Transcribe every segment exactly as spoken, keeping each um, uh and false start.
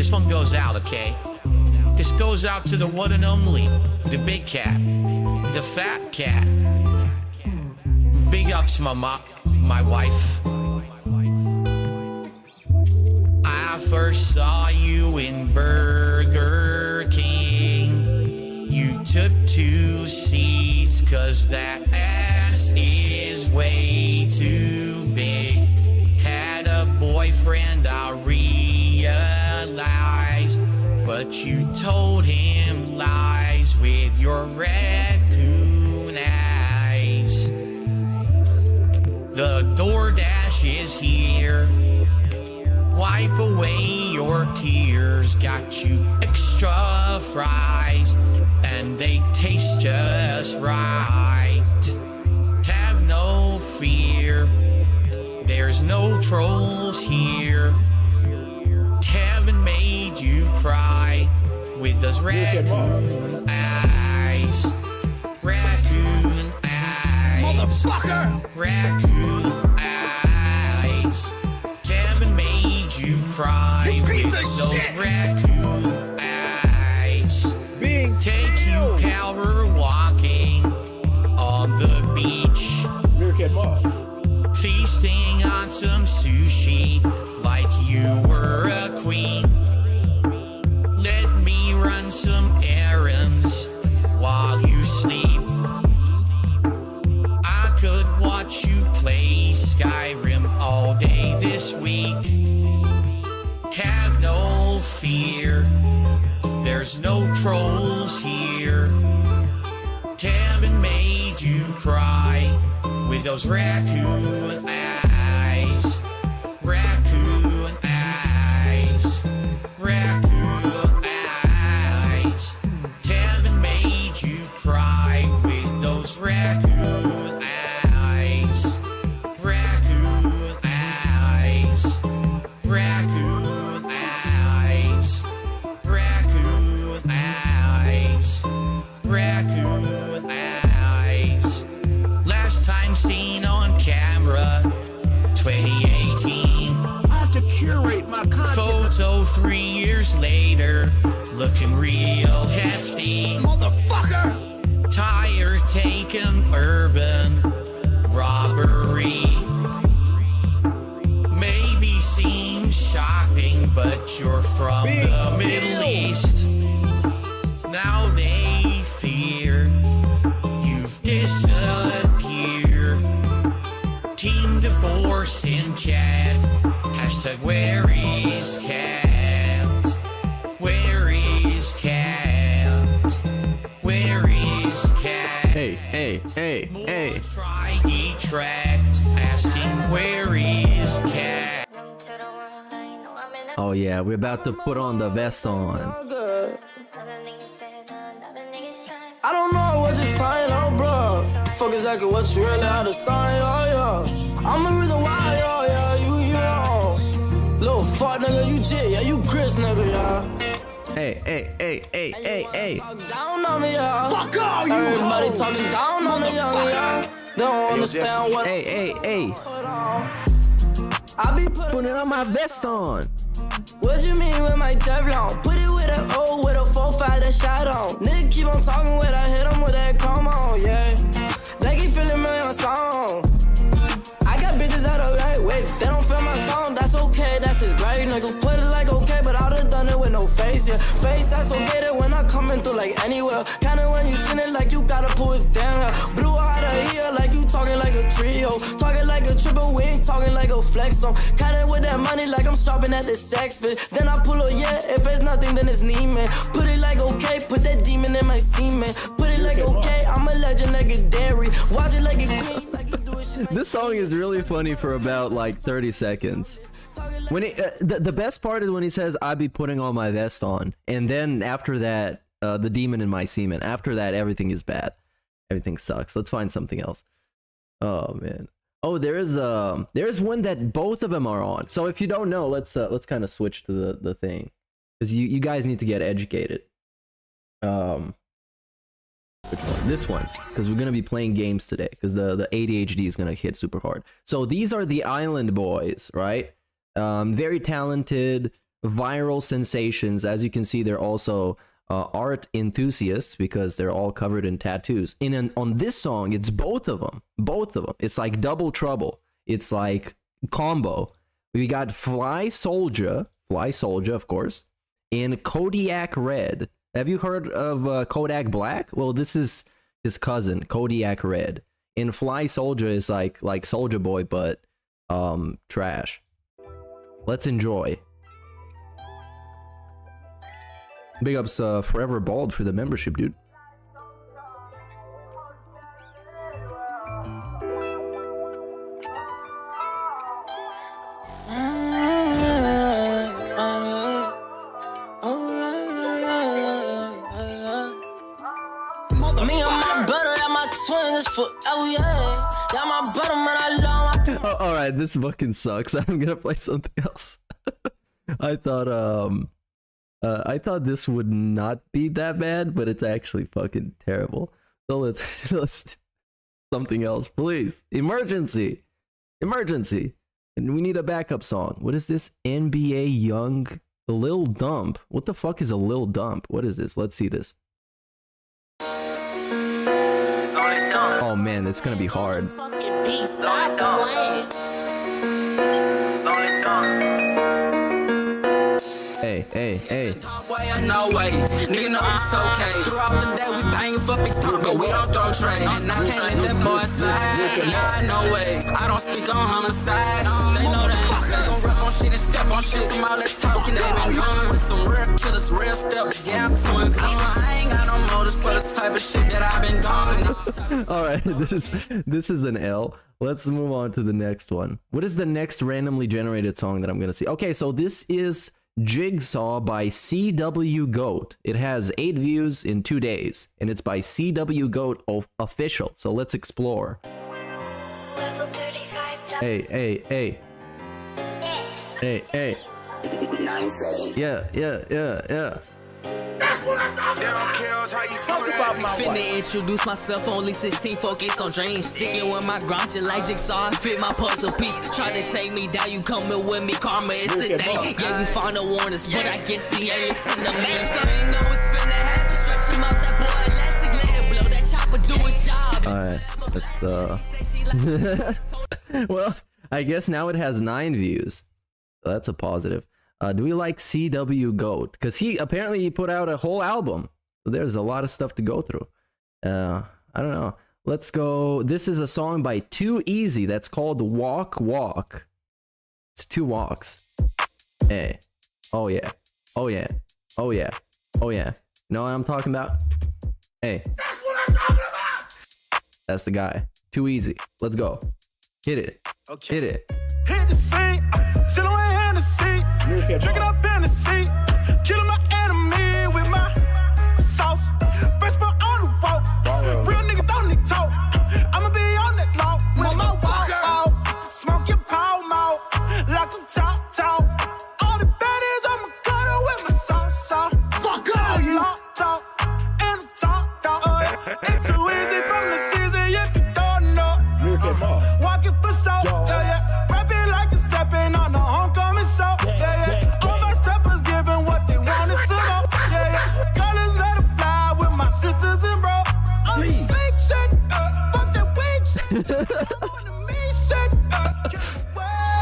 This one goes out, okay? This goes out to the one and only, the big cat, the fat cat. Big ups, mama, my wife. I first saw you in Burger King. You took two seats, cause that ass is way too big. Had a boyfriend, I realized, but you told him lies with your raccoon eyes. The DoorDash is here. Wipe away your tears, got you extra fries, and they taste just right. Have no fear, there's no trolls here. Haven't made you cry with those raccoon eyes. Raccoon eyes. Motherfucker! Raccoon eyes. Haven't made you cry you with those shit. Raccoon eyes. Being take you power walking on the beach. Feasting on some sushi like you were a queen. Let me run some errands while you sleep. I could watch you play Skyrim all day this week. Have no fear, there's no trolls here. Haven't made you cry with those raccoon eyes. Raccoon eyes. Raccoon eyes. Haven't made you cry with those raccoon eyes. Raccoon eyes. Raccoon eyes. Raccoon eyes. Raccoon eyes. Last time seen on camera, twenty eighteen. I have to curate my content. Photo three years later, looking real hefty. Motherfucker! Tire taken urban robbery. Maybe seems shocking, but you're from Big the Middle deal. East. Now they fear you've disappeared. Team divorce in chat. Hashtag where is cat? Where is cat? Where is cat? Hey, hey, hey, More hey. Try detract, asking where is cat? Oh yeah, we're about to put on the vest on. I don't know what you find out, bro. Fuck exactly what you really had to sign, oh yeah. I'm the reason why, oh yeah, you, yo. Little fuck nigga, you J, yeah, you Chris nigga, yeah. Hey, hey, hey, hey, hey, hey. Talk down on me, yeah. Fuck all you. Everybody ho. Talking down on me, yeah. They don't understand what. Hey, hey, hey. I be putting on my vest on. What you mean with my Teflon? Put it with an O, with a four five that shot on. Nigga keep on talking with I hit him with that come on, yeah. They keep feeling my own song. I got bitches out of right way. They don't feel my song, that's okay, that's his great nigga. Put it like okay, but I done done it with no face, yeah. Face, that's okay, that when I coming through like anywhere. Kinda when you send it like you gotta pull it down, yeah. Blue out of here like you talking like a trio. Talking like a triple, we ain't talking like a flex on. Kinda with that money like I'm shopping at the sex bitch. Then I pull up, yeah, if it's nothing then it's Neiman. Put it like okay, put that demon in my semen. Put it like okay, I'm a legend like a dairy. Watch it like a queen, like you do it shit like this song is really funny for about like thirty seconds. When it, uh, the, the best part is when he says I be putting all my vest on, and then after that uh, the demon in my semen. After that everything is bad, everything sucks. Let's find something else. Oh man. Oh, there is um there is one that both of them are on. So if you don't know, let's uh, let's kind of switch to the the thing, because you you guys need to get educated. Um. Which one? This one, because we're gonna be playing games today, because the the A D H D is gonna hit super hard. So these are the Island Boys, right? Um, very talented, viral sensations. As you can see, they're also uh, art enthusiasts because they're all covered in tattoos. In an, on this song, it's both of them. Both of them. It's like double trouble. It's like combo. We got FlySoldja, FlySoldja, of course, and Kodiak Red. Have you heard of uh, Kodak Black? Well, this is his cousin, Kodiak Red. And FlySoldja is like like Soulja Boy, but um, trash. Let's enjoy. Big ups uh, Forever Bald for the membership, dude. Oh, all right, this fucking sucks. I'm gonna play something else. I thought um uh, I thought this would not be that bad, but it's actually fucking terrible. So let's let's do something else, please. Emergency, emergency, and we need a backup song. What is this? N B A Young Lil Dump. What the fuck is a Lil Dump? What is this? Let's see this. Oh man, it's gonna be hard. Hey, hey, hey. No way, nigga, no, it's okay. Throughout the day, we banging for big talk, but we don't throw trade. And I can't let that boy slide. Nah, no way. I don't speak on homicide. They know that I don't rap on shit and step on shit from all that talking. They been going with some real killers, real steps. Yeah, I'm too invested. I ain't got no motives for the type of shit that I've been doing. All right, this is this is an L. Let's move on to the next one. What is the next randomly generated song that I'm gonna see? Okay, so this is Jigsaw by C W Goat. It has eight views in two days, and it's by C W Goat official. So let's explore. Hey, hey, hey. Hey, hey. Yeah, yeah, yeah, yeah. That's what I'm talking about. How you talk about my wife. Finna introduce myself, only sixteen, focus on dreams. Sticking with my grind, just like Jigsaw, I fit my puzzle piece. Trying to take me down, you coming with me, karma, it's a day. Yeah, we found a warnings, but I guess he ain't listen to me. So you know it's finna happen, stretch him up, that boy elastic, let it blow, that chopper do his job. Alright, let's uh... well, I guess now it has nine views. So that's a positive. Uh, do we like C W Goat? Because he apparently he put out a whole album. So there's a lot of stuff to go through. Uh, I don't know. Let's go. This is a song by Too Easy that's called Walk Walk. It's two walks. Hey. Oh, yeah. Oh, yeah. Oh, yeah. Oh, yeah. You know what I'm talking about? Hey. That's what I'm talking about! That's the guy. Too Easy. Let's go. Hit it. Okay. Hit it. Hit the scene. Sit away in the seat. Drink it up in the seat. Kill my enemy with my sauce. Fresh but on the road. Real nigga don't need talk. I'ma be on that low. With my walk out. Smoke your palm out. Like a top top. All the baddies, I'ma cut her with my sauce. Fuck all you. Talk and talk talk. It's too easy from the season if you don't know. Walking for soul. Rapping like you're stepping on the homecoming soul.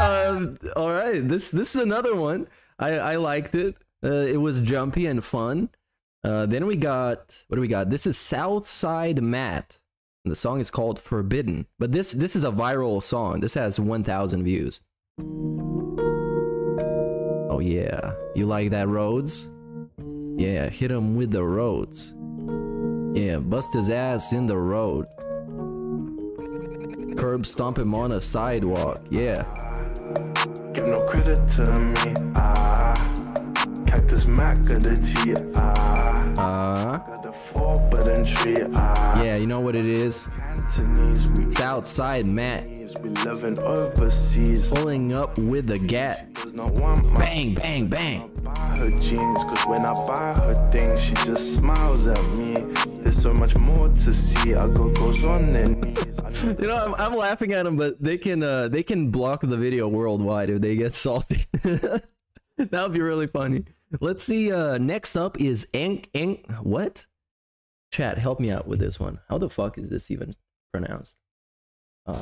um, all right, this this is another one. I, I liked it. Uh, it was jumpy and fun. Uh, then we got, what do we got? This is Southside Matt. And the song is called Forbidden. But this this is a viral song. This has one thousand views. Oh yeah, you like that, Rhodes? Yeah, hit him with the Rhodes. Yeah, bust his ass in the road. Curb stomp him on a sidewalk, yeah. Give no credit to me, ah. Cactus Mac of the T, ah. Ah. Got the four button tree, ah. Yeah, you know what it is? Southside Matt. We living overseas. Pulling up with a gat. Bang, bang, bang. Buy her jeans, cause when I buy her things, she just smiles at me. There's so much more to see. I go goes on and you know, I'm, I'm laughing at them, but they can uh, they can block the video worldwide if they get salty. That would be really funny. Let's see. Uh, next up is ink ink. What? Chat, help me out with this one. How the fuck is this even pronounced? Um,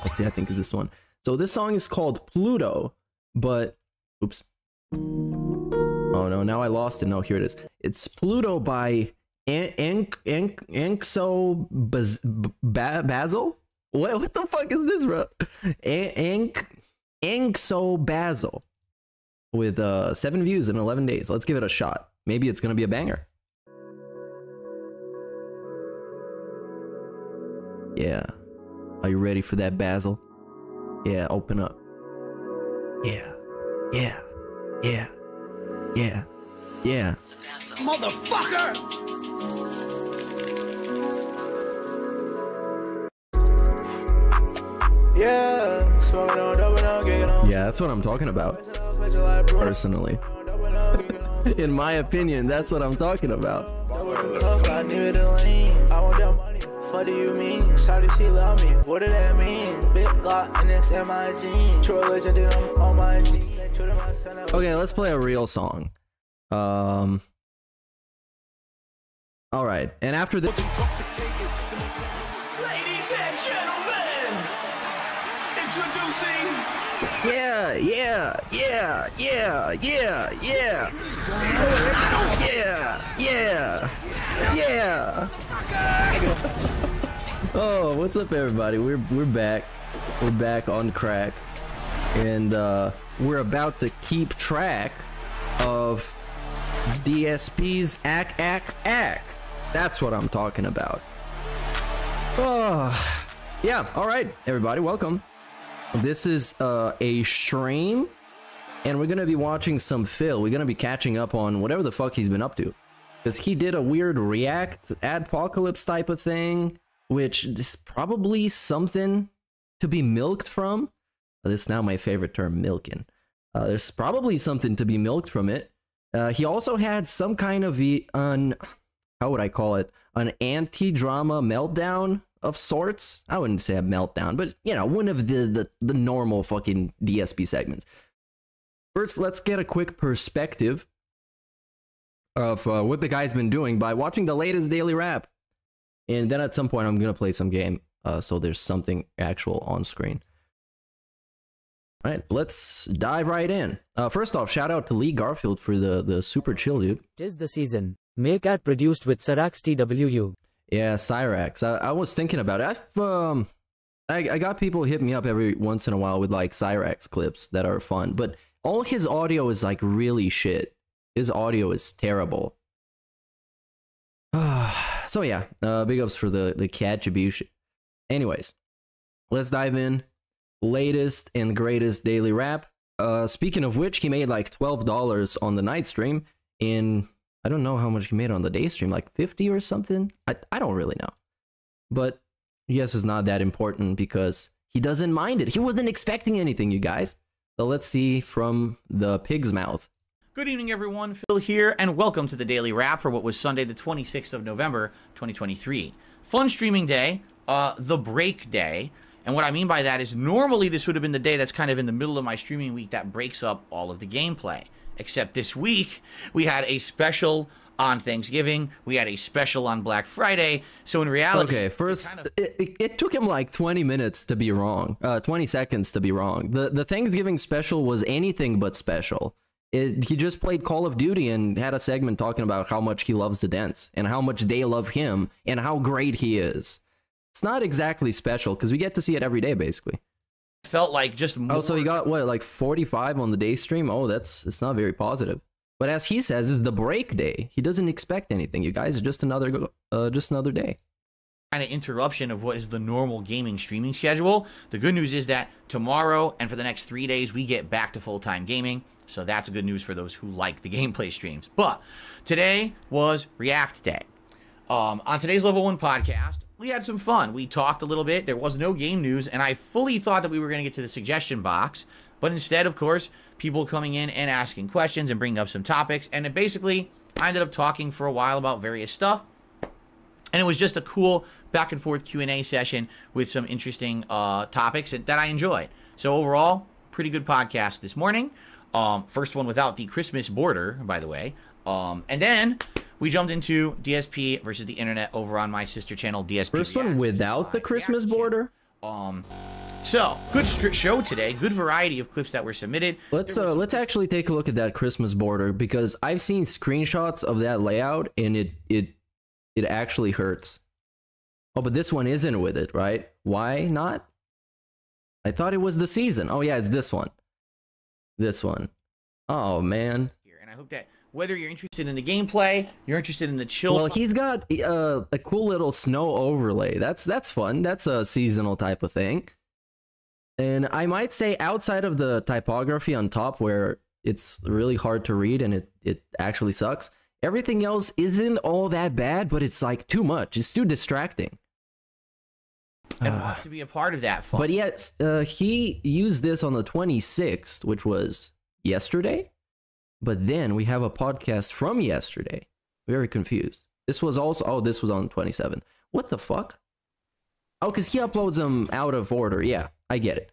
let's see. I think is this one. So this song is called Pluto, but oops. Oh no! Now I lost it. No, here it is. It's Pluto by ink ink ink. So Basil. What? What the fuck is this, bro? Ink ink. So Basil. With uh, seven views in eleven days. Let's give it a shot. Maybe it's gonna be a banger. Yeah. Are you ready for that, Basil? Yeah, open up. Yeah. Yeah. Yeah. Yeah. Yeah. Motherfucker! Yeah, that's what I'm talking about, personally. In my opinion, that's what I'm talking about. What do you mean? Shawty, she love me. What did that mean? Big got N X M I G. True religion, did I'm on my G. Okay, let's play a real song. Um. All right, and after this. Yeah, yeah, yeah, yeah, yeah, yeah, yeah, yeah, yeah. Oh, what's up, everybody? We're we're back, we're back on crack, and uh, we're about to keep track of D S P's ack ack ack. That's what I'm talking about. Oh, yeah. All right, everybody, welcome. This is uh, a stream, and we're gonna be watching some Phil. We're gonna be catching up on whatever the fuck he's been up to, because he did a weird react adpocalypse type of thing, which is probably something to be milked from. This is now my favorite term, milking. Uh, there's probably something to be milked from it. Uh, he also had some kind of an, how would I call it, an anti-drama meltdown of sorts. I wouldn't say a meltdown, but you know, one of the, the the normal fucking D S P segments. First, let's get a quick perspective of uh, what the guy's been doing by watching the latest daily wrap, and then at some point I'm gonna play some game, uh, so there's something actual on screen. All right, let's dive right in. Uh, first off, shout out to Lee Garfield for the the super chill, dude. Tis the season. Make at produced with Sarax T W U. Yeah, Cyrax. I, I was thinking about it. I've, um, I, I got people hit me up every once in a while with like Cyrax clips that are fun, but all his audio is like really shit. His audio is terrible. So yeah, uh, big ups for the, the cattribution. Anyways, let's dive in. Latest and greatest daily wrap. Uh, speaking of which, he made like twelve dollars on the night stream in... I don't know how much he made on the day stream, like fifty or something? I, I don't really know. But yes, it's not that important because he doesn't mind it. He wasn't expecting anything, you guys. So let's see from the pig's mouth. Good evening, everyone. Phil here, and welcome to the Daily Wrap for what was Sunday, the twenty-sixth of November, twenty twenty-three. Fun streaming day, uh, the break day. And what I mean by that is normally this would have been the day that's kind of in the middle of my streaming week that breaks up all of the gameplay. Except this week, we had a special on Thanksgiving. We had a special on Black Friday. So in reality... Okay, first, it, kind of it, it took him like twenty minutes to be wrong. Uh, twenty seconds to be wrong. The, the Thanksgiving special was anything but special. It, he just played Call of Duty and had a segment talking about how much he loves to dance and how much they love him and how great he is. It's not exactly special because we get to see it every day, basically. Felt like just more. Oh, so he got what, like forty-five on the day stream? Oh, that's, it's not very positive. But as he says, it's the break day. He doesn't expect anything, you guys. It's just another uh, just another day. Kind of interruption of what is the normal gaming streaming schedule. The good news is that tomorrow and for the next three days, we get back to full-time gaming. So that's good news for those who like the gameplay streams. But today was React Day. Um, on today's Level One Podcast, we had some fun. We talked a little bit. There was no game news, and I fully thought that we were going to get to the suggestion box, but instead, of course, people coming in and asking questions and bringing up some topics, and it basically, I ended up talking for a while about various stuff, and it was just a cool back-and-forth Q and A session with some interesting uh, topics that I enjoyed. So overall, pretty good podcast this morning. Um, first one without the Christmas border, by the way. Um, and then we jumped into D S P versus the Internet over on my sister channel, D S P. First Reacts, one without the Christmas reaction. border. Um, so good show today. Good variety of clips that were submitted. Let's uh, let's actually take a look at that Christmas border, because I've seen screenshots of that layout and it it it actually hurts. Oh, but this one isn't with it, right? Why not? I thought it was the season. Oh yeah, it's this one. This one. Oh man. Here, and I hope that whether you're interested in the gameplay, you're interested in the chill. Well, he's got uh, a cool little snow overlay. That's that's fun. That's a seasonal type of thing. And I might say, outside of the typography on top where it's really hard to read and it, it actually sucks, everything else isn't all that bad, but it's like too much. It's too distracting. And uh, wants to be a part of that fun. But yes, uh, he used this on the twenty-sixth, which was yesterday. But then we have a podcast from yesterday. Very confused. This was also, oh, this was on twenty-seventh. What the fuck? Oh, because he uploads them out of order. Yeah, I get it.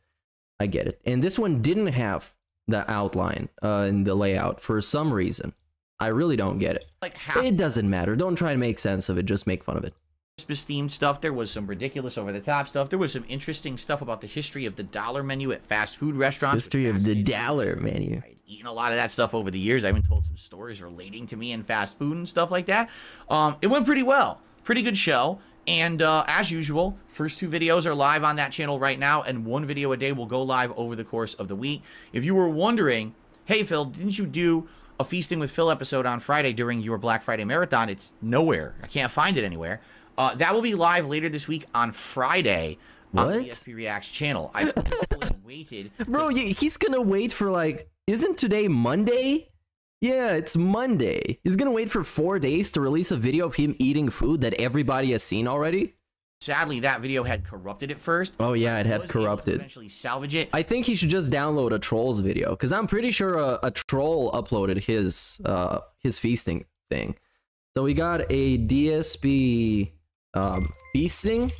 I get it. And this one didn't have the outline uh, in the layout for some reason. I really don't get it. Like how it doesn't matter. Don't try to make sense of it. Just make fun of it. Christmas-themed stuff. There was some ridiculous over-the-top stuff. There was some interesting stuff about the history of the dollar menu at fast food restaurants. History of the dollar menu. I'd eaten a lot of that stuff over the years. I've been told some stories relating to me and fast food and stuff like that. Um, it went pretty well. Pretty good show. And uh, as usual, first two videos are live on that channel right now, and one video a day will go live over the course of the week. If you were wondering, hey, Phil, didn't you do a Feasting with Phil episode on Friday during your Black Friday marathon? It's nowhere. I can't find it anywhere. Uh, that will be live later this week on Friday what? on the D S P Reacts channel. I waited. Bro, he's going to wait for like, isn't today Monday? Yeah, it's Monday. He's going to wait for four days to release a video of him eating food that everybody has seen already. Sadly, that video had corrupted at first. Oh, yeah, it had corrupted. Eventually salvage it. I think he should just download a troll's video, because I'm pretty sure a, a troll uploaded his uh, his feasting thing. So we got a D S P... Um, feasting?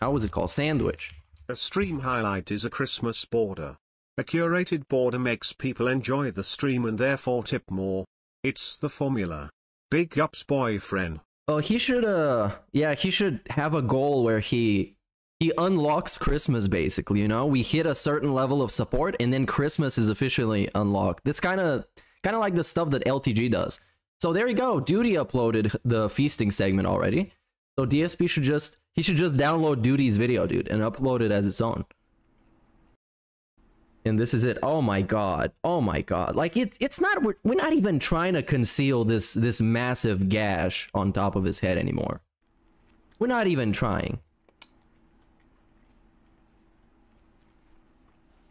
How was it called? Sandwich. A stream highlight is a Christmas border. A curated border makes people enjoy the stream and therefore tip more. It's the formula. Big ups, boyfriend. Oh, he should, uh, yeah, he should have a goal where he, he unlocks Christmas, basically, you know? We hit a certain level of support, and then Christmas is officially unlocked. That's kind of, kind of like the stuff that L T G does. So there you go. Duty uploaded the feasting segment already. So D S P should just, he should just download Duty's video, dude, and upload it as its own. And this is it. Oh my God. Oh my God. Like it's, it's not, we're, we're not even trying to conceal this, this massive gash on top of his head anymore. We're not even trying.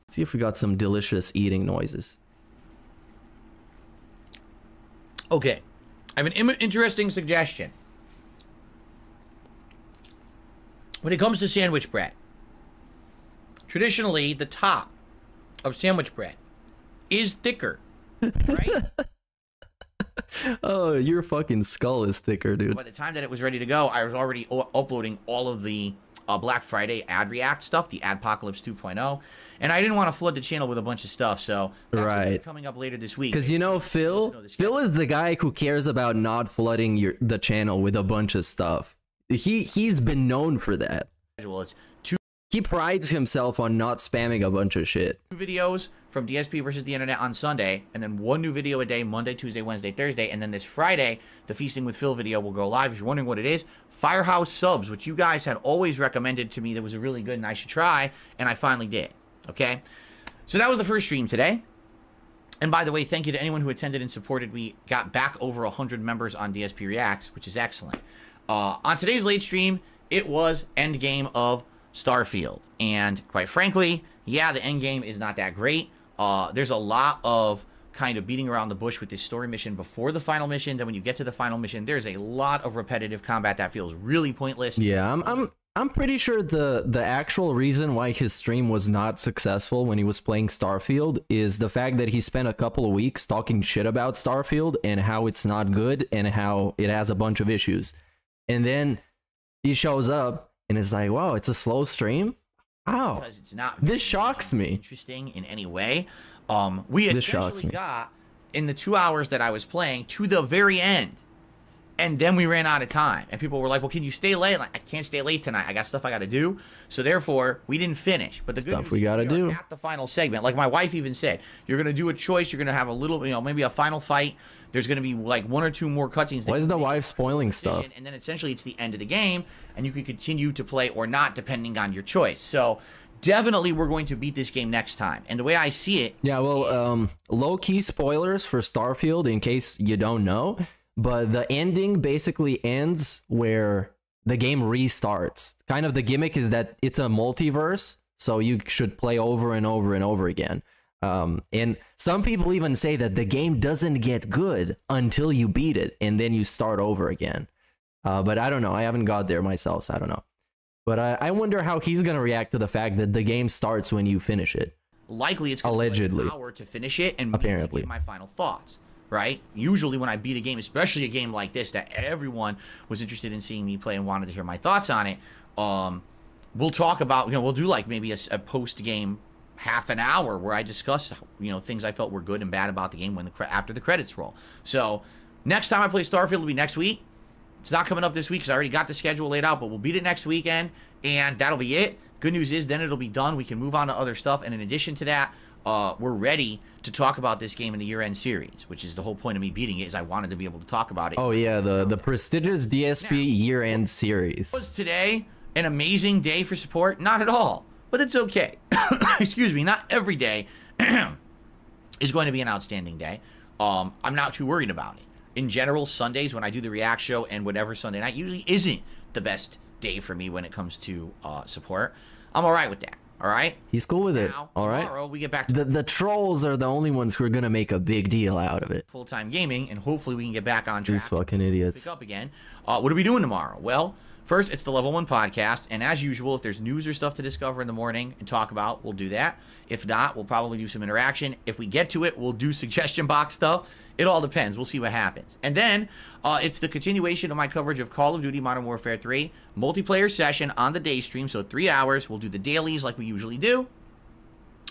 Let's see if we got some delicious eating noises. Okay. I have an im- interesting suggestion. When it comes to sandwich bread, traditionally the top of sandwich bread is thicker, right? Oh, your fucking skull is thicker, dude. By the time that it was ready to go, I was already uploading all of the uh, Black Friday ad react stuff, the Adpocalypse two point oh, and I didn't want to flood the channel with a bunch of stuff, so that's right. Coming up later this week. Because you know, Phil, know Phil is the guy who cares about not flooding your, the channel with a bunch of stuff. He he's been known for that. It's two he prides himself on not spamming a bunch of shit. Two videos from D S P versus the Internet on Sunday, and then one new video a day, Monday, Tuesday, Wednesday, Thursday, and then this Friday, the Feasting with Phil video will go live. If you're wondering what it is, Firehouse subs, which you guys had always recommended to me, that was really good and I should try, and I finally did. Okay, so that was the first stream today. And by the way, thank you to anyone who attended and supported. We got back over one hundred members on D S P Reacts, which is excellent. Uh, on today's late stream, it was endgame of Starfield. And quite frankly, yeah, the endgame is not that great. Uh, there's a lot of kind of beating around the bush with this story mission before the final mission. Then when you get to the final mission, there's a lot of repetitive combat that feels really pointless. Yeah, I'm, I'm, I'm pretty sure the, the actual reason why his stream was not successful when he was playing Starfield is the fact that he spent a couple of weeks talking shit about Starfield and how it's not good and how it has a bunch of issues. And then he shows up and it's like, wow, it's a slow stream. Wow. Because it's not this shocks me. Interesting in any way. Um, we this essentially got in the two hours that I was playing to the very end. And then we ran out of time. And people were like, well, can you stay late? Like, I can't stay late tonight. I got stuff I got to do. So, therefore, we didn't finish. But the good stuff we got to do at the final segment. Like my wife even said, you're going to do a choice. You're going to have a little, you know, maybe a final fight. There's going to be like one or two more cutscenes. Why is the wife spoiling stuff? And then essentially it's the end of the game. And you can continue to play or not depending on your choice. So, definitely we're going to beat this game next time. And the way I see it. Yeah, well, um, low-key spoilers for Starfield in case you don't know. But the ending basically ends where the game restarts. Kind of the gimmick is that it's a multiverse, so you should play over and over and over again. Um, and some people even say that the game doesn't get good until you beat it, and then you start over again. Uh, but I don't know. I haven't got there myself, so I don't know. But I, I wonder how he's going to react to the fact that the game starts when you finish it. Likely it's going to take an hour to finish it, and apparently my final thoughts. Right? Usually when I beat a game, especially a game like this that everyone was interested in seeing me play and wanted to hear my thoughts on it, um, we'll talk about, you know, we'll do like maybe a, a post-game half an hour where I discuss, you know, things I felt were good and bad about the game when the after the credits roll. So next time I play Starfield will be next week. It's not coming up this week because I already got the schedule laid out, but we'll beat it next weekend, and that'll be it. Good news is then it'll be done. We can move on to other stuff, and in addition to that, Uh, we're ready to talk about this game in the year-end series, which is the whole point of me beating it, is I wanted to be able to talk about it. Oh, yeah, the, the prestigious D S P year-end series. Was today an amazing day for support? Not at all, but it's okay. Excuse me, not every day is going to be an outstanding day. Um, I'm not too worried about it. In general, Sundays when I do the React show and whatever Sunday night usually isn't the best day for me when it comes to uh, support. I'm all right with that. All right. He's cool with now, it. All tomorrow, right. We get back to the, the trolls are the only ones who are going to make a big deal out of it. Full time gaming, and hopefully we can get back on track. These fucking idiots. Pick up again. Uh, what are we doing tomorrow? Well, first, it's the Level One Podcast. And as usual, if there's news or stuff to discover in the morning and talk about, we'll do that. If not, we'll probably do some interaction. If we get to it, we'll do suggestion box stuff. It all depends. We'll see what happens. And then uh, it's the continuation of my coverage of Call of Duty Modern Warfare three. Multiplayer session on the day stream, so three hours. We'll do the dailies like we usually do.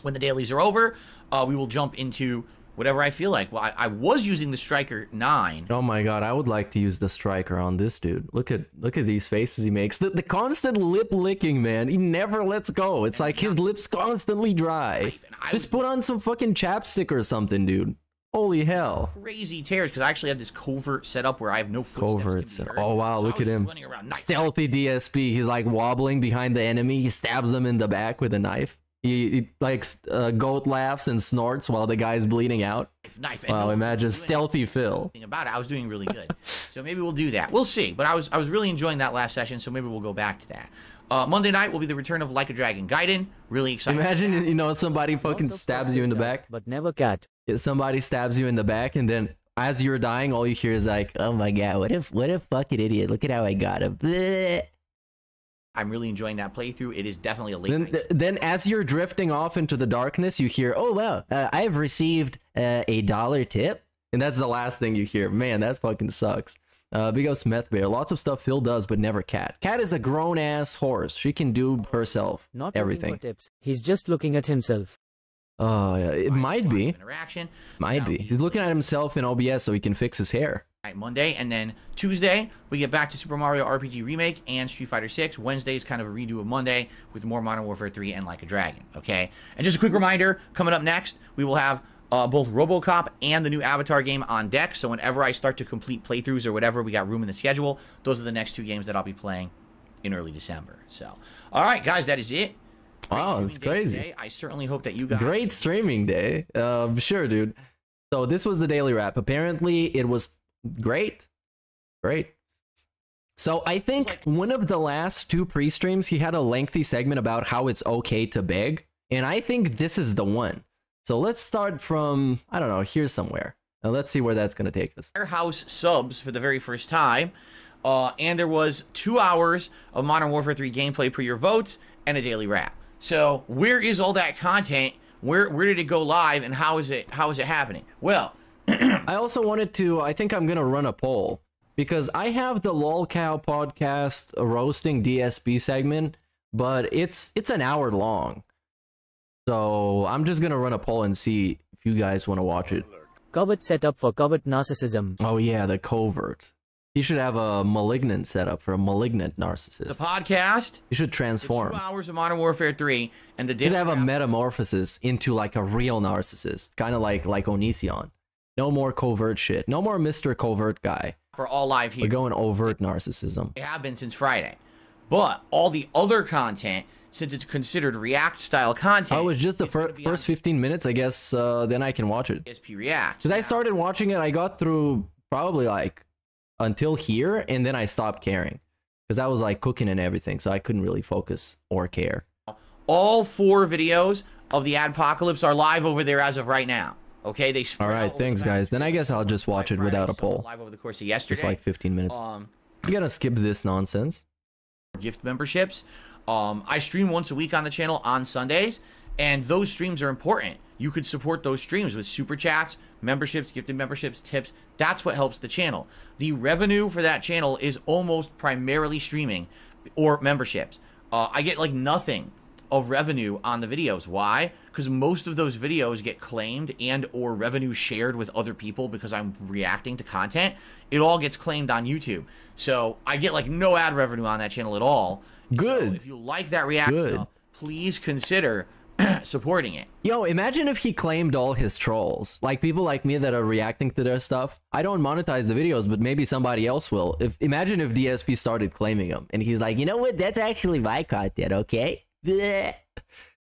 When the dailies are over, uh, we will jump into whatever I feel like. Well, I, I was using the Striker nine. Oh my god, I would like to use the Striker on this dude. Look at look at these faces he makes. The, the constant lip licking, man. He never lets go. It's like his lips constantly dry. Just put on some fucking chapstick or something, dude. Holy hell! Crazy tears because I actually have this covert setup where I have no covert. Oh wow, so look at him! Stealthy D S P. He's like wobbling behind the enemy. He stabs them in the back with a knife. He, he like uh, goat laughs and snorts while the guy's bleeding out. Knife. Wow, no, imagine stealthy Phil. About it, I was doing really good. So maybe we'll do that. We'll see. But I was I was really enjoying that last session. So maybe we'll go back to that. Uh, Monday night will be the return of Like a Dragon Gaiden. Really excited. Imagine you know somebody fucking stabs you in the back, but never cat. Somebody stabs you in the back, and then as you're dying, all you hear is like, "Oh my god, what if, what a fucking idiot! Look at how I got him." Bleh. I'm really enjoying that playthrough. It is definitely a late. Then, night. then, as you're drifting off into the darkness, you hear, "Oh wow, uh, I've received uh, a dollar tip," and that's the last thing you hear. Man, that fucking sucks. Uh, big up Smith Bear. Lots of stuff Phil does, but never Cat. Cat is a grown ass horse. She can do herself. Not everything. Tips. He's just looking at himself. Oh, yeah. It might be. Interaction. Might be. He's looking at himself in O B S so he can fix his hair. Monday, and then Tuesday, we get back to Super Mario R P G Remake and Street Fighter six. Wednesday is kind of a redo of Monday with more Modern Warfare three and Like a Dragon, okay? And just a quick reminder, coming up next, we will have uh, both Robocop and the new Avatar game on deck. So whenever I start to complete playthroughs or whatever, we got room in the schedule. Those are the next two games that I'll be playing in early December. So, all right, guys, that is it. Wow, it's crazy. Today. I certainly hope that you guys... Great streaming day. Uh, sure, dude. So this was the daily wrap. Apparently, it was great. Great. So I think like one of the last two pre-streams, he had a lengthy segment about how it's okay to beg. And I think this is the one. So let's start from, I don't know, here somewhere. And let's see where that's going to take us. Firehouse subs for the very first time. Uh, and there was two hours of Modern Warfare three gameplay per your votes and a daily wrap. So where is all that content? Where where did it go live, and how is it how is it happening? Well, I also wanted to. I think I'm gonna run a poll because I have the Lolcow Podcast roasting D S P segment, but it's it's an hour long. So I'm just gonna run a poll and see if you guys want to watch it. Covert setup for covert narcissism. Oh yeah, the covert. You should have a malignant setup for a malignant narcissist. The podcast. You should transform. Two hours of Modern Warfare three, and the. You'd have a metamorphosis into like a real narcissist, kind of like like Onision. No more covert shit. No more Mister Covert guy. We're all live here. We're going overt narcissism. It has been since Friday, but all the other content, since it's considered react style content. Oh, it's just the fir first fifteen minutes, I guess. Uh, then I can watch it. D S P Reacts. Because I started watching it, I got through probably like. Until here, and then I stopped caring because I was like cooking and everything, so I couldn't really focus or care. All four videos of the Adpocalypse are live over there as of right now. Okay, they. All right, thanks guys. Then I guess I'll just watch it without a poll. Live over the course of yesterday, just like fifteen minutes. Um, you gotta skip this nonsense. Gift memberships. Um, I stream once a week on the channel on Sundays, and those streams are important. You could support those streams with super chats, memberships, gifted memberships, tips. That's what helps the channel. The revenue for that channel is almost primarily streaming or memberships. Uh, I get like nothing of revenue on the videos. Why? Because most of those videos get claimed and or revenue shared with other people because I'm reacting to content. It all gets claimed on YouTube. So I get like no ad revenue on that channel at all. Good. So if you like that reaction, stuff, please consider supporting it. Yo, imagine if he claimed all his trolls, like people like me that are reacting to their stuff. I don't monetize the videos, but maybe somebody else will. If imagine if D S P started claiming them and he's like, you know what, that's actually my content. Okay, bleh.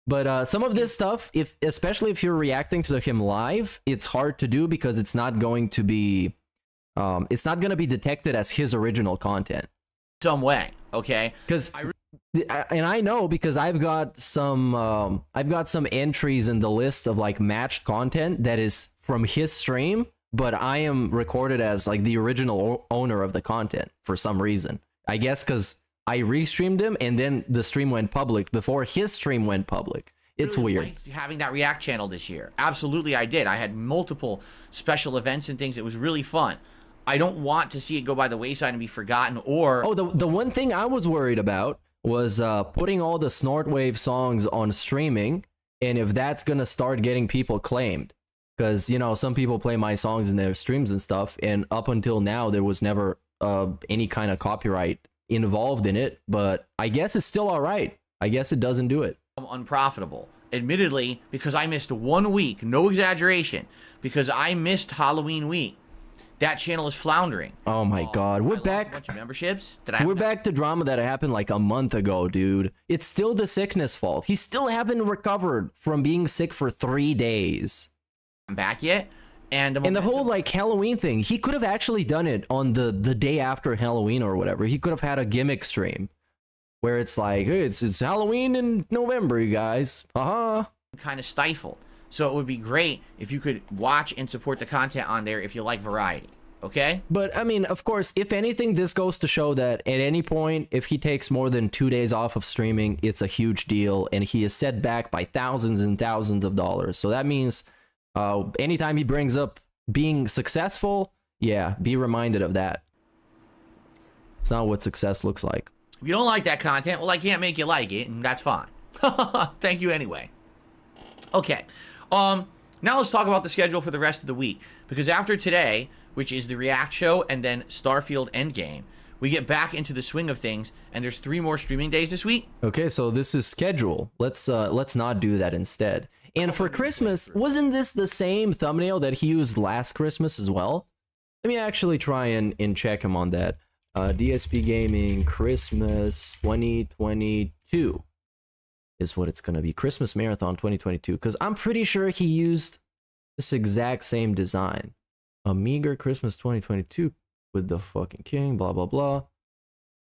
But uh some of this stuff, if especially if you're reacting to him live, it's hard to do because it's not going to be um it's not going to be detected as his original content some way. Okay, because I and I know because I've got some um, I've got some entries in the list of like matched content that is from his stream, but I am recorded as like the original owner of the content for some reason. I guess because I restreamed him and then the stream went public before his stream went public. It's really weird. Having that React channel this year. Absolutely, I did. I had multiple special events and things. It was really fun. I don't want to see it go by the wayside and be forgotten or... Oh, the, the one thing I was worried about was uh, putting all the Snortwave songs on streaming, and if that's gonna start getting people claimed, because you know some people play my songs in their streams and stuff, and up until now there was never uh, any kind of copyright involved in it. But I guess it's still all right. I guess it doesn't do it. I'm unprofitable, admittedly, because I missed one week. No exaggeration, because I missed Halloween week. That channel is floundering. Oh my um, god, we're I back. Lost a bunch of memberships that I we're back to drama that happened like a month ago, dude. It's still the sickness fault. He still haven't recovered from being sick for three days. I'm back yet, and the and the whole like Halloween thing. He could have actually done it on the the day after Halloween or whatever. He could have had a gimmick stream where it's like, hey, it's it's Halloween in November, you guys. Uh-huh. Kind of stifled. So it would be great if you could watch and support the content on there if you like variety, okay? But, I mean, of course, if anything, this goes to show that at any point, if he takes more than two days off of streaming, it's a huge deal, and he is set back by thousands and thousands of dollars. So that means uh, anytime he brings up being successful, yeah, be reminded of that. It's not what success looks like. If you don't like that content, well, I can't make you like it, and that's fine. Thank you anyway. Okay. Um, now let's talk about the schedule for the rest of the week, because after today, which is the React show and then Starfield Endgame, we get back into the swing of things, and there's three more streaming days this week. Okay, so this is schedule. Let's uh, let's not do that instead. And for Christmas, wasn't this the same thumbnail that he used last Christmas as well? Let me actually try and, and check him on that. Uh, D S P Gaming Christmas twenty twenty-two. Is what it's going to be. Christmas Marathon twenty twenty-two. Because I'm pretty sure he used this exact same design. A meager Christmas twenty twenty-two with the fucking king, blah, blah, blah.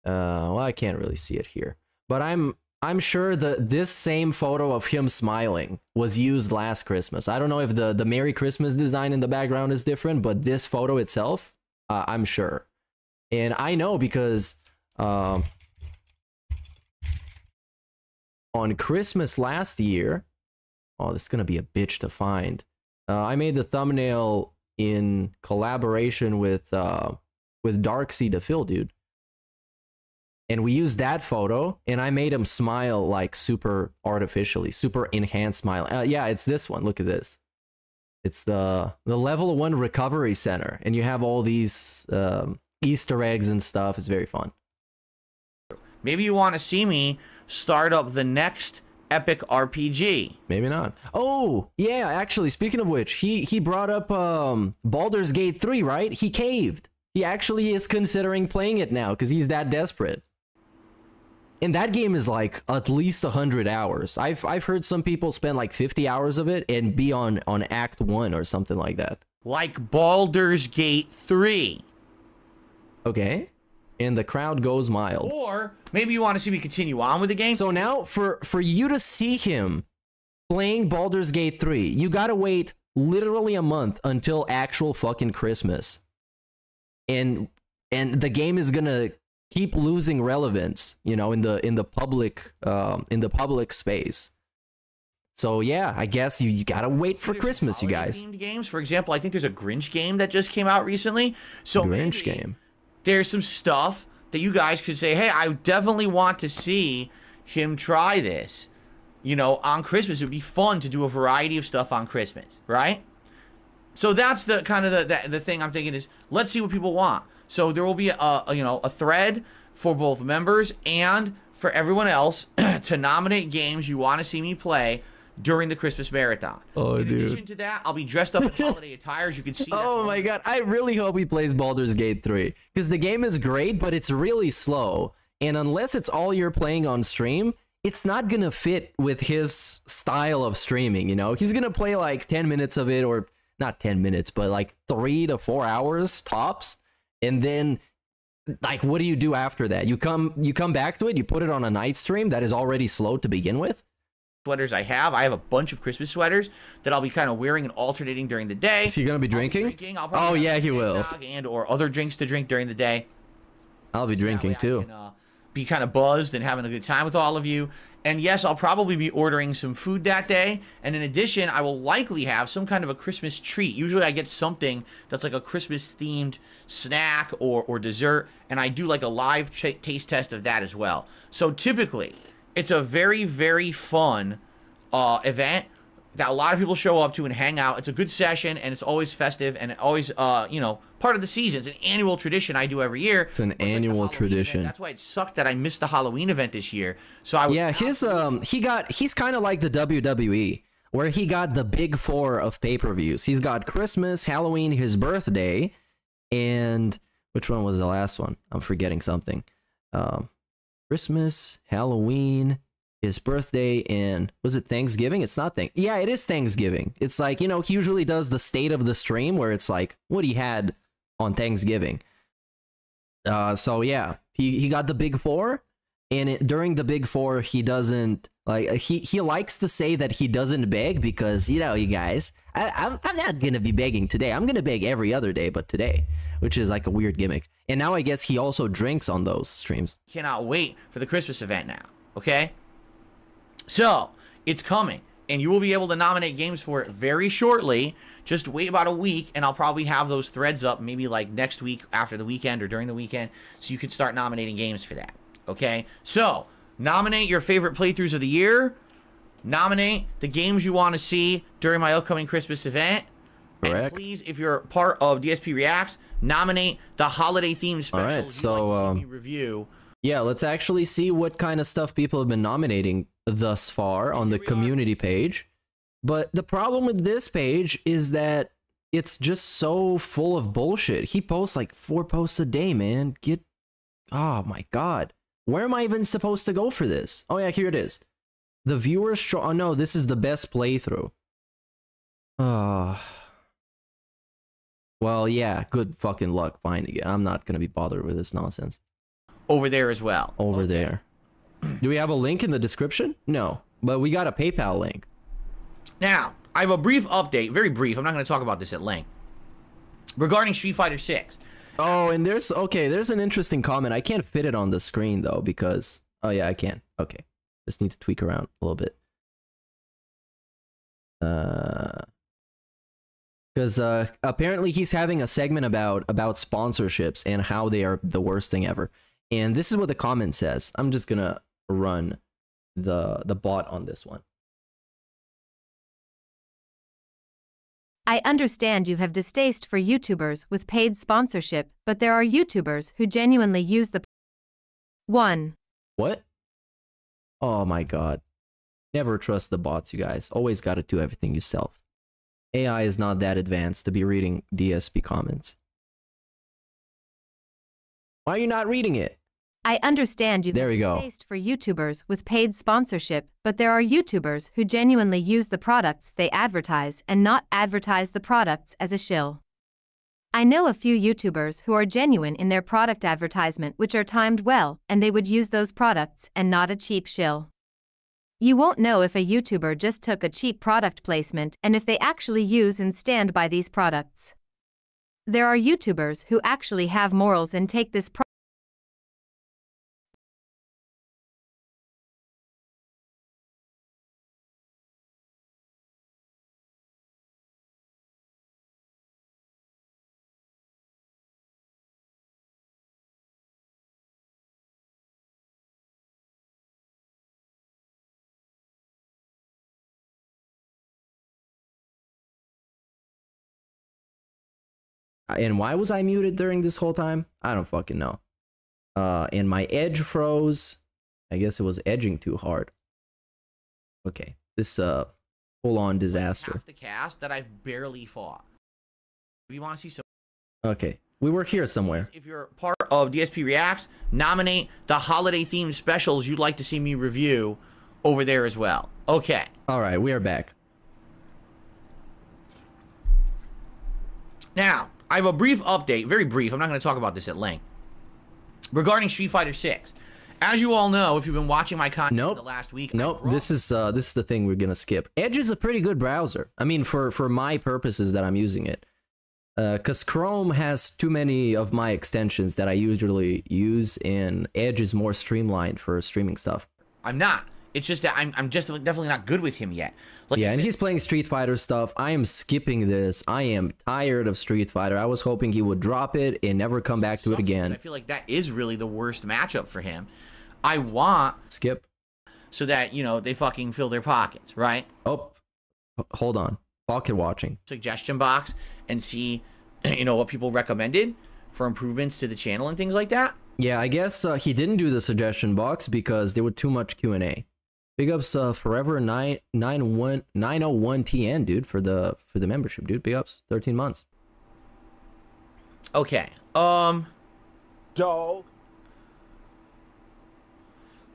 Uh, well, I can't really see it here. But I'm I'm sure that this same photo of him smiling was used last Christmas. I don't know if the, the Merry Christmas design in the background is different, but this photo itself, uh, I'm sure. And I know because... Um, on Christmas last year, oh, this is going to be a bitch to find. Uh, I made the thumbnail in collaboration with uh, with DarkSydePhil, dude. And we used that photo, and I made him smile like super artificially, super enhanced smile. Uh, yeah, it's this one. Look at this. It's the the Level One Recovery Center, and you have all these um, Easter eggs and stuff. It's very fun. Maybe you want to see me start up the next epic R P G. Maybe not. Oh, yeah, actually, speaking of which, he, he brought up um, Baldur's Gate three, right? He caved. He actually is considering playing it now because he's that desperate. And that game is like at least one hundred hours. I've, I've heard some people spend like fifty hours of it and be on, on Act one or something like that. Like Baldur's Gate three. Okay. And the crowd goes mild. Or maybe you want to see me continue on with the game. So now for, for you to see him playing Baldur's Gate three, you got to wait literally a month until actual fucking Christmas. And and the game is going to keep losing relevance, you know, in the in the public um, in the public space. So, yeah, I guess you, you got to wait for there's Christmas, you guys. Games, for example, I think there's a Grinch game that just came out recently. So Grinch game. There's some stuff that you guys could say, hey, I definitely want to see him try this, you know, on Christmas. It would be fun to do a variety of stuff on Christmas, right? So that's the kind of the, the, the thing I'm thinking is, let's see what people want. So there will be a, a you know, a thread for both members and for everyone else to nominate games you want to see me play during the Christmas marathon. Oh, in dude. In addition to that, I'll be dressed up in holiday attire, as you can see. Oh my God. I really hope he plays Baldur's Gate three because the game is great, but it's really slow. And unless it's all you're playing on stream, it's not going to fit with his style of streaming. You know, he's going to play like ten minutes of it, or not ten minutes, but like three to four hours tops. And then like, what do you do after that? You come, you come back to it. You put it on a night stream that is already slow to begin with. Sweaters I have. I have a bunch of Christmas sweaters that I'll be kind of wearing and alternating during the day. So you're going to be drinking? drinking. I'll oh, yeah, he will. And or other drinks to drink during the day. I'll be so drinking too. Can, uh, be kind of buzzed and having a good time with all of you. And yes, I'll probably be ordering some food that day. And in addition, I will likely have some kind of a Christmas treat. Usually I get something that's like a Christmas themed snack or, or dessert. And I do like a live taste test of that as well. So typically, it's a very, very fun uh, event that a lot of people show up to and hang out. It's a good session, and it's always festive, and always, uh, you know, part of the season. It's an annual tradition I do every year. It's an annual tradition. Event. That's why it sucked that I missed the Halloween event this year. So I yeah, his um, he got he's kind of like the W W E, where he got the big four of pay-per-views. He's got Christmas, Halloween, his birthday, and which one was the last one? I'm forgetting something. Um, Christmas, Halloween, his birthday, and was it Thanksgiving? It's not Thanksgiving. Yeah, it is Thanksgiving. It's like, you know, he usually does the state of the stream where it's like what he had on Thanksgiving. Uh, so yeah, he, he got the big four, and it, during the big four, he doesn't like he he likes to say that he doesn't beg because, you know, you guys, I, I'm, I'm not going to be begging today. I'm going to beg every other day, but today, which is like a weird gimmick. And now I guess he also drinks on those streams. Cannot wait for the Christmas event now, okay? So, it's coming, and you will be able to nominate games for it very shortly. Just wait about a week, and I'll probably have those threads up maybe like next week, after the weekend, or during the weekend, so you can start nominating games for that, okay? So, nominate your favorite playthroughs of the year. Nominate the games you want to see during my upcoming Christmas event. Correct. And please, if you're part of D S P Reacts, nominate the holiday themed specials. All right, so like um, review. Yeah, let's actually see what kind of stuff people have been nominating thus far on the community page. But the problem with this page is that it's just so full of bullshit. He posts like four posts a day, man. Get, oh my God, where am I even supposed to go for this? Oh yeah, here it is. The viewers show. Oh no, this is the best playthrough. Ah. Uh, Well, yeah, good fucking luck finding it. I'm not going to be bothered with this nonsense. Over there as well. Over okay. there. Do we have a link in the description? No, but we got a PayPal link. Now, I have a brief update, very brief. I'm not going to talk about this at length. Regarding Street Fighter six. Oh, and there's, okay, there's an interesting comment. I can't fit it on the screen, though, because, oh, yeah, I can. Okay. Just need to tweak around a little bit. Uh... Because uh, apparently he's having a segment about about sponsorships and how they are the worst thing ever. And this is what the comment says. I'm just going to run the, the bot on this one. I understand you have distaste for YouTubers with paid sponsorship, but there are YouTubers who genuinely use the one. What? Oh my god. Never trust the bots, you guys. Always gotta do everything yourself. A I is not that advanced to be reading D S P comments. Why are you not reading it? I understand you there have distaste for YouTubers with paid sponsorship, but there are YouTubers who genuinely use the products they advertise and not advertise the products as a shill. I know a few YouTubers who are genuine in their product advertisement which are timed well, and they would use those products and not a cheap shill. You won't know if a YouTuber just took a cheap product placement and if they actually use and stand by these products. There are YouTubers who actually have morals and take this product And why was I muted during this whole time? I don't fucking know. Uh, and my edge froze. I guess it was edging too hard. Okay, this uh, full-on disaster. Half the cast that I've barely fought. We want to see some. Okay, we were here somewhere. If you're part of D S P Reacts, nominate the holiday-themed specials you'd like to see me review over there as well. Okay. All right, we are back. Now, I have a brief update, very brief, I'm not going to talk about this at length, regarding Street Fighter six. As you all know, if you've been watching my content nope. the last week... Nope, this is, uh, this is the thing we're going to skip. Edge is a pretty good browser. I mean, for, for my purposes that I'm using it. Because uh, Chrome has too many of my extensions that I usually use, and Edge is more streamlined for streaming stuff. I'm not. It's just that I'm, I'm just definitely not good with him yet. Like yeah, and he's playing Street Fighter stuff. I am skipping this. I am tired of Street Fighter. I was hoping he would drop it and never come back to it again. I feel like that is really the worst matchup for him. I want... Skip. So that, you know, they fucking fill their pockets, right? Oh, hold on. Pocket watching. Suggestion box and see, you know, what people recommended for improvements to the channel and things like that. Yeah, I guess uh, he didn't do the suggestion box because there were too much Q and A. Big ups, uh, Forever nine oh one T N, dude, for the for the membership, dude. Big ups, thirteen months. Okay. Um. Dog.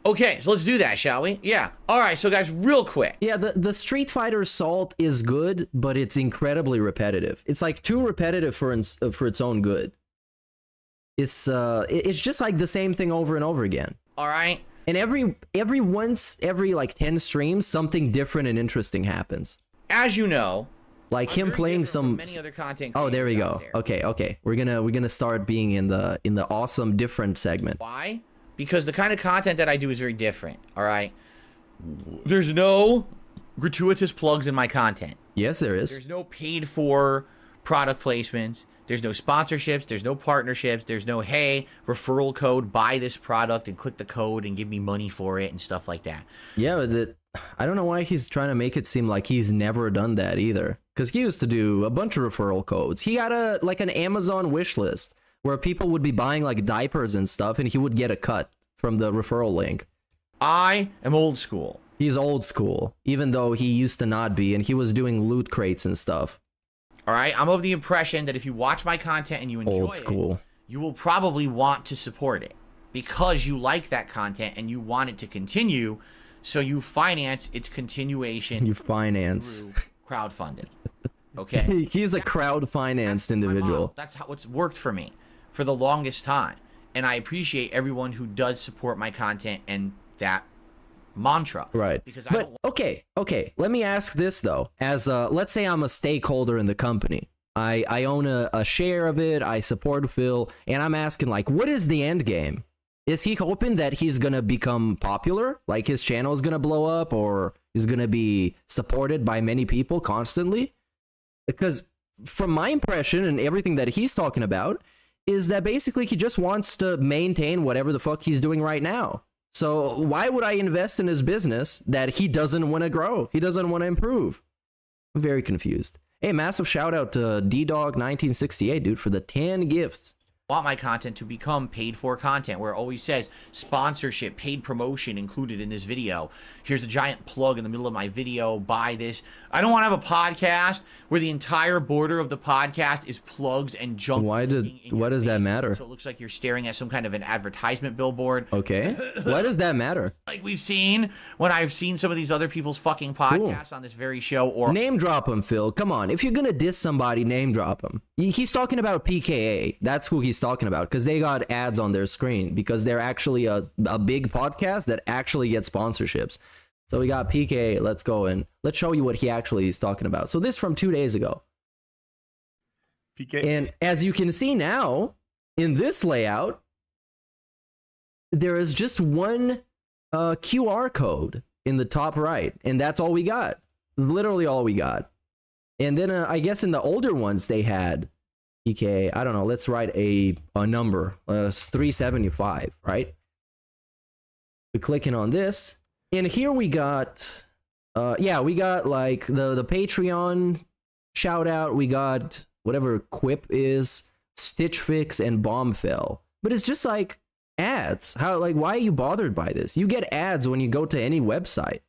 Okay, so let's do that, shall we? Yeah. All right, so guys, real quick. Yeah, the the Street Fighter Assault is good, but it's incredibly repetitive. It's like too repetitive for in, for its own good. It's uh, it's just like the same thing over and over again. All right. And every, every once, every like ten streams, something different and interesting happens. As you know. Like him playing some... Many other content oh, there we go. There. Okay, okay. We're gonna, we're gonna start being in the, in the awesome different segment. Why? Because the kind of content that I do is very different, all right? There's no gratuitous plugs in my content. Yes, there is. There's no paid for product placements. There's no sponsorships, there's no partnerships, there's no, hey, referral code, buy this product and click the code and give me money for it and stuff like that. Yeah, but the, I don't know why he's trying to make it seem like he's never done that either. Because he used to do a bunch of referral codes. He had a like an Amazon wish list where people would be buying like diapers and stuff and he would get a cut from the referral link. I am old school. He's old school, even though he used to not be, and he was doing loot crates and stuff. All right, I'm of the impression that if you watch my content and you enjoy Old school. it, you will probably want to support it because you like that content and you want it to continue, so you finance its continuation. You finance through crowdfunding. Okay, he's a crowd-financed individual. Mom, that's how it's worked for me for the longest time, and I appreciate everyone who does support my content and that mantra, right? Because I but don't okay okay let me ask this though, as uh let's say I'm a stakeholder in the company, i i own a, a share of it, I support Phil, and I'm asking, like, what is the end game? Is he hoping that he's gonna become popular, like his channel is gonna blow up, or is gonna be supported by many people constantly? Because from my impression and everything that he's talking about is that basically he just wants to maintain whatever the fuck he's doing right now. So why would I invest in his business that he doesn't want to grow? He doesn't want to improve. I'm very confused. Hey, massive shout out to D Dog nineteen sixty-eight, dude, for the ten gifts. Want my content to become paid for content, where it always says sponsorship, paid promotion included in this video. Here's a giant plug in the middle of my video. Buy this. I don't want to have a podcast where the entire border of the podcast is plugs and junk. Why did why does that matter? So it looks like you're staring at some kind of an advertisement billboard. Okay. Why does that matter? Like we've seen when I've seen some of these other people's fucking podcasts cool. on this very show. Or name drop him, Phil. Come on. If you're gonna diss somebody, name drop him. He's talking about P K A. That's who he's talking about, because they got ads on their screen, because they're actually a, a big podcast that actually gets sponsorships. So we got P K, let's go and let's show you what he actually is talking about. So this from two days ago. P K. And as you can see now in this layout, there is just one uh, Q R code in the top right. And that's all we got. Literally all we got. And then uh, I guess in the older ones they had P K, I don't know, let's write a, a number, uh, three seventy-five, right? We're clicking on this, and here we got, uh, yeah, we got like the, the Patreon shout out, we got whatever Quip is, Stitch Fix, and Bombfell. But it's just like ads. How, like, why are you bothered by this? You get ads when you go to any website,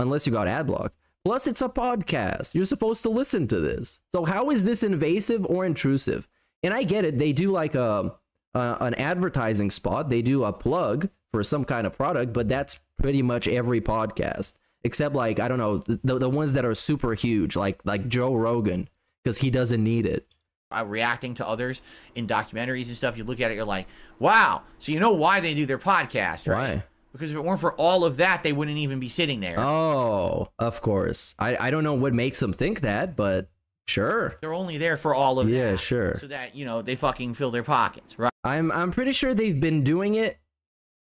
unless you got Adblock. Plus, it's a podcast. You're supposed to listen to this. So how is this invasive or intrusive? And I get it. They do like a, a an advertising spot. They do a plug for some kind of product, but that's pretty much every podcast. Except like, I don't know, the, the ones that are super huge, like like Joe Rogan, because he doesn't need it. Uh, reacting to others in documentaries and stuff, you look at it, you're like, wow. So you know why they do their podcast, right? Why? Because if it weren't for all of that, they wouldn't even be sitting there. Oh, of course. I, I don't know what makes them think that, but sure. They're only there for all of yeah, that. Yeah, sure. So that, you know, they fucking fill their pockets, right? I'm, I'm pretty sure they've been doing it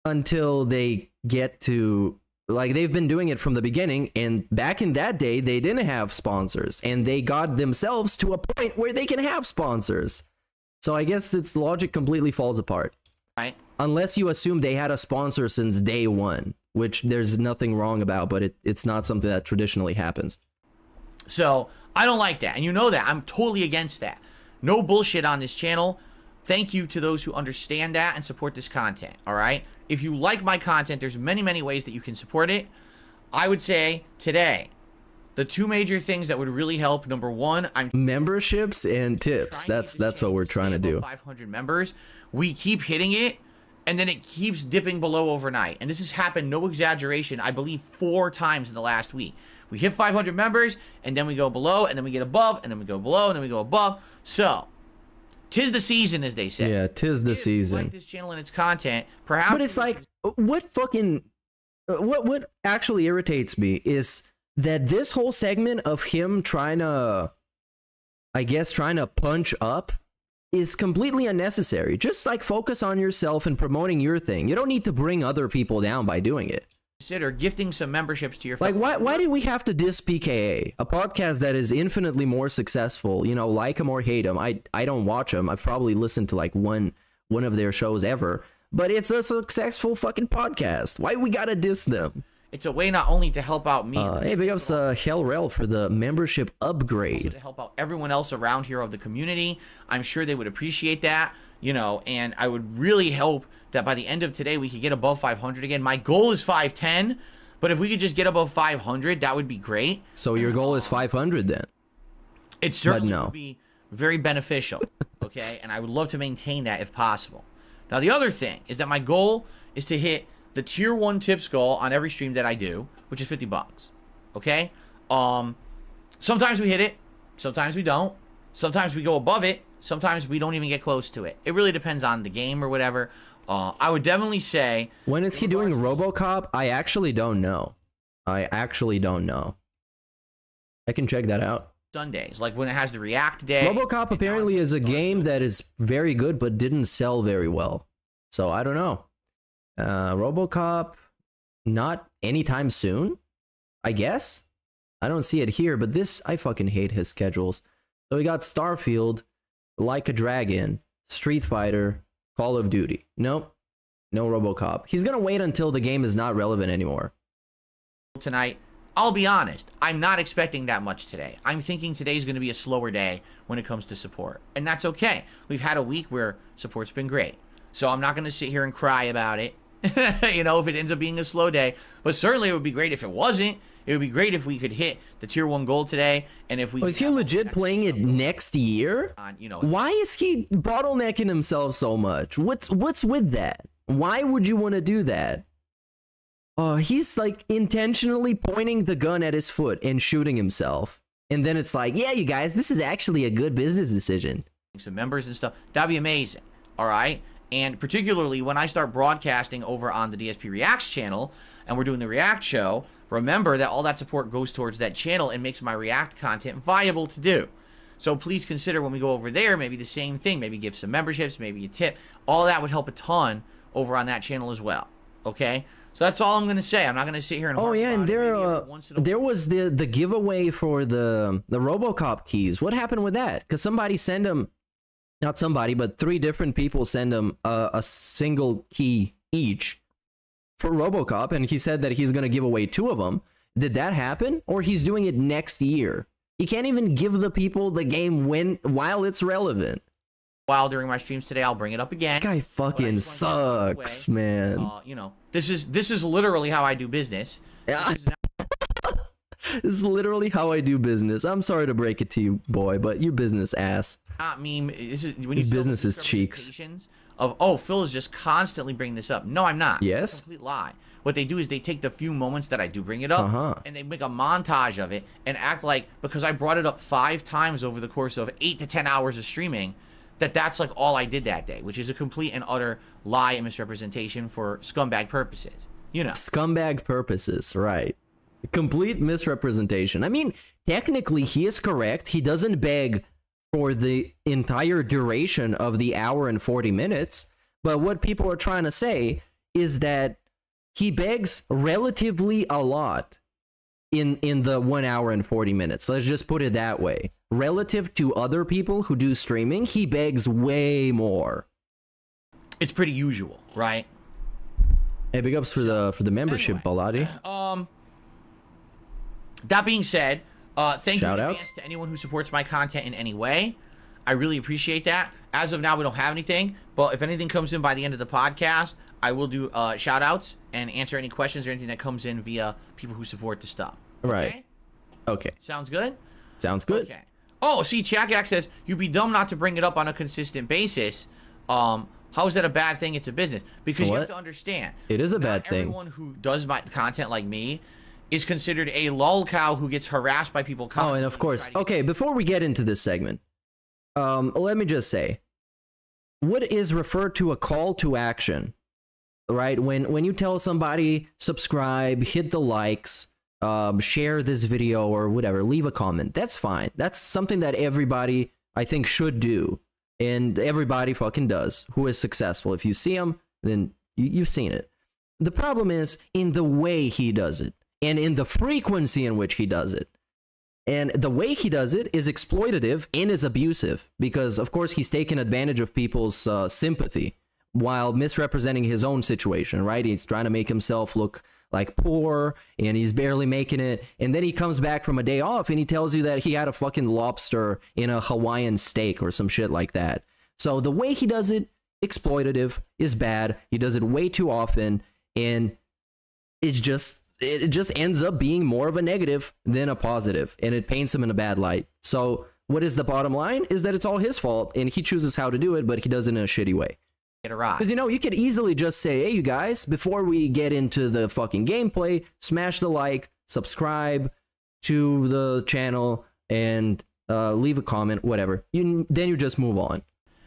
until they get to... Like, they've been doing it from the beginning, and back in that day, they didn't have sponsors, and they got themselves to a point where they can have sponsors. So I guess its logic completely falls apart. Right. Unless you assume they had a sponsor since day one, which there's nothing wrong about, but it, it's not something that traditionally happens. So I don't like that. And you know that. I'm totally against that. No bullshit on this channel. Thank you to those who understand that and support this content. All right. If you like my content, there's many, many ways that you can support it. I would say today, the two major things that would really help, number one, I'm memberships and tips. That's that's what we're trying to do. five hundred members. We keep hitting it. And then it keeps dipping below overnight. And this has happened, no exaggeration, I believe four times in the last week. We hit five hundred members, and then we go below, and then we get above, and then we go below, and then we go above. So, tis the season, as they say. Yeah, tis the if season. You like this channel and its content, perhaps... But it's like, what fucking... What, what actually irritates me is that this whole segment of him trying to... I guess trying to punch up... is completely unnecessary. Just like focus on yourself and promoting your thing. You don't need to bring other people down by doing it. Consider gifting some memberships to your like. Why? Why did we have to diss P K A, a podcast that is infinitely more successful? You know, like him or hate him. I I don't watch him. I've probably listened to like one one of their shows ever. But it's a successful fucking podcast. Why we gotta diss them? It's a way not only to help out me. Uh, hey, big ups uh, Hellrel for the membership upgrade. To help out everyone else around here of the community. I'm sure they would appreciate that, you know, and I would really hope that by the end of today we could get above five hundred again. My goal is five ten, but if we could just get above five hundred, that would be great. So your goal is five hundred then? It certainly no. would be very beneficial, okay? And I would love to maintain that if possible. Now, the other thing is that my goal is to hit... the tier one tips goal on every stream that I do, which is fifty bucks. Okay? Um, sometimes we hit it. Sometimes we don't. Sometimes we go above it. Sometimes we don't even get close to it. It really depends on the game or whatever. Uh, I would definitely say... When is he doing Robocop? I actually don't know. I actually don't know. I can check that out. Sundays, like when it has the React Day. Robocop apparently is a game that is very good, but didn't sell very well. So I don't know. Uh, Robocop, not anytime soon, I guess. I don't see it here, but this, I fucking hate his schedules. So we got Starfield, Like a Dragon, Street Fighter, Call of Duty. Nope. No Robocop. He's going to wait until the game is not relevant anymore. Tonight, I'll be honest, I'm not expecting that much today. I'm thinking today's going to be a slower day when it comes to support. And that's okay. We've had a week where support's been great. So I'm not going to sit here and cry about it, you know, if it ends up being a slow day. But certainly it would be great if it wasn't. It would be great if we could hit the tier one goal today. And if we... Oh, is he legit playing it next year? On, you know, why is he bottlenecking himself so much? What's, what's with that? Why would you want to do that? Oh, he's like intentionally pointing the gun at his foot and shooting himself. And then it's like, yeah, you guys, this is actually a good business decision. Some members and stuff. That'd be amazing. All right. And particularly when I start broadcasting over on the D S P Reacts channel and we're doing the React show, remember that all that support goes towards that channel and makes my React content viable to do. So please consider when we go over there, maybe the same thing, maybe give some memberships, maybe a tip. All that would help a ton over on that channel as well. Okay? So that's all I'm going to say. I'm not going to sit here and... Oh, yeah, and there uh, there was the, the giveaway for the, the RoboCop keys. What happened with that? Because somebody sent them... Not somebody, but three different people send him a, a single key each for RoboCop, and he said that he's going to give away two of them. Did that happen? Or he's doing it next year? He can't even give the people the game when while it's relevant. While during my streams today, I'll bring it up again. This guy fucking sucks, man. Uh, you know, this is this is literally how I do business. Yeah. This is This is literally how I do business. I'm sorry to break it to you, boy, but you business ass. I mean, this is when you... His business is cheeks. Of, oh, Phil is just constantly bringing this up. No, I'm not. Yes. It's a complete lie. What they do is they take the few moments that I do bring it up, uh-huh, and they make a montage of it and act like because I brought it up five times over the course of eight to ten hours of streaming, that that's like all I did that day, which is a complete and utter lie and misrepresentation for scumbag purposes. You know, scumbag purposes, right? Complete misrepresentation. I mean, technically, he is correct. He doesn't beg for the entire duration of the hour and forty minutes. But what people are trying to say is that he begs relatively a lot in, in the one hour and forty minutes. Let's just put it that way. Relative to other people who do streaming, he begs way more. It's pretty usual, right? Hey, big ups for the, for the membership, anyway, Baladi. Um... That being said, uh, thank you in advance to anyone who supports my content in any way. I really appreciate that. As of now, we don't have anything, but if anything comes in by the end of the podcast, I will do uh, shout-outs and answer any questions or anything that comes in via people who support the stuff. Okay? Right. Okay. Sounds good? Sounds good. Okay. Oh, see, Chiakiak says, you'd be dumb not to bring it up on a consistent basis. Um, how is that a bad thing? It's a business. Because what? You have to understand. It is a bad thing. Everyone who does my content like me is considered a lolcow who gets harassed by people constantly. Oh, and of course. Okay, before we get into this segment, um, let me just say, what is referred to a call to action, right? When when you tell somebody, subscribe, hit the likes, um, share this video or whatever, leave a comment, that's fine. That's something that everybody, I think, should do. And everybody fucking does who is successful. If you see them, then you, you've seen it. The problem is in the way he does it, and in the frequency in which he does it. And the way he does it is exploitative and is abusive, because, of course, he's taken advantage of people's uh, sympathy while misrepresenting his own situation, right? He's trying to make himself look like poor, and he's barely making it. And then he comes back from a day off, and he tells you that he had a fucking lobster in a Hawaiian steak or some shit like that. So the way he does it, exploitative, is bad. He does it way too often, and it's just... it just ends up being more of a negative than a positive, and it paints him in a bad light. So what is the bottom line is that it's all his fault, and he chooses how to do it, but he does it in a shitty way. Because, you know, you could easily just say, hey, you guys, before we get into the fucking gameplay, smash the like, subscribe to the channel, and uh, leave a comment, whatever. You, then you just move on.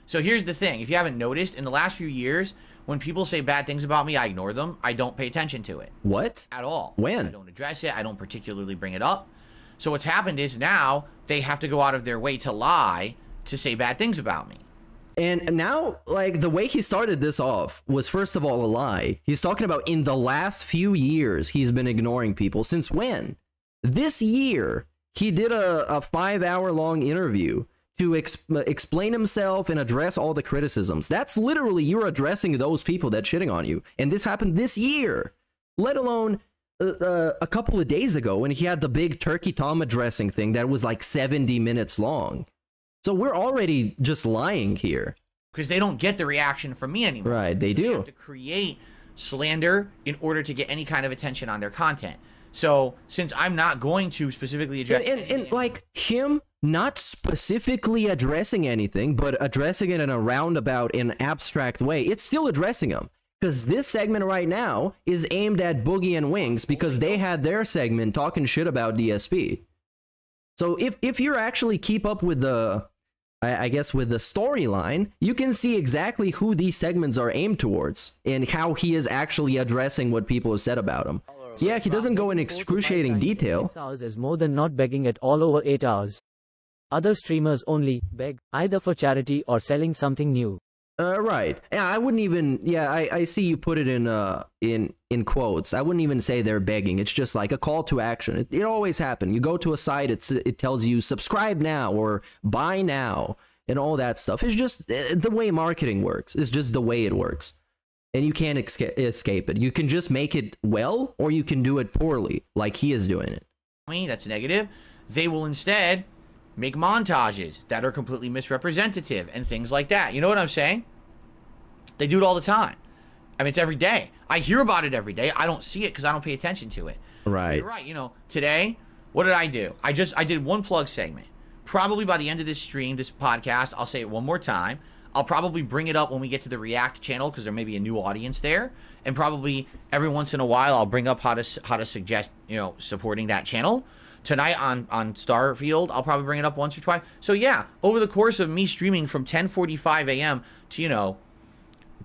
So here's the thing. If you haven't noticed, in the last few years, when people say bad things about me, I ignore them. I don't pay attention to it. What? At all. When? I don't address it. I don't particularly bring it up. So what's happened is now they have to go out of their way to lie to say bad things about me. And now, like, the way he started this off was, first of all, a lie. He's talking about in the last few years, he's been ignoring people. Since when? This year, he did a, a five hour long interview to ex explain himself and address all the criticisms. That's literally, you're addressing those people that shitting on you. And this happened this year, let alone uh, a couple of days ago when he had the big Turkey Tom addressing thing that was like seventy minutes long. So we're already just lying here. Because they don't get the reaction from me anymore. Right, they so do. They have to create slander in order to get any kind of attention on their content. So since I'm not going to specifically address and, and, and like him not specifically addressing anything, but addressing it in a roundabout and abstract way, it's still addressing him. Because this segment right now is aimed at Boogie and Wings because they had their segment talking shit about D S P. So if, if you're actually keep up with the, I, I guess, with the storyline, you can see exactly who these segments are aimed towards and how he is actually addressing what people have said about him. Yeah, he doesn't go in excruciating detail. Six hours is more than not begging at all over eight hours. Other streamers only beg, either for charity or selling something new. Uh, right. Yeah, I wouldn't even, yeah, I, I see you put it in, uh, in, in quotes. I wouldn't even say they're begging. It's just like a call to action. It, it always happens. You go to a site, it's, it tells you subscribe now or buy now and all that stuff. It's just the way marketing works. It's just the way it works. And you can't esca- escape it. You can just make it well, or you can do it poorly, like he is doing it. I mean, that's negative. They will instead make montages that are completely misrepresentative and things like that. You know what I'm saying? They do it all the time. I mean, it's every day. I hear about it every day. I don't see it because I don't pay attention to it. Right. You're right. You know, today, what did I do? I just, I did one plug segment. Probably by the end of this stream, this podcast, I'll say it one more time. I'll probably bring it up when we get to the React channel because there may be a new audience there, and probably every once in a while I'll bring up how to how to suggest, you know, supporting that channel. Tonight on on Starfield, I'll probably bring it up once or twice. So yeah, over the course of me streaming from ten forty-five A M to, you know,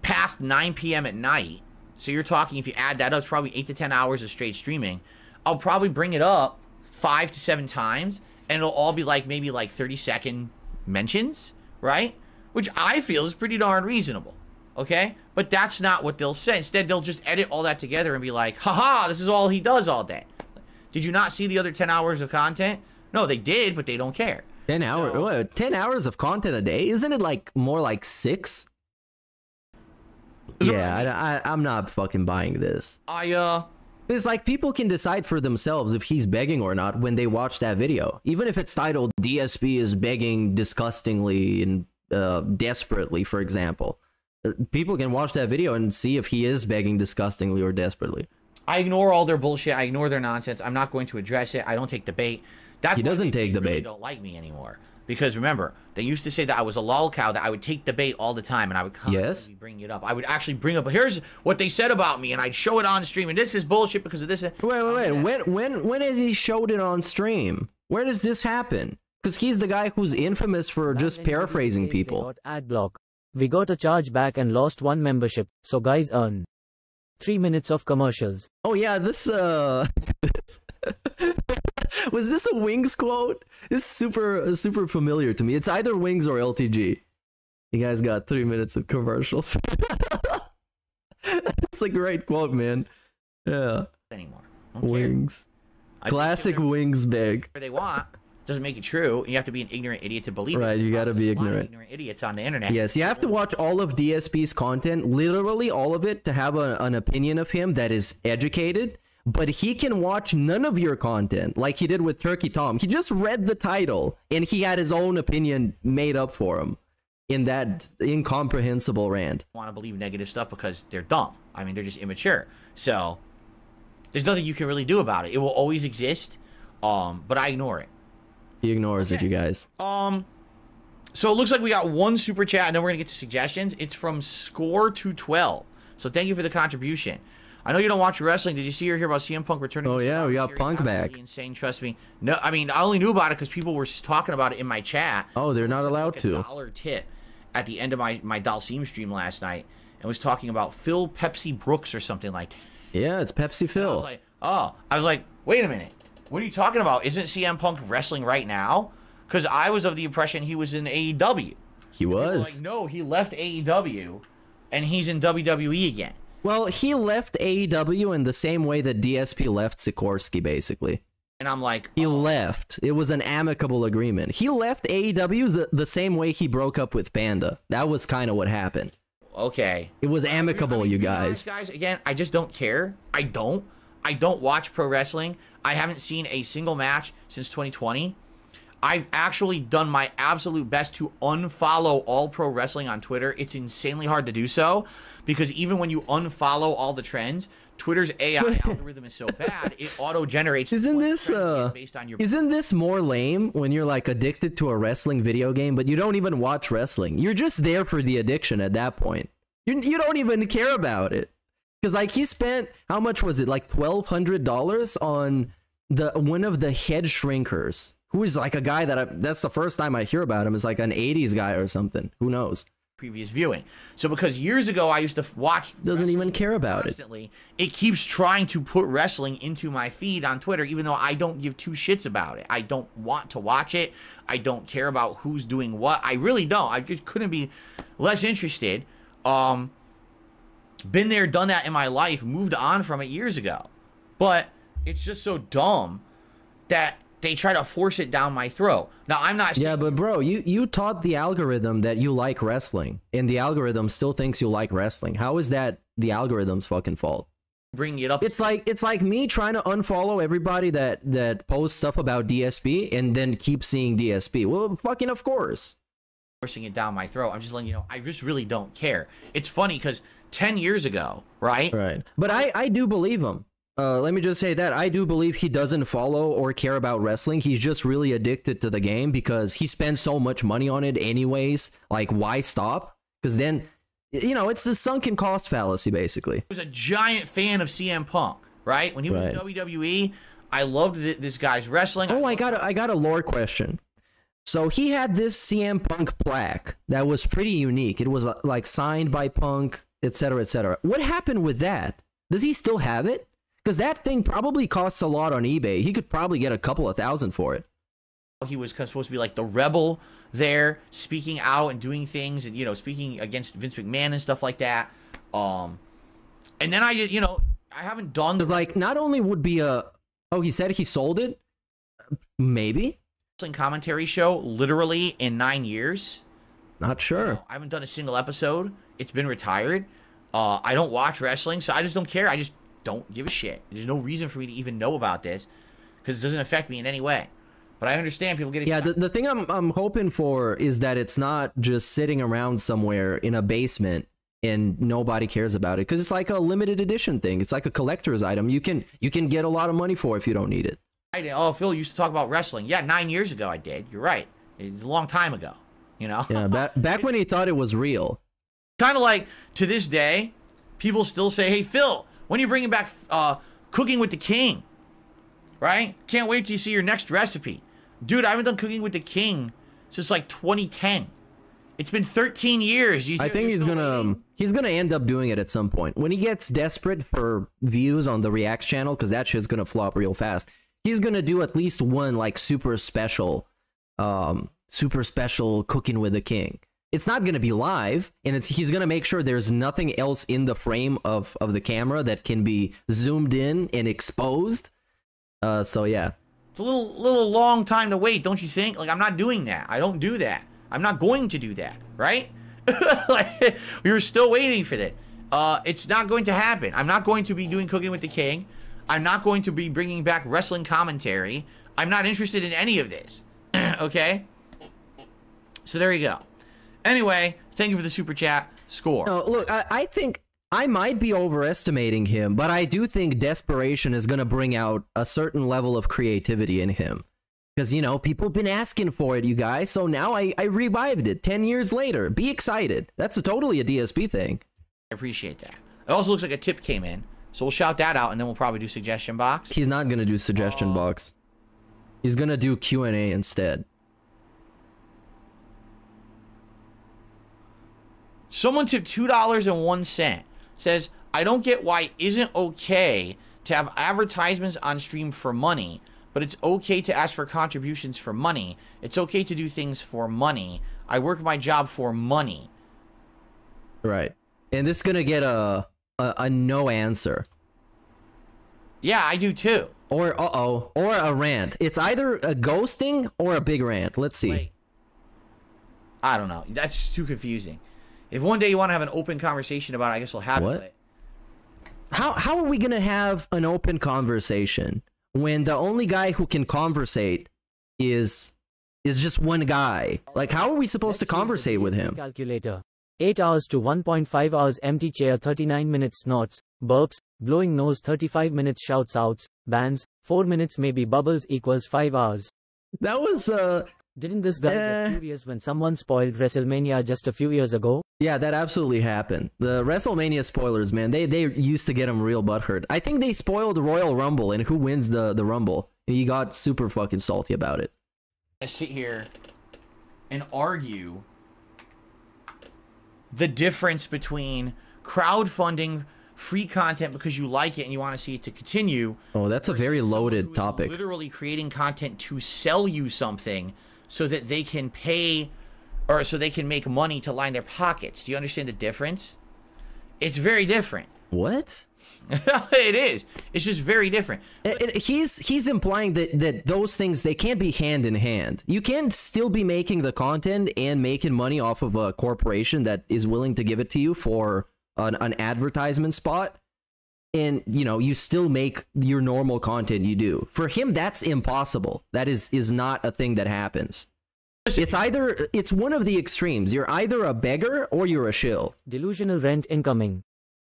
past nine P M at night, so you're talking, if you add that up, it's probably eight to ten hours of straight streaming. I'll probably bring it up five to seven times, and it'll all be like maybe like thirty second mentions, right? Which I feel is pretty darn reasonable, okay? But that's not what they'll say. Instead, they'll just edit all that together and be like, haha, this is all he does all day. Did you not see the other ten hours of content? No, they did, but they don't care. ten hours, so, what, ten hours of content a day? Isn't it like more like six? Yeah, I, I, I'm not fucking buying this. I, uh... It's like people can decide for themselves if he's begging or not when they watch that video. Even if it's titled, D S P is begging disgustingly and... Uh, desperately, for example, uh, people can watch that video and see if he is begging disgustingly or desperately. I ignore all their bullshit. I ignore their nonsense. I'm not going to address it. I don't take the bait. That's he doesn't take the bait. Don't like me anymore because remember they used to say that I was a lolcow, that I would take the bait all the time and I would constantly yes. bring it up. I would actually bring up here's what they said about me and I'd show it on stream and this is bullshit because of this. Wait, wait, wait. When when when has he showed it on stream? Where does this happen? Because he's the guy who's infamous for just paraphrasing people. Ad block. We got a charge back and lost one membership, so guys earn three minutes of commercials. Oh yeah, this uh, was this a Wings quote? It's super super familiar to me. It's either Wings or L T G. You guys got three minutes of commercials. That's a great quote, man. Yeah. Anymore. Wings. Classic Wings beg. Where they want. Doesn't make it true. You have to be an ignorant idiot to believe it. Right, you gotta be ignorant. Ignorant idiots on the internet. Yes, you have to watch all of D S P's content, literally all of it, to have a, an opinion of him that is educated. But he can watch none of your content, like he did with Turkey Tom. He just read the title, and he had his own opinion made up for him in that incomprehensible rant. Want to believe negative stuff because they're dumb. I mean, they're just immature. So there's nothing you can really do about it. It will always exist, um, but I ignore it. He ignores okay. it, you guys. Um, so it looks like we got one super chat, and then we're going to get to suggestions. It's from Score two twelve. So thank you for the contribution. I know you don't watch wrestling. Did you see or hear about C M Punk returning? Oh, yeah, we got Punk back. Insane, trust me. No, I mean, I only knew about it because people were talking about it in my chat. Oh, they're not allowed to. I took a dollar tip at the end of my, my Dalsim stream last night and was talking about Phil Pepsi Brooks or something like that. Yeah, it's Pepsi Phil. I was like, oh, I was like, wait a minute. What are you talking about? Isn't C M Punk wrestling right now? Because I was of the impression he was in A E W. He was. Like, no, he left A E W, and he's in W W E again. Well, he left A E W in the same way that D S P left Sikorsky, basically. And I'm like, oh. He left. It was an amicable agreement. He left A E W the, the same way he broke up with Panda. That was kind of what happened. Okay. It was amicable, I mean, you guys. Guys, again, I just don't care. I don't. I don't watch pro wrestling. I haven't seen a single match since twenty twenty. I've actually done my absolute best to unfollow all pro wrestling on Twitter. It's insanely hard to do so because even when you unfollow all the trends, Twitter's A I algorithm is so bad it auto generates. Isn't this uh, based on your isn't this more lame when you're like addicted to a wrestling video game but you don't even watch wrestling? You're just there for the addiction at that point. You you don't even care about it because like he spent how much was it like twelve hundred dollars on the one of the head shrinkers who is like a guy that I, that's the first time I hear about him is like an eighties guy or something. Who knows? Previous viewing. So because years ago I used to watch doesn't even care about constantly. It it keeps trying to put wrestling into my feed on Twitter even though I don't give two shits about it. I don't want to watch it. I don't care about who's doing what. I really don't. I just couldn't be less interested. Um been there, done that in my life, moved on from it years ago. But it's just so dumb that they try to force it down my throat. Now, I'm not... Yeah, but bro, you, you taught the algorithm that you like wrestling, and the algorithm still thinks you like wrestling. How is that the algorithm's fucking fault? Bring it up. It's like it's like me trying to unfollow everybody that, that posts stuff about D S P and then keep seeing D S P. Well, fucking of course. Forcing it down my throat. I'm just letting you know, I just really don't care. It's funny because ten years ago, right? Right. But I, I do believe him. Uh, let me just say that I do believe he doesn't follow or care about wrestling. He's just really addicted to the game because he spends so much money on it anyways. Like, why stop? Because then, you know, it's the sunken cost fallacy, basically. I was a giant fan of C M Punk, right? When he was right. in W W E, I loved th this guy's wrestling. Oh, I, I got a, I got a lore question. So he had this C M Punk plaque that was pretty unique. It was, uh, like, signed by Punk, et cetera, et cetera. What happened with that? Does he still have it? Because that thing probably costs a lot on eBay. He could probably get a couple of thousand for it. He was supposed to be like the rebel there, speaking out and doing things and, you know, speaking against Vince McMahon and stuff like that. Um, and then I, you know, I haven't done... Like, not only would be a... Oh, he said he sold it? Maybe? ...commentary show literally in nine years. Not sure. You know, I haven't done a single episode. It's been retired. Uh, I don't watch wrestling, so I just don't care. I just... don't give a shit. There's no reason for me to even know about this because it doesn't affect me in any way. But I understand people getting... Yeah, the, the thing I'm, I'm hoping for is that it's not just sitting around somewhere in a basement and nobody cares about it because it's like a limited edition thing. It's like a collector's item. You can you can get a lot of money for if you don't need it. I, oh, Phil used to talk about wrestling. Yeah, nine years ago I did. You're right. It's a long time ago, you know? Yeah, back, back when he thought it was real. Kind of like, to this day, people still say, hey, Phil... when are you bringing back uh, Cooking with the King? Right? Can't wait till you see your next recipe. Dude, I haven't done Cooking with the King since like twenty ten. It's been thirteen years. You, I think he's gonna um, he's gonna end up doing it at some point. When he gets desperate for views on the Reacts channel, because that shit's gonna flop real fast, he's gonna do at least one like super special, um, super special Cooking with the King. It's not going to be live, and it's he's going to make sure there's nothing else in the frame of, of the camera that can be zoomed in and exposed. Uh, so, yeah. It's a little, little long time to wait, don't you think? Like, I'm not doing that. I don't do that. I'm not going to do that, right? Like, we were still waiting for this. Uh, it's not going to happen. I'm not going to be doing Cooking with the King. I'm not going to be bringing back wrestling commentary. I'm not interested in any of this, okay? So, there you go. Anyway, thank you for the super chat. Score. No, look, I, I think I might be overestimating him, but I do think desperation is going to bring out a certain level of creativity in him. Because, you know, people have been asking for it, you guys. So now I, I revived it ten years later. Be excited. That's a, totally a D S P thing. I appreciate that. It also looks like a tip came in. So we'll shout that out, and then we'll probably do suggestion box. He's not going to do suggestion uh, box. He's going to do Q and A instead. Someone tipped two dollars and one cent. Says, I don't get why it isn't okay to have advertisements on stream for money, but it's okay to ask for contributions for money. It's okay to do things for money. I work my job for money. Right. And this is going to get a, a, a no answer. Yeah, I do too. Or uh-oh. Or a rant. It's either a ghosting or a big rant. Let's see. Wait. I don't know. That's just too confusing. If one day you want to have an open conversation about it, I guess we'll have what? it. How, how are we going to have an open conversation when the only guy who can conversate is is just one guy? Like, how are we supposed Let's to conversate with him? Calculator. eight hours to one point five hours, empty chair, thirty-nine minutes snorts, burps, blowing nose, thirty-five minutes shouts outs, bans, four minutes maybe bubbles equals five hours. That was, uh... Didn't this guy uh, get furious when someone spoiled WrestleMania just a few years ago? Yeah, that absolutely happened. The WrestleMania spoilers, man, they they used to get him real butthurt. I think they spoiled Royal Rumble and who wins the, the Rumble. And he got super fucking salty about it. I sit here and argue the difference between crowdfunding free content because you like it and you want to see it to continue. Oh, that's a very loaded topic. Literally creating content to sell you something so that they can pay or so they can make money to line their pockets. Do you understand the difference? It's very different. What? It is. It's just very different. It, it, he's he's implying that, that those things, they can't be hand in hand. You can still be making the content and making money off of a corporation that is willing to give it to you for an, an advertisement spot. And, you know, you still make your normal content you do. For him, that's impossible. That is, is not a thing that happens. It's either, it's one of the extremes. You're either a beggar or you're a shill. Delusional rent incoming.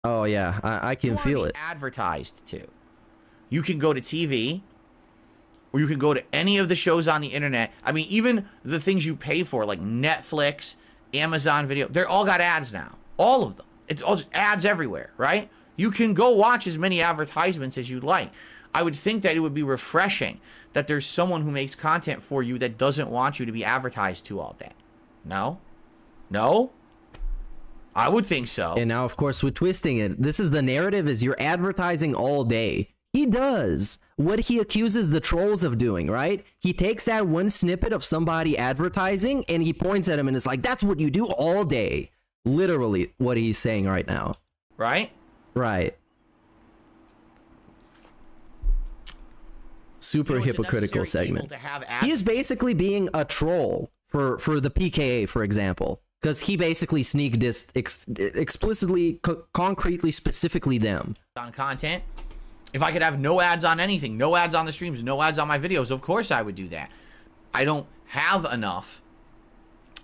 Oh, yeah, I, I can feel it. Advertised to. You can go to T V or you can go to any of the shows on the internet. I mean, even the things you pay for, like Netflix, Amazon Video, they're all got ads now. All of them. It's all just ads everywhere, right? You can go watch as many advertisements as you like. I would think that it would be refreshing that there's someone who makes content for you that doesn't want you to be advertised to all day. No? No? I would think so. And now, of course, we're twisting it. This is the narrative, is you're advertising all day. He does what he accuses the trolls of doing, right? He takes that one snippet of somebody advertising and he points at him and it's like, that's what you do all day. Literally what he's saying right now. Right? Right. Super you know, hypocritical segment. He is basically being a troll for, for the P K A, for example, because he basically sneak dissed ex explicitly, co concretely, specifically them. On content, if I could have no ads on anything, no ads on the streams, no ads on my videos, of course I would do that. I don't have enough,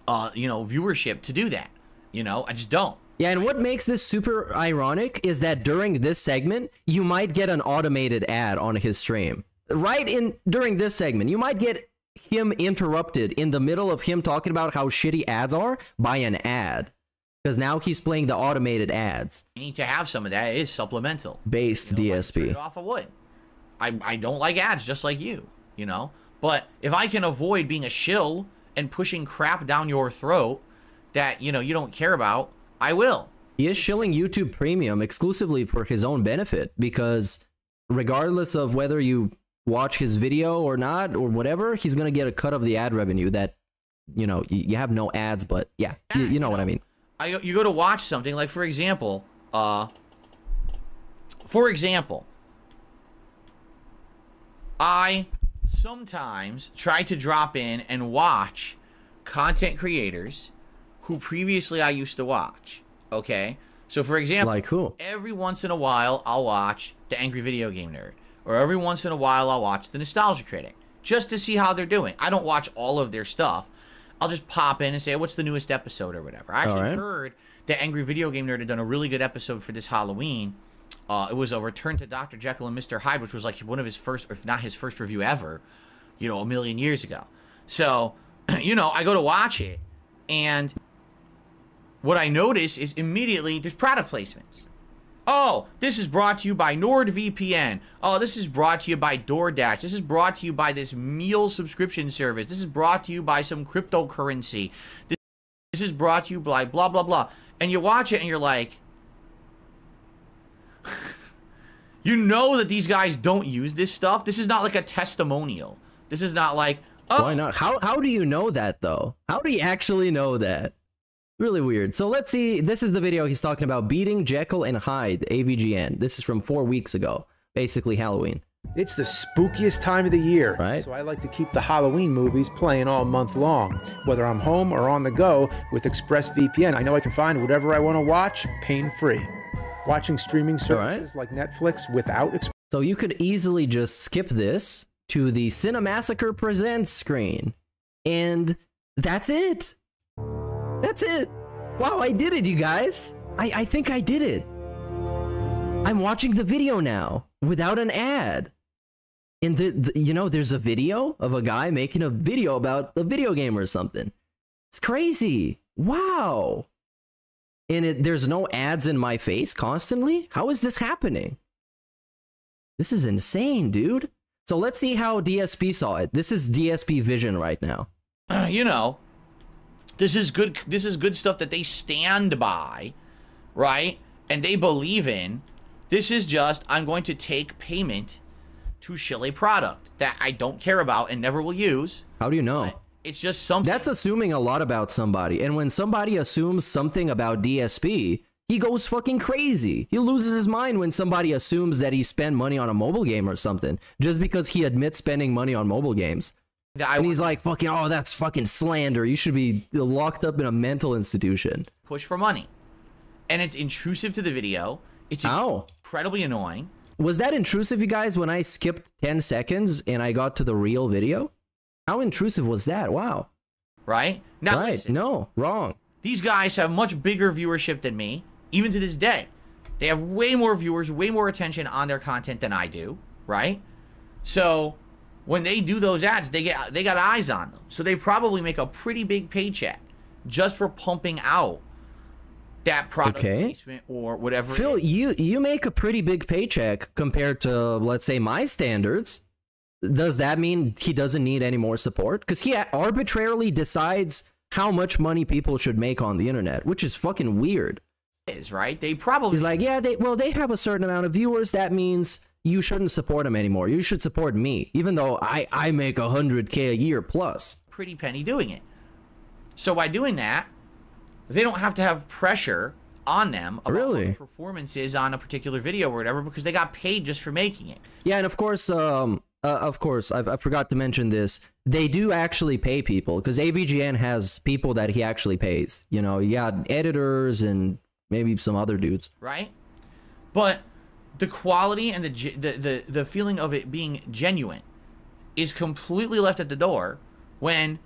uh, you know, viewership to do that. You know, I just don't. Yeah, and what makes this super ironic is that during this segment, you might get an automated ad on his stream. Right in during this segment, you might get him interrupted in the middle of him talking about how shitty ads are by an ad. Because now he's playing the automated ads. You need to have some of that. It is supplemental. Based you know, D S P. Like off of wood. I, I don't like ads just like you, you know. But if I can avoid being a shill and pushing crap down your throat that, you know, you don't care about, I will. He is shilling YouTube Premium exclusively for his own benefit, because regardless of whether you watch his video or not or whatever, he's going to get a cut of the ad revenue that, you know, you have no ads, but yeah, you, you know what I mean. I, you go to watch something like, for example, uh, for example, I sometimes try to drop in and watch content creators who previously I used to watch, okay? So, for example, like who? Every once in a while, I'll watch the Angry Video Game Nerd. Or every once in a while, I'll watch the Nostalgia Critic. Just to see how they're doing. I don't watch all of their stuff. I'll just pop in and say, what's the newest episode or whatever. I actually right. heard that Angry Video Game Nerd had done a really good episode for this Halloween. Uh, it was a Return to Doctor Jekyll and Mister Hyde, which was like one of his first, if not his first review ever, you know, a million years ago. So, you know, I go to watch it, and what I notice is immediately there's product placements. Oh, this is brought to you by NordVPN. Oh, this is brought to you by DoorDash. This is brought to you by this meal subscription service. This is brought to you by some cryptocurrency. This is brought to you by blah, blah, blah. And you watch it and you're like, you know that these guys don't use this stuff. This is not like a testimonial. This is not like, oh. Why not? How, how do you know that, though? How do you actually know that? Really weird. So let's see. This is the video he's talking about, beating Jekyll and Hyde, A V G N. This is from four weeks ago, basically Halloween. It's the spookiest time of the year, right? So I like to keep the Halloween movies playing all month long, whether I'm home or on the go. With ExpressVPN, I know I can find whatever I want to watch pain-free. Watching streaming services right. like Netflix without Express. So you could easily just skip this to the Cinemassacre Presents screen, and that's it. That's it. Wow, I did it, you guys. I, I think I did it. I'm watching the video now without an ad. And the, the, you know, there's a video of a guy making a video about the video game or something. It's crazy. Wow. And it, there's no ads in my face constantly. How is this happening? This is insane, dude. So let's see how D S P saw it. This is D S P vision right now. Uh, you know, this is good. This is good stuff that they stand by, right? And they believe in. This is just, I'm going to take payment to shill a product that I don't care about and never will use. How do you know? It's just something. That's assuming a lot about somebody. And when somebody assumes something about D S P, he goes fucking crazy. He loses his mind when somebody assumes that he spent money on a mobile game or something, just because he admits spending money on mobile games. I and he's like, fucking, oh, that's fucking slander. You should be locked up in a mental institution. Push for money. And it's intrusive to the video. It's Ow. incredibly annoying. Was that intrusive, you guys, when I skipped ten seconds and I got to the real video? How intrusive was that? Wow. Right? Now, right. Listen, no, wrong. These guys have much bigger viewership than me, even to this day. They have way more viewers, way more attention on their content than I do, right? So when they do those ads, they get they got eyes on them. So they probably make a pretty big paycheck just for pumping out that product okay. placement or whatever. Phil, you you make a pretty big paycheck compared to, let's say, my standards. Does that mean he doesn't need any more support? Because he arbitrarily decides how much money people should make on the internet, which is fucking weird. Is right? They probably he's like, yeah, they well, they have a certain amount of viewers. That means you shouldn't support them anymore. You should support me, even though I I make a hundred k a year plus. Pretty penny doing it. So by doing that, they don't have to have pressure on them about really? what performances on a particular video or whatever, because they got paid just for making it. Yeah, and of course, um, uh, of course, I've, I forgot to mention this. They do actually pay people, because A V G N has people that he actually pays. You know, you got editors and maybe some other dudes. Right? But the quality and the, the, the, the feeling of it being genuine is completely left at the door when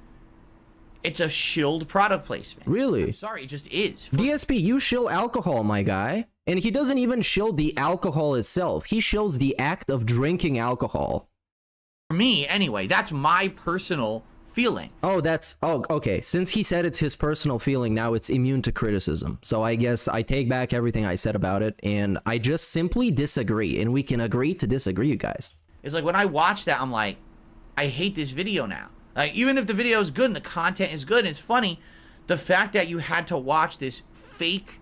it's a shilled product placement. Really? I'm sorry, it just is. D S P, you shill alcohol, my guy. And he doesn't even shill the alcohol itself. He shills the act of drinking alcohol. For me, anyway, that's my personal feeling. Oh, that's... Oh, okay. Since he said it's his personal feeling, now it's immune to criticism. So I guess I take back everything I said about it, and I just simply disagree. And we can agree to disagree, you guys. It's like, when I watch that, I'm like, I hate this video now. Like, even if the video is good and the content is good and it's funny, the fact that you had to watch this fake...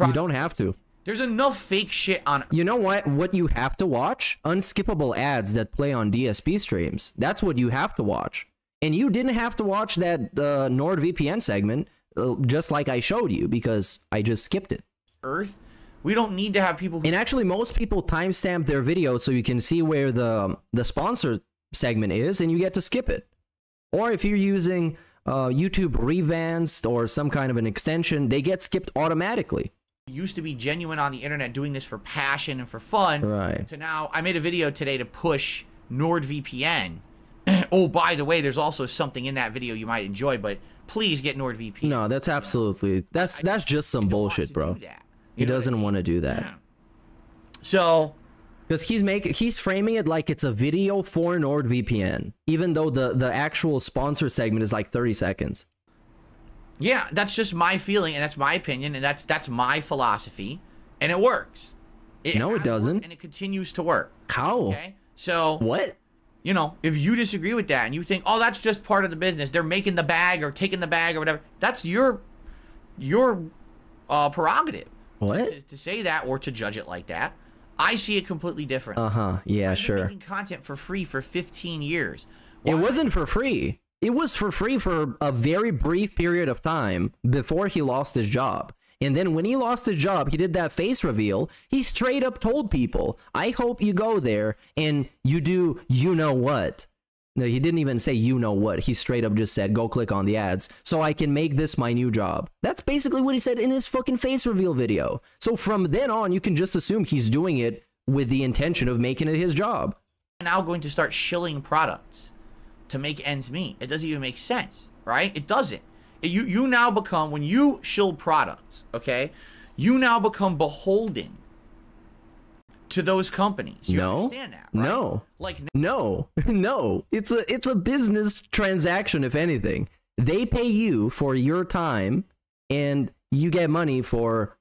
You don't have to. There's enough fake shit on... You know what? What you have to watch? Unskippable ads that play on D S P streams. That's what you have to watch. And you didn't have to watch that uh, NordVPN segment, uh, just like I showed you, because I just skipped it. Earth? We don't need to have people... Who and actually, most people timestamp their video so you can see where the, the sponsor segment is, and you get to skip it. Or if you're using uh, YouTube Revanced or some kind of an extension, they get skipped automatically. Used to be genuine on the internet, doing this for passion and for fun. Right. To now, I made a video today to push NordVPN. Oh, by the way, there's also something in that video you might enjoy, but please get NordVPN. No, that's absolutely, that's, that's just some bullshit, bro. Do he doesn't I mean? want to do that. Yeah. So... Because he's making, he's framing it like it's a video for NordVPN, even though the the actual sponsor segment is like thirty seconds. Yeah, that's just my feeling, and that's my opinion, and that's that's my philosophy, and it works. It no, it doesn't, and it continues to work. How? Okay, so what? You know, if you disagree with that and you think, oh, that's just part of the business, they're making the bag or taking the bag or whatever, that's your your uh, prerogative. What? To, to say that or to judge it like that. I see it completely different. Uh-huh. Yeah, I've sure. I've been making content for free for fifteen years. Why? It wasn't for free. It was for free for a very brief period of time before he lost his job. And then when he lost the job, he did that face reveal. He straight up told people, I hope you go there and you do, you know what. No, he didn't even say, you know what. He straight up just said, go click on the ads so I can make this my new job. That's basically what he said in his fucking face reveal video. So from then on, you can just assume he's doing it with the intention of making it his job. Now going to start shilling products to make ends meet. It doesn't even make sense, right? It doesn't. You, you now become, when you shill products, okay, you now become beholden to those companies. You no, understand that, right? No, like no, no, it's a, it's a business transaction. If anything, they pay you for your time and you get money for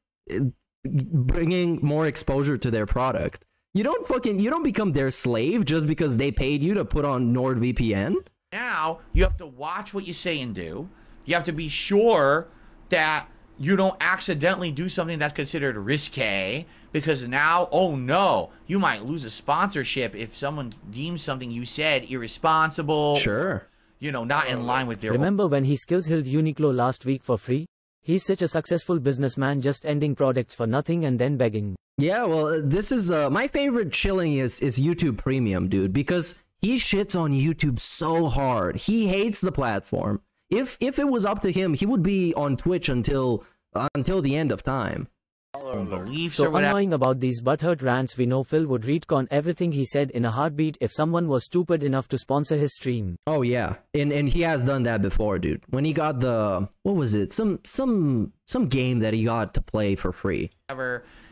bringing more exposure to their product. You don't fucking, you don't become their slave just because they paid you to put on NordVPN. Now you have to watch what you say and do. You have to be sure that you don't accidentally do something that's considered risque, because now, oh no, you might lose a sponsorship if someone deems something you said irresponsible. Sure. You know, not in line with their... Remember when he skills-hilled Uniqlo last week for free? He's such a successful businessman, just ending products for nothing and then begging. Yeah, well, this is... Uh, my favorite chilling is, is YouTube Premium, dude, because he shits on YouTube so hard. He hates the platform. If if it was up to him, he would be on Twitch until uh, until the end of time. Beliefs so annoying about these butthurt rants, we know Phil would retcon everything he said in a heartbeat if someone was stupid enough to sponsor his stream. Oh yeah, and and he has done that before, dude. When he got the, what was it? Some some some game that he got to play for free.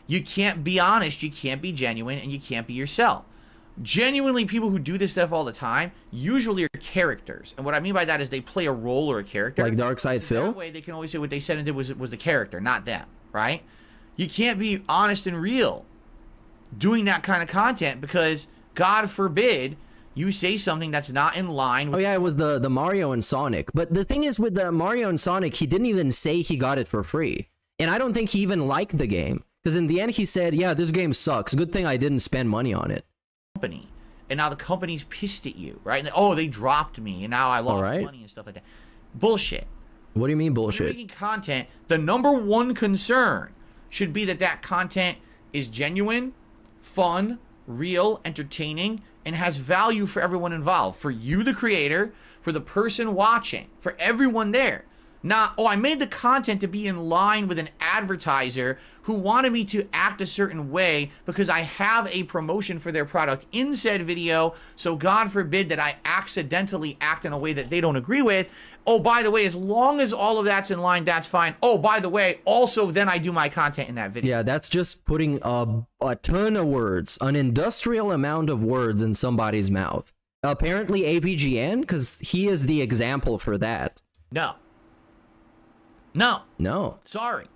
You can't be honest, you can't be genuine, and you can't be yourself. Genuinely, people who do this stuff all the time usually are characters, and what I mean by that is they play a role or a character, like DarkSydePhil. That way, they can always say what they said and did was was the character, not them, right? You can't be honest and real doing that kind of content because God forbid you say something that's not in line with... Oh yeah, it was the the Mario and Sonic. But the thing is, with the Mario and Sonic, he didn't even say he got it for free, and I don't think he even liked the game because in the end he said, "Yeah, this game sucks. Good thing I didn't spend money on it." Company, and now the company's pissed at you, right? And they, oh, they dropped me, and now I lost right. money and stuff like that. Bullshit. What do you mean bullshit? When you're making content, the number one concern should be that that content is genuine, fun, real, entertaining, and has value for everyone involved. For you, the creator, for the person watching, for everyone there. Not, oh, I made the content to be in line with an advertiser who wanted me to act a certain way because I have a promotion for their product in said video, so God forbid that I accidentally act in a way that they don't agree with. Oh, by the way, as long as all of that's in line, that's fine. Oh, by the way, also then I do my content in that video. Yeah, that's just putting a, a ton of words, an industrial amount of words in somebody's mouth. Apparently A P G N, because he is the example for that. No. No, no, sorry.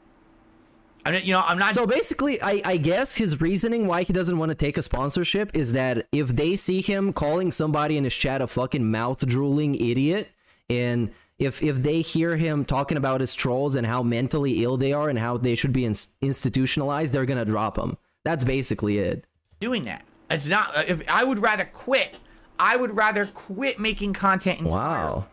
I mean, you know, I'm not. So basically, I, I guess his reasoning why he doesn't want to take a sponsorship is that if they see him calling somebody in his chat a fucking mouth drooling idiot, and if if they hear him talking about his trolls and how mentally ill they are and how they should be in institutionalized, they're going to drop him. That's basically it. Doing that. It's not if I would rather quit. I would rather quit making content. Wow.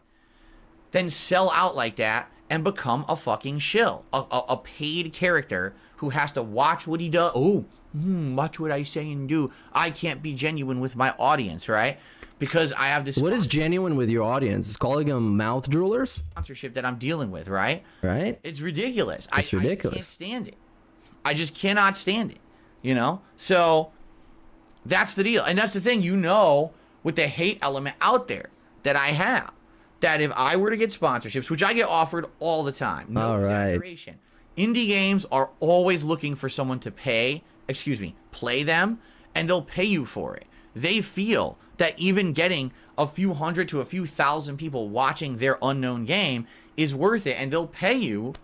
Than sell out like that. And become a fucking shill, a, a, a paid character who has to watch what he does. Oh, hmm, watch what I say and do. I can't be genuine with my audience, right? Because I have this. What is genuine with your audience? Is calling them mouth droolers? Sponsorship that I'm dealing with, right? Right. It's ridiculous. It's I, ridiculous. I can't stand it. I just cannot stand it. You know. So that's the deal, and that's the thing. You know, with the hate element out there that I have. That if I were to get sponsorships, which I get offered all the time, no all exaggeration, right. Indie games are always looking for someone to pay, excuse me, play them, and they'll pay you for it. They feel that even getting a few hundred to a few thousand people watching their unknown game is worth it, and they'll pay you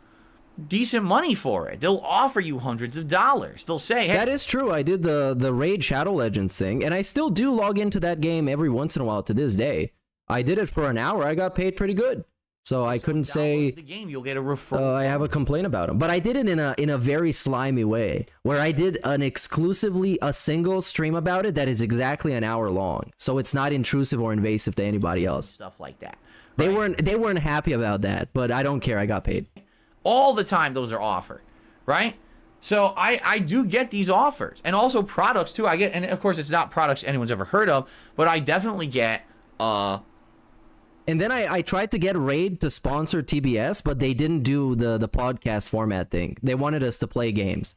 decent money for it. They'll offer you hundreds of dollars. They'll say, hey. That is true. I did the, the Raid Shadow Legends thing, and I still do log into that game every once in a while to this day. I did it for an hour. I got paid pretty good, so I couldn't say the game. You'll get a referral. Uh, I have a complaint about him, but I did it in a in a very slimy way, where I did an exclusively a single stream about it that is exactly an hour long, so it's not intrusive or invasive to anybody else. Stuff like that. Right? They weren't they weren't happy about that, but I don't care. I got paid. All the time, those are offered. right? So I, I do get these offers, and also products too. I get, and of course it's not products anyone's ever heard of, but I definitely get, uh, and then I, I tried to get Raid to sponsor T B S, but they didn't do the, the podcast format thing. They wanted us to play games.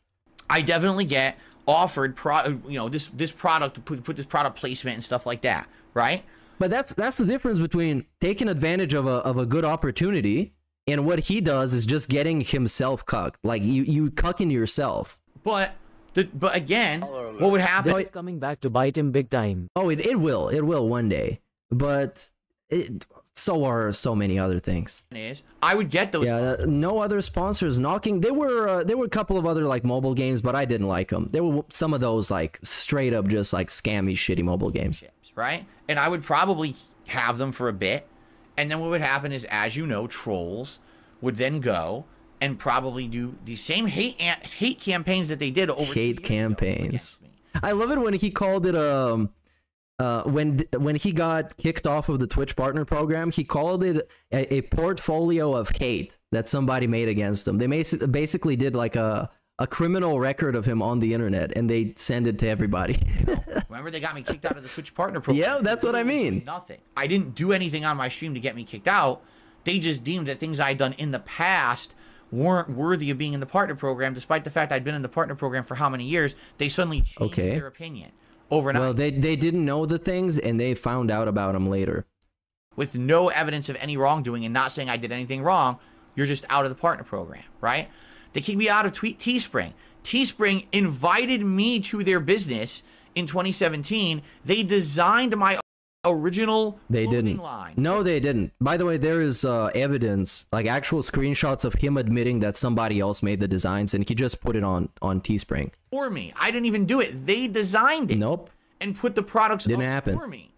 I definitely get offered pro, you know, this, this product, put, put this product placement and stuff like that. Right. But that's, that's the difference between taking advantage of a, of a good opportunity. And what he does is just getting himself cucked, like you, you cucking yourself. But, the, but again, what would happen? This is coming back to bite him big time. Oh, it, it will, it will one day. But it, so are so many other things. Is I would get those. Yeah, no other sponsors knocking. They were, uh, there were a couple of other like mobile games, but I didn't like them. There were some of those like straight up just like scammy, shitty mobile games, right? And I would probably have them for a bit. And then what would happen is, as you know, trolls would then go and probably do the same hate hate campaigns that they did over hate campaigns. I love it when he called it um uh when when he got kicked off of the Twitch partner program, he called it a, a portfolio of hate that somebody made against him. They basically did like a a criminal record of him on the internet, and they send it to everybody. Remember, they got me kicked out of the Twitch partner program. Yeah, that's what I mean. Nothing. I didn't do anything on my stream to get me kicked out. They just deemed that things I had done in the past weren't worthy of being in the partner program, despite the fact I'd been in the partner program for how many years. They suddenly changed okay. their opinion overnight. Well, they, they didn't know the things, and they found out about them later. With no evidence of any wrongdoing and not saying I did anything wrong, you're just out of the partner program, right? They kicked me out of Tweet Teespring. Teespring invited me to their business in twenty seventeen. They designed my original they didn't. line. No, they didn't. By the way, there is uh, evidence, like actual screenshots of him admitting that somebody else made the designs, and he just put it on, on Teespring. For me. I didn't even do it. They designed it. Nope. And put the products didn't up happen. for me.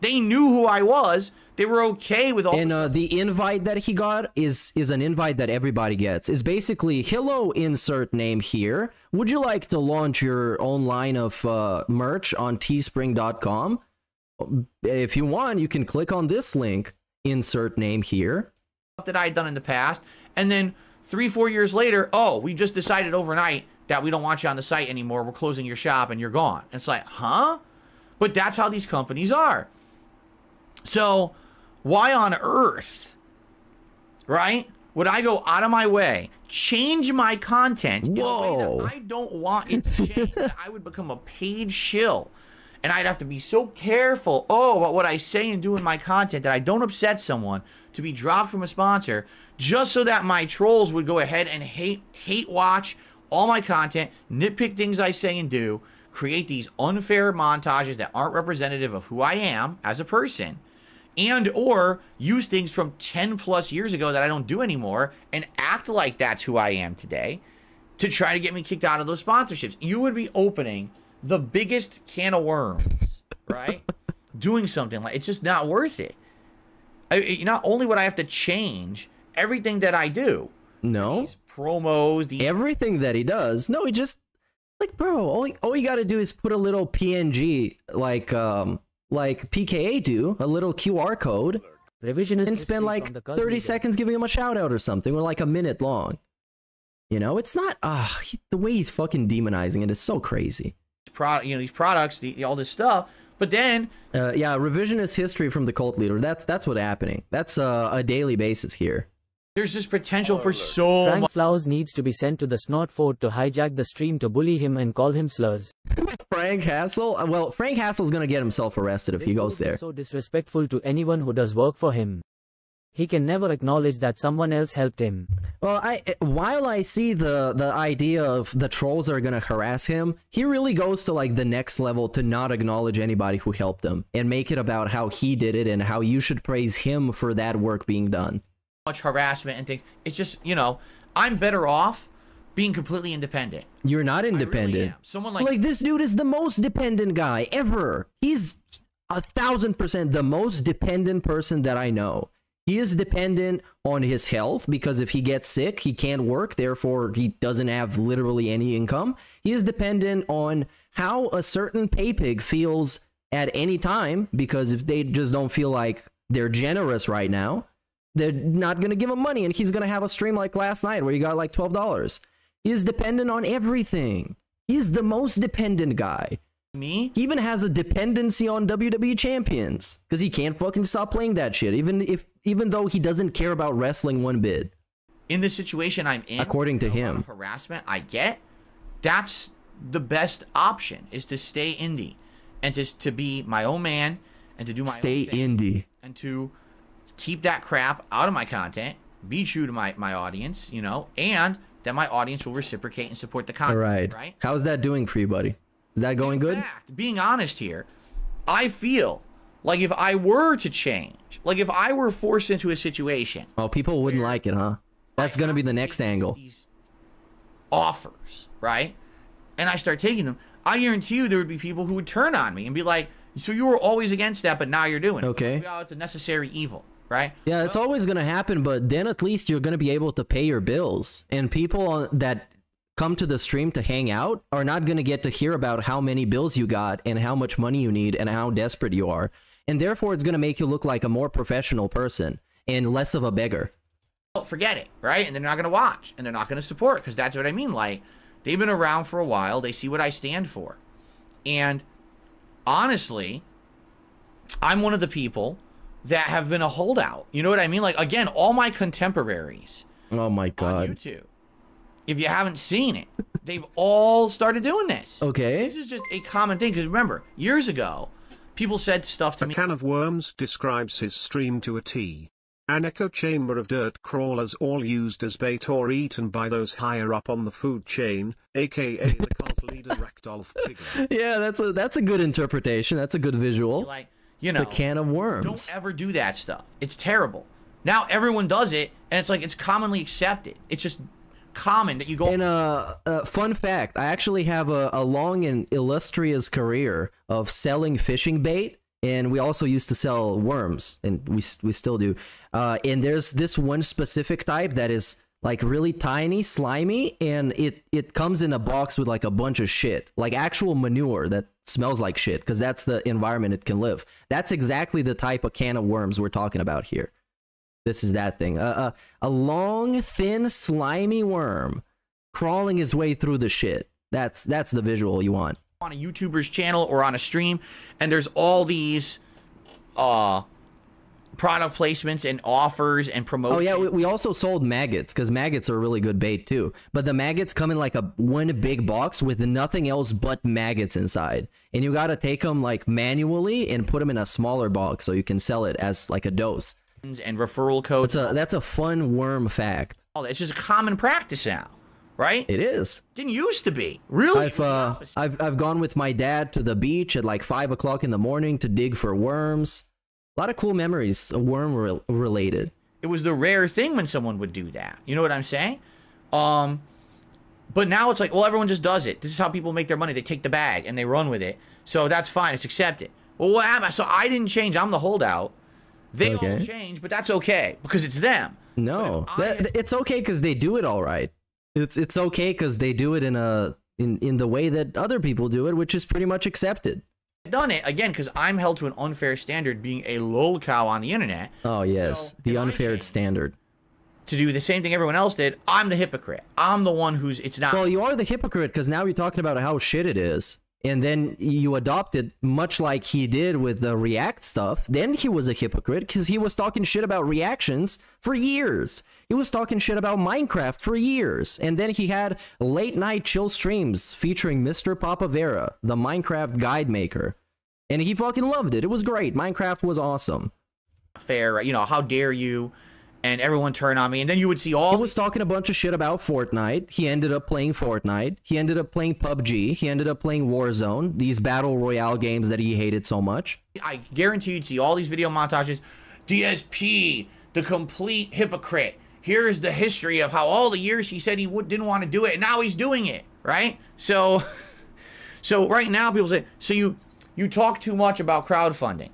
They knew who I was. They were okay with all. And uh, the invite that he got is is an invite that everybody gets. It's basically, hello, insert name here. Would you like to launch your own line of uh, merch on teespring dot com? If you want, you can click on this link, insert name here. That I had done in the past. And then three, four years later, oh, we just decided overnight that we don't want you on the site anymore. We're closing your shop and you're gone. It's like, huh? But that's how these companies are. So why on earth, right, would I go out of my way, change my content Whoa. in a way that I don't want it to change? I would become a paid shill, and I'd have to be so careful, oh, about what I say and do in my content that I don't upset someone to be dropped from a sponsor just so that my trolls would go ahead and hate, hate watch all my content, nitpick things I say and do, create these unfair montages that aren't representative of who I am as a person, and or use things from ten plus years ago that I don't do anymore and act like that's who I am today to try to get me kicked out of those sponsorships. You would be opening the biggest can of worms, right? Doing something like, it's just not worth it. I, it. Not only would I have to change everything that I do. No. These promos. These everything that he does. No, he just, like, bro, all, all you got to do is put a little P N G, like, um, like P K A do, a little Q R code, and spend like thirty seconds giving him a shout out or something, or like a minute long. You know, it's not, uh, he, the way he's fucking demonizing it is so crazy. Pro, you know, these products, the, all this stuff, but then... Uh, yeah, revisionist history from the cult leader. That's that's what's happening. That's uh, a daily basis here. There's just potential for so much. Frank Flowers needs to be sent to the snort fort to hijack the stream to bully him and call him slurs. Frank Hassel? Well, Frank Hassel's gonna get himself arrested if this he goes there. So disrespectful to anyone who does work for him. He can never acknowledge that someone else helped him. Well, I while I see the, the idea of the trolls are gonna harass him, he really goes to like the next level to not acknowledge anybody who helped him and make it about how he did it and how you should praise him for that work being done. Much harassment and things. It's just, you know, I'm better off being completely independent. You're not independent. I really am. Someone like, like this dude is the most dependent guy ever. He's a thousand percent the most dependent person that I know. He is dependent on his health because if he gets sick, he can't work. Therefore, he doesn't have literally any income. He is dependent on how a certain pay pig feels at any time, because if they just don't feel like they're generous right now, they're not going to give him money, and he's going to have a stream like last night where he got like twelve dollars. He is dependent on everything. He's the most dependent guy. Me? He even has a dependency on W W E Champions because he can't fucking stop playing that shit, even if even though he doesn't care about wrestling one bit. In the situation I'm in, according to him, harassment I get. That's the best option, is to stay indie and just to be my own man and to do my stay own thing, indie and to keep that crap out of my content, be true to my my audience, you know, and that my audience will reciprocate and support the content. All right. Right? How's that doing for you, buddy? Is that going good? In fact, being honest here, I feel like if I were to change, like if I were forced into a situation. Oh, people wouldn't like it, huh? That's going to be the next angle. These offers, right? And I start taking them. I guarantee you there would be people who would turn on me and be like, so you were always against that, but now you're doing it. Okay. Oh, it's a necessary evil, right? Yeah, it's always going to happen, but then at least you're going to be able to pay your bills. And people that come to the stream to hang out are not going to get to hear about how many bills you got and how much money you need and how desperate you are. And therefore, it's going to make you look like a more professional person and less of a beggar. Oh, forget it, right? And they're not going to watch and they're not going to support, because that's what I mean. Like, they've been around for a while. They see what I stand for. And honestly, I'm one of the people that have been a holdout. You know what I mean? Like, again, all my contemporaries. Oh, my God. On YouTube. If you haven't seen it, they've all started doing this. Okay. This is just a common thing, because remember, years ago, people said stuff to me. A Can of Worms describes his stream to a T. An echo chamber of dirt crawlers, all used as bait or eaten by those higher up on the food chain, a k a the cult leader Rachdolf Piglet. Yeah, that's a, that's a good interpretation. That's a good visual. Like, you know, it's a can of worms. Don't ever do that stuff. It's terrible. Now everyone does it, and it's like it's commonly accepted. It's just common that you go. And uh, uh fun fact, I actually have a, a long and illustrious career of selling fishing bait, and we also used to sell worms, and we we still do. Uh and there's this one specific type that is like really tiny, slimy, and it it comes in a box with like a bunch of shit, like actual manure that smells like shit, because that's the environment it can live. That's exactly the type of can of worms we're talking about here. This is that thing. Uh, uh, a long, thin, slimy worm crawling his way through the shit. That's that's the visual you want. On a YouTuber's channel or on a stream, and there's all these uh, product placements and offers and promotions. Oh, yeah, we, we also sold maggots, because maggots are really good bait, too. But the maggots come in like a one big box with nothing else but maggots inside. And you got to take them like manually and put them in a smaller box so you can sell it as like a dose. And referral codes. That's a, that's a fun worm fact. Oh, it's just a common practice now, right? It is. Didn't used to be. Really? I've, uh, I've, I've gone with my dad to the beach at like five o'clock in the morning to dig for worms. A lot of cool memories, worm re related. It was the rare thing when someone would do that. You know what I'm saying? Um, but now it's like, well, everyone just does it. This is how people make their money. They take the bag and they run with it. So that's fine. It's accepted. Well, what am I? So I didn't change. I'm the holdout. They okay. all change, but that's okay because it's them. No, that, it's okay because they do it all right. It's it's okay because they do it in a in in the way that other people do it, which is pretty much accepted. Done it again because I'm held to an unfair standard, being a lolcow on the internet. Oh yes, so the unfair standard. To do the same thing everyone else did, I'm the hypocrite. I'm the one who's it's not. Well, you are the hypocrite because now you're talking about how shit it is. And then you adopt it, much like he did with the React stuff. Then he was a hypocrite because he was talking shit about reactions for years. He was talking shit about Minecraft for years. And then he had late night chill streams featuring Mister Papavera, the Minecraft guide maker. And he fucking loved it. It was great. Minecraft was awesome. Fair, you know, how dare you? And everyone turned on me, and then you would see all... He was talking a bunch of shit about Fortnite. He ended up playing Fortnite. He ended up playing P U B G. He ended up playing Warzone, these battle royale games that he hated so much. I guarantee you'd see all these video montages. D S P, the complete hypocrite. Here's the history of how all the years he said he would, didn't want to do it, and now he's doing it, right? So, so right now, people say, so you, you talk too much about crowdfunding.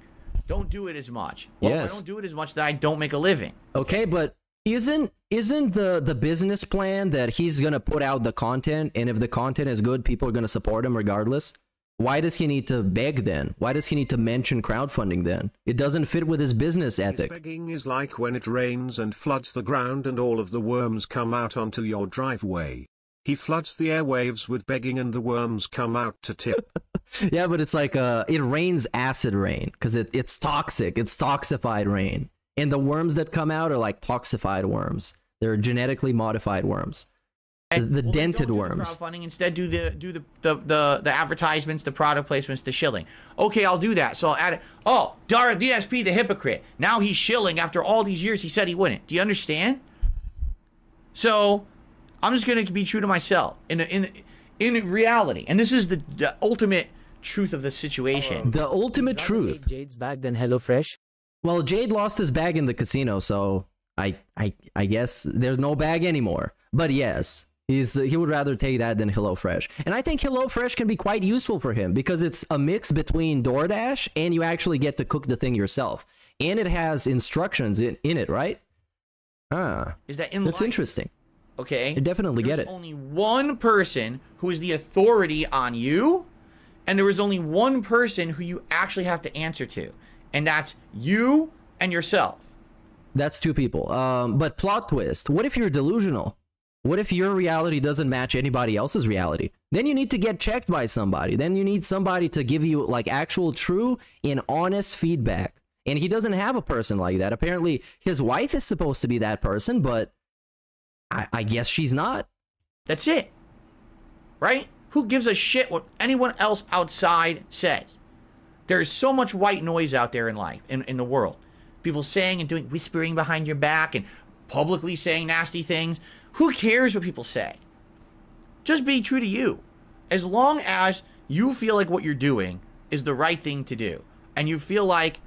Don't do it as much. Well, yes. I don't do it as much that I don't make a living. Okay, but isn't isn't the, the business plan that he's going to put out the content, and if the content is good, people are going to support him regardless? Why does he need to beg then? Why does he need to mention crowdfunding then? It doesn't fit with his business ethic. His begging is like when it rains and floods the ground and all of the worms come out onto your driveway. He floods the airwaves with begging and the worms come out to tip. Yeah, but it's like uh, it rains acid rain because it, it's toxic. It's toxified rain. And the worms that come out are like toxified worms. They're genetically modified worms. The, the well, dented worms. Do crowdfunding. Instead, do the do the, the the the advertisements, the product placements, the shilling. Okay, I'll do that. So I'll add it. Oh, Dara D S P, the hypocrite. Now he's shilling after all these years. He said he wouldn't. Do you understand? So, I'm just gonna be true to myself in the, in the, in reality, and this is the, the ultimate truth of the situation. The ultimate truth. Jade's bag than HelloFresh. Well, Jade lost his bag in the casino, so I I I guess there's no bag anymore. But yes. He's, he would rather take that than HelloFresh. And I think HelloFresh can be quite useful for him because it's a mix between DoorDash and you actually get to cook the thing yourself. And it has instructions in, in it, right? Ah, is that in That's line? Interesting. Okay. I definitely there get it. There's only one person who is the authority on you, and there is only one person who you actually have to answer to, and that's you and yourself. That's two people. Um, but plot twist, what if you're delusional? What if your reality doesn't match anybody else's reality? Then you need to get checked by somebody. Then you need somebody to give you like actual true and honest feedback. And he doesn't have a person like that. Apparently his wife is supposed to be that person, but I, I guess she's not. That's it. Right? Who gives a shit what anyone else outside says? There's so much white noise out there in life, in, in the world. People saying and doing whispering behind your back and publicly saying nasty things. Who cares what people say? Just be true to you. As long as you feel like what you're doing is the right thing to do and you feel like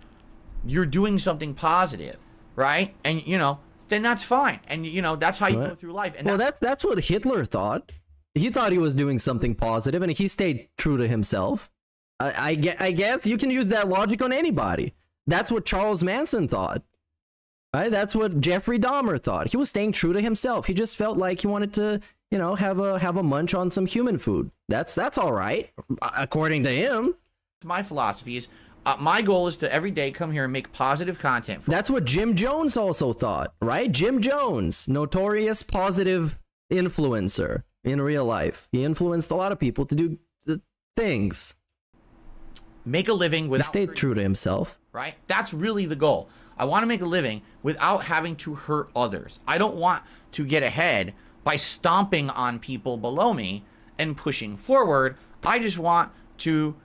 you're doing something positive, right? And, you know, then that's fine. And, you know, that's how you go through life. And well, that's, that's what Hitler thought. He thought he was doing something positive and he stayed true to himself. I, I, I guess you can use that logic on anybody. That's what Charles Manson thought. Right? That's what Jeffrey Dahmer thought. He was staying true to himself. He just felt like he wanted to, you know, have a have a munch on some human food. That's that's all right, according to him. My philosophy is, uh, my goal is to every day come here and make positive content. For that's me. What Jim Jones also thought, right? Jim Jones, notorious positive influencer in real life. He influenced a lot of people to do the things. Make a living without. He stayed true to himself. Right? That's really the goal. I want to make a living without having to hurt others. I don't want to get ahead by stomping on people below me and pushing forward. I just want to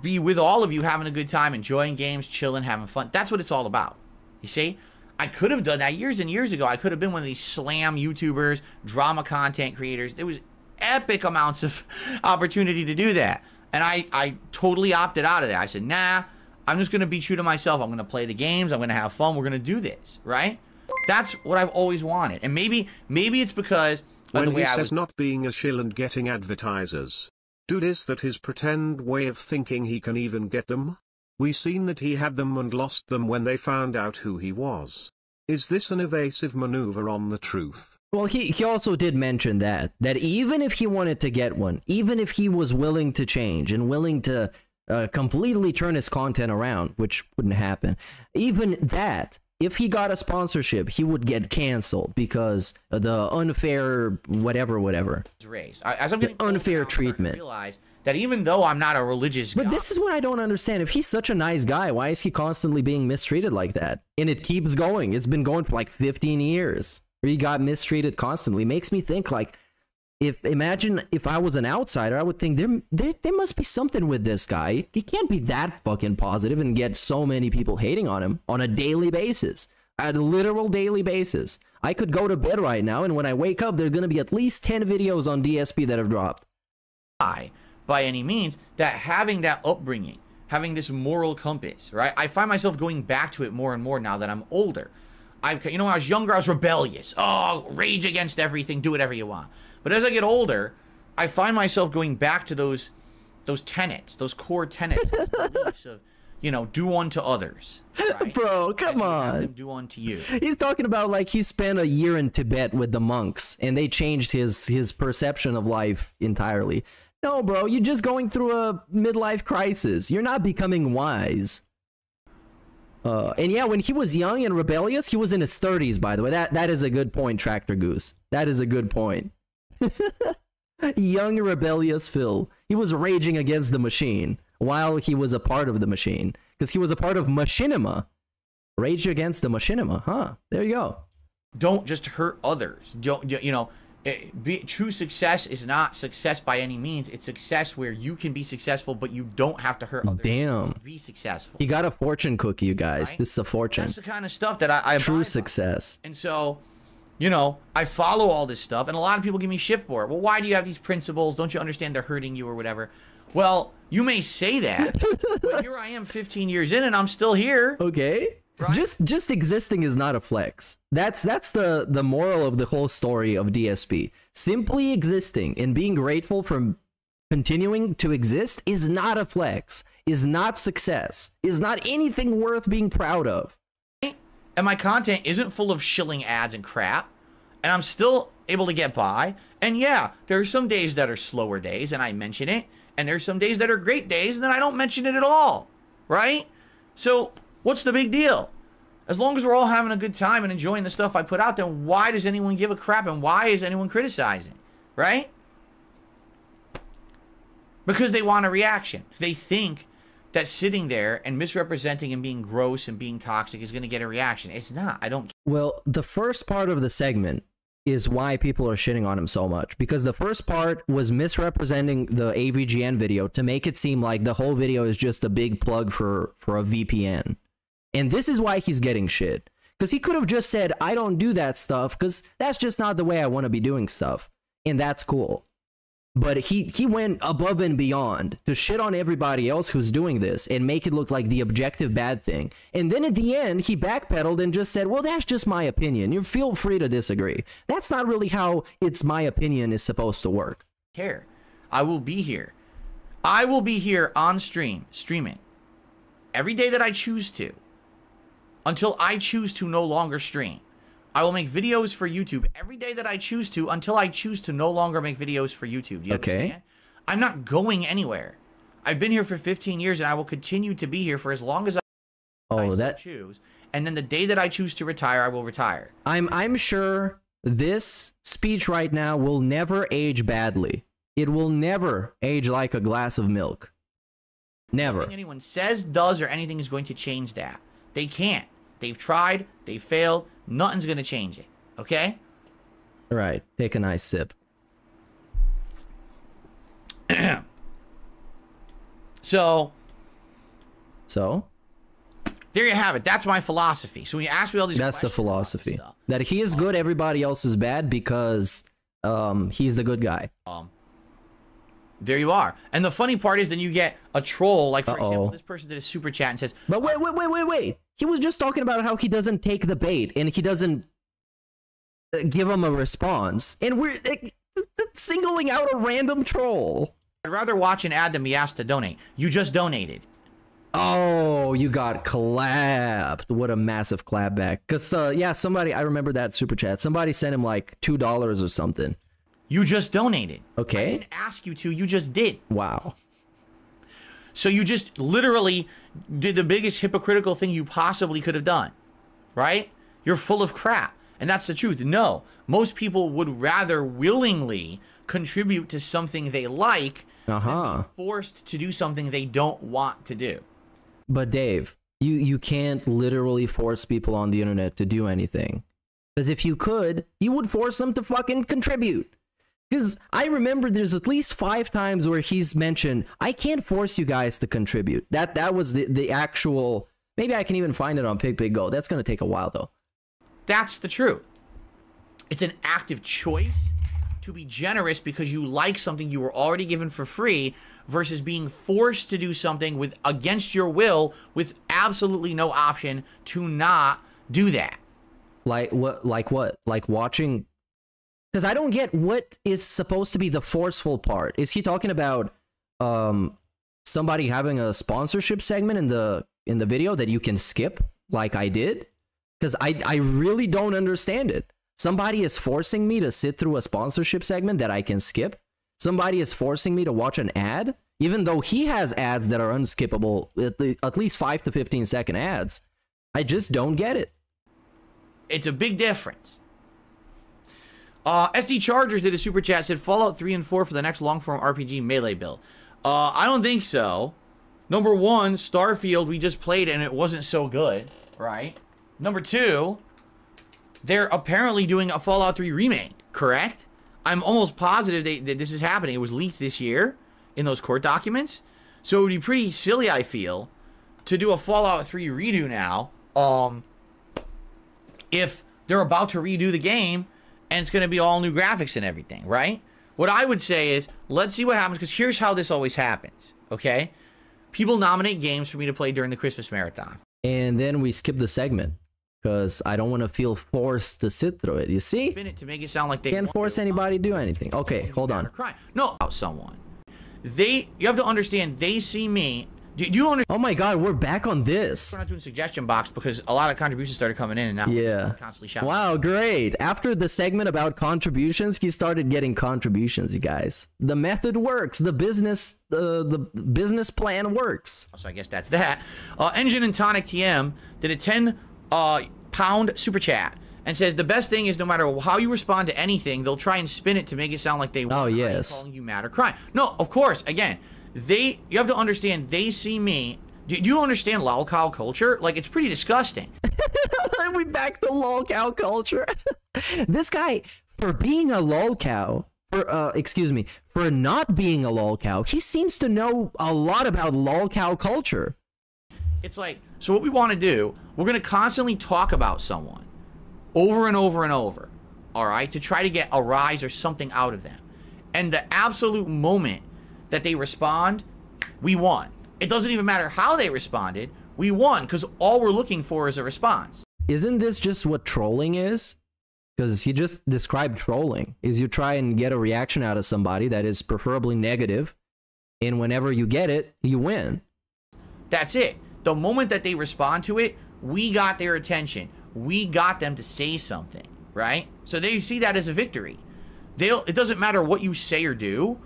be with all of you having a good time, enjoying games, chilling, having fun. That's what it's all about. You see? I could have done that years and years ago. I could have been one of these slam YouTubers, drama content creators. There was epic amounts of opportunity to do that. And I, I totally opted out of that. I said, nah. I'm just going to be true to myself. I'm going to play the games. I'm going to have fun. We're going to do this, right? That's what I've always wanted. And maybe maybe it's because of the way I was... When he says not being a shill and getting advertisers. Dude, is that his pretend way of thinking he can even get them? We seen that he had them and lost them when they found out who he was. Is this an evasive maneuver on the truth? Well, he, he also did mention that. That even if he wanted to get one, even if he was willing to change and willing to... Uh, completely turn his content around, which wouldn't happen. Even that, if he got a sponsorship, he would get canceled because of the unfair whatever, whatever. Race. As I'm getting unfair treatment. I realize that even though I'm not a religious guy. But this is what I don't understand. If he's such a nice guy, why is he constantly being mistreated like that? And it keeps going. It's been going for like fifteen years where he got mistreated constantly. Makes me think like, If imagine if I was an outsider, I would think there, there there must be something with this guy. He can't be that fucking positive and get so many people hating on him on a daily basis, a literal daily basis. I could go to bed right now, and when I wake up, there's gonna be at least ten videos on D S P that have dropped. I, by any means, that having that upbringing, having this moral compass, right? I find myself going back to it more and more now that I'm older. I've, you know, when I was younger, I was rebellious. Oh, rage against everything, do whatever you want. But as I get older, I find myself going back to those those tenets, those core tenets, beliefs of, you know, do unto others. Right? Bro, come on. Do unto you. He's talking about like he spent a year in Tibet with the monks and they changed his, his perception of life entirely. No, bro, you're just going through a midlife crisis. You're not becoming wise. Uh, and yeah, when he was young and rebellious, he was in his thirties, by the way. That, that is a good point, Tractor Goose. That is a good point. Young rebellious Phil. He was raging against the machine while he was a part of the machine, because he was a part of machinima. Rage against the machinima, huh? There you go. Don't just hurt others. Don't, you know, it, be, true success is not success by any means. It's success where you can be successful, but you don't have to hurt others. Damn. To be successful. He got a fortune cookie, you guys. Right? This is a fortune. That's the kind of stuff that I, I true success. By. And so, you know, I follow all this stuff, and a lot of people give me shit for it. Well, why do you have these principles? Don't you understand they're hurting you or whatever? Well, you may say that, but here I am fifteen years in, and I'm still here. Okay. Right? Just just existing is not a flex. That's that's the, the moral of the whole story of D S P. Simply existing and being grateful for continuing to exist is not a flex, is not success, is not anything worth being proud of. And my content isn't full of shilling ads and crap, and I'm still able to get by. And yeah, there are some days that are slower days, and I mention it, and there's some days that are great days, and then I don't mention it at all, right? So what's the big deal? As long as we're all having a good time and enjoying the stuff I put out, then why does anyone give a crap, and why is anyone criticizing, right? Because they want a reaction. They think that sitting there and misrepresenting and being gross and being toxic is going to get a reaction. It's not. I don't. Well, the first part of the segment is why people are shitting on him so much, because the first part was misrepresenting the A V G N video to make it seem like the whole video is just a big plug for, for a V P N. And this is why he's getting shit, because he could have just said, I don't do that stuff because that's just not the way I want to be doing stuff. And that's cool. But he, he went above and beyond to shit on everybody else who's doing this and make it look like the objective bad thing. And then at the end, he backpedaled and just said, well, that's just my opinion. You feel free to disagree. That's not really how it's my opinion is supposed to work. Care. I will be here. I will be here on stream, streaming, every day that I choose to, until I choose to no longer stream. I will make videos for YouTube every day that I choose to until I choose to no longer make videos for YouTube. Do you okay. understand? I'm not going anywhere. I've been here for fifteen years, and I will continue to be here for as long as I, oh, I that... choose. And then the day that I choose to retire, I will retire. I'm, I'm sure this speech right now will never age badly. It will never age like a glass of milk. Never. Nothing anyone says, does, or anything is going to change that. They can't. They've tried. They failed. Nothing's going to change it, okay? All right, take a nice sip. so. So? There you have it. That's my philosophy. So when you ask me all these that's questions. That's the philosophy. Stuff, that he is um, good, everybody else is bad because um, he's the good guy. Um, There you are. And the funny part is then you get a troll. Like, for Uh-oh. example, this person did a super chat and says, but wait, wait, wait, wait, wait. He was just talking about how he doesn't take the bait and he doesn't give him a response. And we're uh, singling out a random troll. I'd rather watch an ad than be asked to donate. You just donated. Oh, you got clapped. What a massive clap back. Because, uh, yeah, somebody, I remember that super chat. Somebody sent him like two dollars or something. You just donated. Okay. I didn't ask you to. You just did. Wow. So you just literally did the biggest hypocritical thing you possibly could have done, right? You're full of crap. And that's the truth. No, most people would rather willingly contribute to something they like uh-huh. than be forced to do something they don't want to do. But Dave, you, you can't literally force people on the internet to do anything. Because if you could, you would force them to fucking contribute. Because I remember there's at least five times where he's mentioned, I can't force you guys to contribute. That that was the, the actual... Maybe I can even find it on PicPicGo. That's going to take a while, though. That's the truth. It's an active choice to be generous because you like something you were already given for free versus being forced to do something with against your will with absolutely no option to not do that. Like what? Like what? Like watching... Because I don't get what is supposed to be the forceful part. Is he talking about um, somebody having a sponsorship segment in the in the video that you can skip like I did? Because I, I really don't understand it. Somebody is forcing me to sit through a sponsorship segment that I can skip. Somebody is forcing me to watch an ad, even though he has ads that are unskippable, at least five to fifteen second ads. I just don't get it. It's a big difference. Uh, S D Chargers did a super chat, said Fallout three and four for the next long-form R P G melee build. Uh, I don't think so. Number one, Starfield, we just played and it wasn't so good, right? Number two, they're apparently doing a Fallout three remake, correct? I'm almost positive they, that this is happening. It was leaked this year in those court documents. So it would be pretty silly, I feel, to do a Fallout three redo now, um, if they're about to redo the game and it's going to be all new graphics and everything, right? What I would say is, let's see what happens, because here's how this always happens, okay? People nominate games for me to play during the Christmas marathon. And then we skip the segment, because I don't want to feel forced to sit through it, you see? To make it sound like they can't force anybody to do anything. Okay, hold on. No, about someone. They, you have to understand, they see me. Do, do you understand? Oh my God, we're back on this. We're not doing suggestion box because a lot of contributions started coming in and now yeah. constantly shouting. Wow, great. After the segment about contributions, he started getting contributions, you guys. The method works. The business uh, the business plan works. So I guess that's that. Uh, Engine and Tonic T M did a ten uh, pound super chat and says the best thing is no matter how you respond to anything, they'll try and spin it to make it sound like they want oh, yes. calling you mad or crying. No, of course, again, they, you have to understand, they see me. Do, do you understand lolcow culture? Like, it's pretty disgusting. We back to lolcow culture. This guy, for being a lolcow, for, uh, excuse me, for not being a lolcow, he seems to know a lot about lolcow culture. It's like, so what we want to do, we're going to constantly talk about someone over and over and over, all right, to try to get a rise or something out of them. And the absolute moment that they respond, we won. It doesn't even matter how they responded, we won, because all we're looking for is a response. Isn't this just what trolling is? Because he just described trolling, is you try and get a reaction out of somebody that is preferably negative, and whenever you get it, you win. That's it. The moment that they respond to it, we got their attention. We got them to say something, right? So they see that as a victory. They'll, it doesn't matter what you say or do,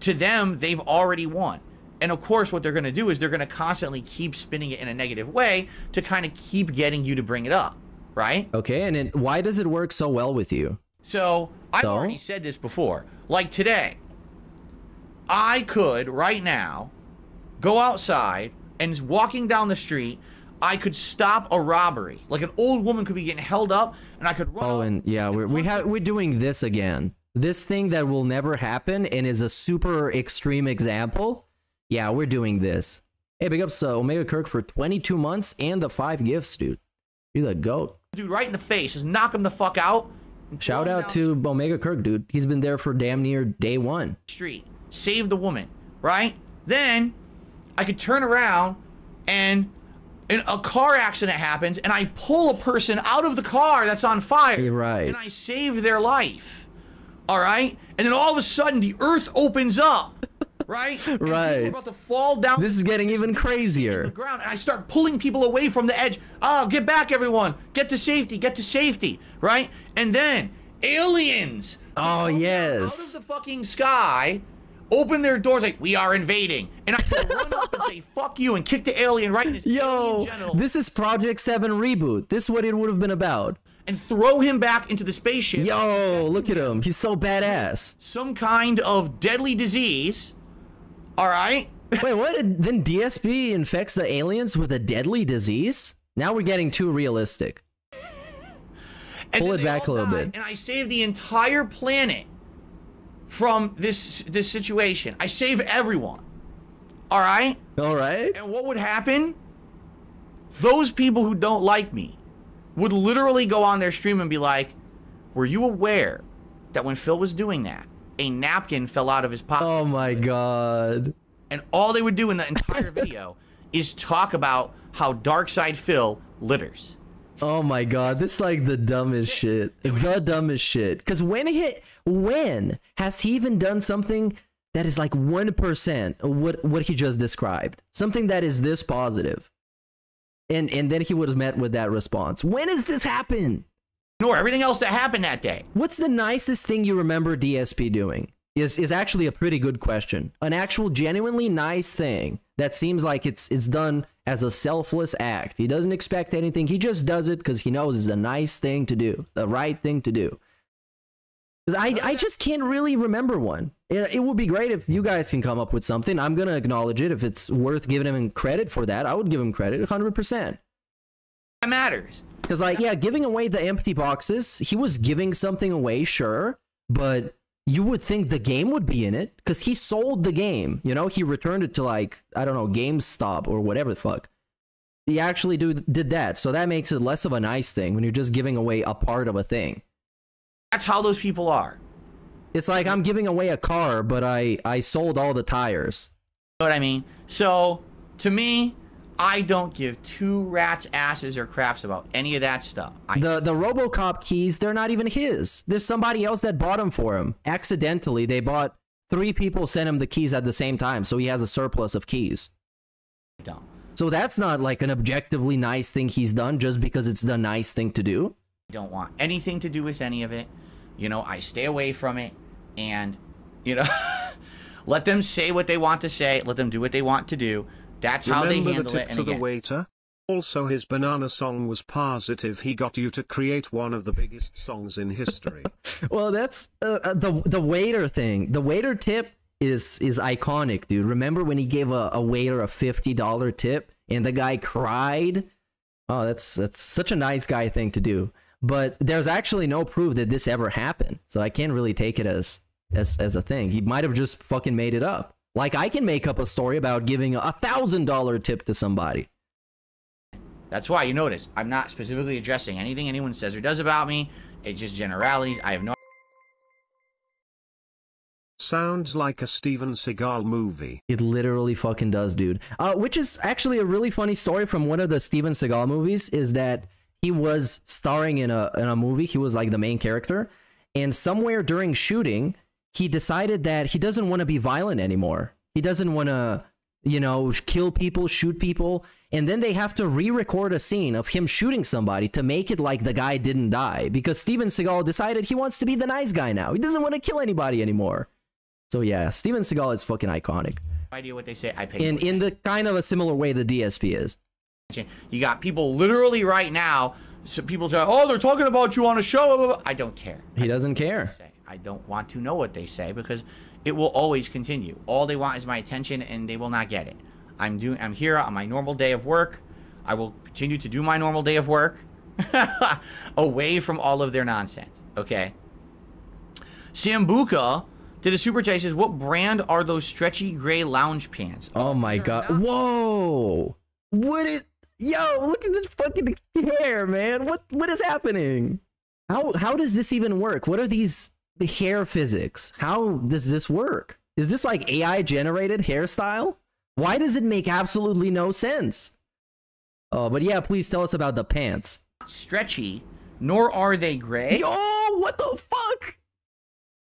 to them, they've already won. And of course, what they're going to do is they're going to constantly keep spinning it in a negative way to kind of keep getting you to bring it up, right? Okay, and then why does it work so well with you? So, I've so? already said this before. Like today, I could, right now, go outside and walking down the street, I could stop a robbery. Like an old woman could be getting held up and I could run. Oh, and yeah, and we're, we have, we're doing this again. This thing that will never happen and is a super extreme example. Yeah, we're doing this. Hey, big ups, uh, Omega Kirk for twenty-two months and the five gifts, dude. You're the GOAT. Dude, right in the face. Just knock him the fuck out. Shout out to Omega Kirk, dude. He's been there for damn near day one. Street. Save the woman, right? Then I could turn around and... and a car accident happens, and I pull a person out of the car that's on fire. You're right. And I save their life. All right? And then all of a sudden, the earth opens up. Right? And right. We're about to fall down. This is getting even crazier. The ground, and I start pulling people away from the edge. Oh, get back, everyone. Get to safety. Get to safety. Right? And then aliens. Oh, yes. Out of the fucking sky. Open their doors like, we are invading. And I can run up and say, fuck you, and kick the alien right in his Yo, genital. This is Project seven Reboot. This is what it would have been about. And throw him back into the spaceship. Yo, look at him. He's so badass. Some kind of deadly disease. All right? Wait, what? Then D S P infects the aliens with a deadly disease? Now we're getting too realistic. Pull it back a little bit. And I saved the entire planet from this this situation. I save everyone. All right? All right. And what would happen? Those people who don't like me would literally go on their stream and be like, were you aware that when Phil was doing that, a napkin fell out of his pocket? Oh my God. And all they would do in the entire video is talk about how DarkSydePhil litters. Oh my God, this is like the dumbest shit. The dumbest shit. Because when he, when has he even done something that is like one percent of what, what he just described? Something that is this positive. And, and then he was met with that response. When has this happened? Ignore everything else that happened that day. What's the nicest thing you remember D S P doing? Is, is actually a pretty good question. An actual genuinely nice thing that seems like it's, it's done as a selfless act. He doesn't expect anything. He just does it because he knows it's a nice thing to do, the right thing to do. Because I, I just can't really remember one. It, it would be great if you guys can come up with something. I'm going to acknowledge it. If it's worth giving him credit for that, I would give him credit one hundred percent. That matters. Because, like, yeah, giving away the empty boxes, he was giving something away, sure. But you would think the game would be in it because he sold the game. You know, he returned it to, like, I don't know, GameStop or whatever the fuck. He actually do, did that. So that makes it less of a nice thing when you're just giving away a part of a thing. That's how those people are. It's like I'm giving away a car, but I, I sold all the tires. You know what I mean? So, to me, I don't give two rats' asses or craps about any of that stuff. I the the Robocop keys, they're not even his. There's somebody else that bought them for him. Accidentally, they bought three people sent him the keys at the same time, so he has a surplus of keys. Dumb. So that's not like an objectively nice thing he's done just because it's the nice thing to do. Don't want anything to do with any of it. You know, I stay away from it, and, you know, let them say what they want to say, let them do what they want to do. That's how Remember they handle the tip it. And to again, the waiter? Also, his banana song was positive. He got you to create one of the biggest songs in history. Well, that's uh, the the waiter thing. The waiter tip is is iconic, dude. Remember when he gave a, a waiter a fifty dollar tip and the guy cried? Oh, that's that's such a nice guy thing to do. But there's actually no proof that this ever happened, so I can't really take it as as as a thing. He might have just fucking made it up. Like, I can make up a story about giving a one thousand dollar tip to somebody. That's why you notice I'm not specifically addressing anything anyone says or does about me. It's just generalities. I have no... Sounds like a Steven Seagal movie. It literally fucking does, dude. Uh, which is actually a really funny story from one of the Steven Seagal movies, is that he was starring in a, in a movie. He was like the main character. And somewhere during shooting, he decided that he doesn't want to be violent anymore. He doesn't want to, you know, kill people, shoot people. And then they have to re-record a scene of him shooting somebody to make it like the guy didn't die. Because Steven Seagal decided he wants to be the nice guy now. He doesn't want to kill anybody anymore. So yeah, Steven Seagal is fucking iconic. No idea what they say. I pay in, in the kind of a similar way the D S P is. You got people literally right now, so people talk, oh, they're talking about you on a show, blah, blah, blah. I don't care. He doesn't care. I don't want to know what they say because it will always continue. All they want is my attention, and they will not get it. I'm doing I'm here on my normal day of work. I will continue to do my normal day of work away from all of their nonsense. Okay. Sambuca did a super chat, says, what brand are those stretchy gray lounge pants? Oh, oh my god. Whoa. What is Yo, look at this fucking hair, man. What what is happening? How how does this even work? What are these the hair physics? How does this work? Is this like A I generated hairstyle? Why does it make absolutely no sense? Oh, but yeah, please tell us about the pants. Stretchy, nor are they gray. Yo, what the fuck?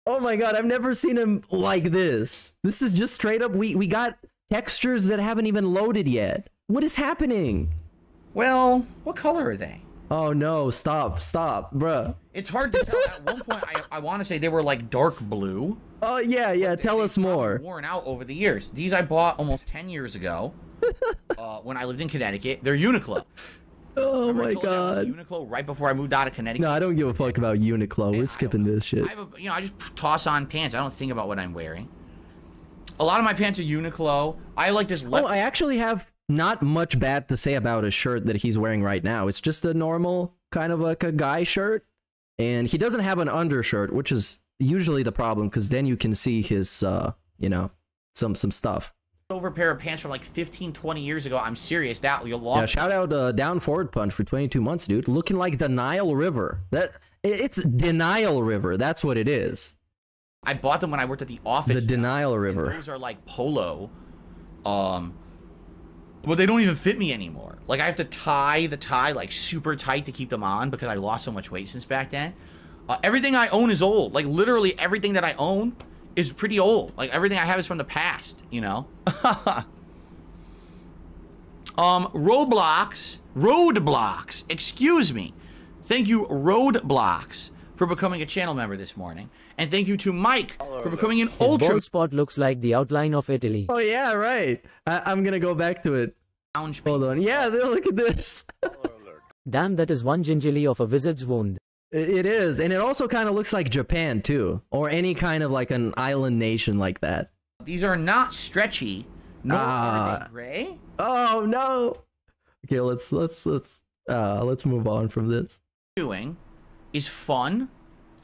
Oh my god, I've never seen them like this. This is just straight up we we got textures that haven't even loaded yet. What is happening? Well, what color are they? Oh no, stop, stop, bruh. It's hard to tell. At one point, I, I want to say they were like dark blue. Oh, uh, yeah, yeah, tell us more. Worn out over the years. These I bought almost ten years ago uh, when I lived in Connecticut. They're Uniqlo. Oh my god. Uniqlo right before I moved out of Connecticut. No, I don't give a fuck about Uniqlo. And we're skipping this shit. I have a, you know, I just toss on pants. I don't think about what I'm wearing. A lot of my pants are Uniqlo. I like this left. Oh, I actually have... Not much bad to say about a shirt that he's wearing right now. It's just a normal kind of like a guy shirt. And he doesn't have an undershirt, which is usually the problem, because then you can see his, uh, you know, some some stuff. Over a pair of pants from like fifteen, twenty years ago. I'm serious. That you'll long. Yeah, shout out uh, Down Forward Punch for twenty-two months, dude. Looking like the Nile River. That It's Denial River. That's what it is. I bought them when I worked at the office. The Denial River. Those are like polo. Um... Well, they don't even fit me anymore. Like, I have to tie the tie, like, super tight to keep them on because I lost so much weight since back then. Uh, everything I own is old. Like, literally everything that I own is pretty old. Like, everything I have is from the past, you know? um, Roblox. Roadblocks. Excuse me. Thank you, Roadblocks, for becoming a channel member this morning. And thank you to Mike for becoming an ultra. His bald spot looks like the outline of Italy. Oh yeah, right. I I'm gonna go back to it. Hold on. Yeah, look at this. Damn, that is one gingerly of a wizard's wound. It is, and it also kind of looks like Japan too, or any kind of like an island nation like that. These are not stretchy, nor uh, are they gray. Oh no! Okay, let's let's let's uh, let's move on from this. Doing is fun,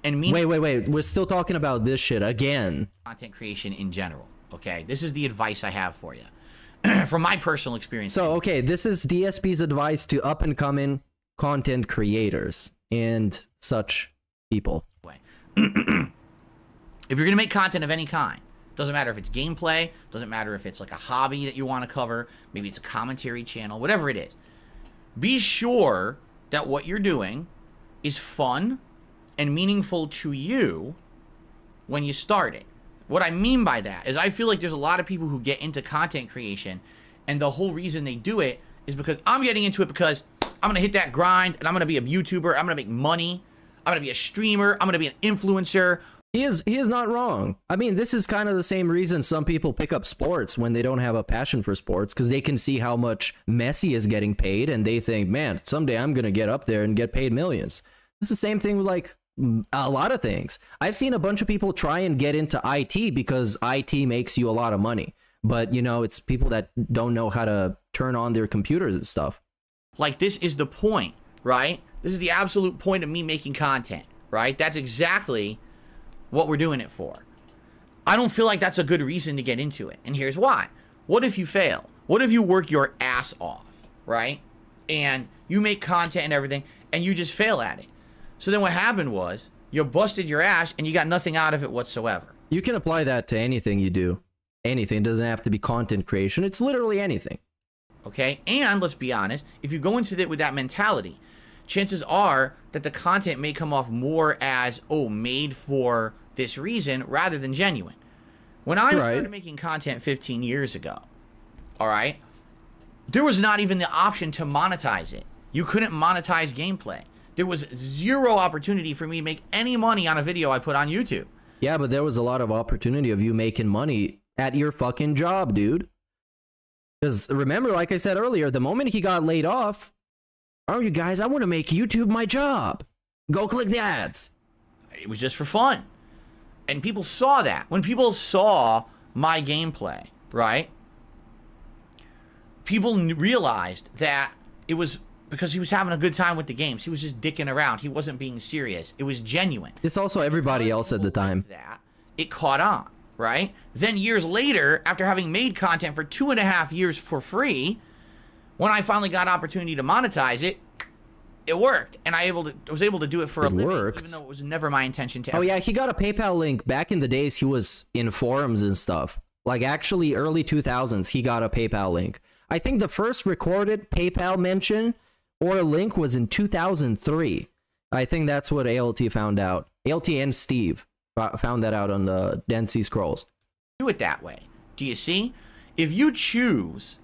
and mean. Wait, wait, wait! We're still talking about this shit again. Content creation in general. Okay, this is the advice I have for you, from my personal experience. So okay, this is D S P's advice to up and coming content creators and such people. If you're gonna make content of any kind, doesn't matter if it's gameplay, doesn't matter if it's like a hobby that you want to cover, maybe it's a commentary channel, whatever it is, be sure that what you're doing is fun and meaningful to you when you start it. What I mean by that is I feel like there's a lot of people who get into content creation, and the whole reason they do it is because I'm getting into it because I'm going to hit that grind, and I'm going to be a YouTuber. I'm going to make money. I'm going to be a streamer. I'm going to be an influencer. He is he is not wrong. I mean, this is kind of the same reason some people pick up sports when they don't have a passion for sports, because they can see how much Messi is getting paid, and they think, man, someday I'm going to get up there and get paid millions. It's the same thing with, like, a lot of things. I've seen a bunch of people try and get into I T because I T makes you a lot of money. But, you know, it's people that don't know how to turn on their computers and stuff. Like, this is the point, right? This is the absolute point of me making content, right? That's exactly what we're doing it for. I don't feel like that's a good reason to get into it. And here's why. What if you fail? What if you work your ass off, right? And you make content and everything, and you just fail at it. So then what happened was you busted your ass and you got nothing out of it whatsoever. You can apply that to anything you do. Anything. It doesn't have to be content creation. It's literally anything. Okay, and let's be honest, if you go into it with that mentality, chances are that the content may come off more as, oh, made for this reason rather than genuine. When I right. started making content fifteen years ago, all right, there was not even the option to monetize it. You couldn't monetize gameplay. There was zero opportunity for me to make any money on a video I put on YouTube. Yeah, but there was a lot of opportunity of you making money at your fucking job, dude. Because remember, like I said earlier, the moment he got laid off, oh, you guys, I want to make YouTube my job. Go click the ads. It was just for fun. And people saw that. When people saw my gameplay, right? People realized that it was because he was having a good time with the games. He was just dicking around. He wasn't being serious. It was genuine. It's also everybody else at the time. That, it caught on. Right? Then years later, after having made content for two and a half years for free, when I finally got an opportunity to monetize it, it worked. And I able to, was able to do it for it a living, worked. even though it was never my intention to. Oh, ever. Yeah. He got a PayPal link. Back in the days, he was in forums and stuff. Like, actually, early two thousands, he got a PayPal link. I think the first recorded PayPal mention or link was in two thousand three. I think that's what A L T found out. A L T and Steve found that out on the Densey Scrolls. Do it that way. Do you see? If you choose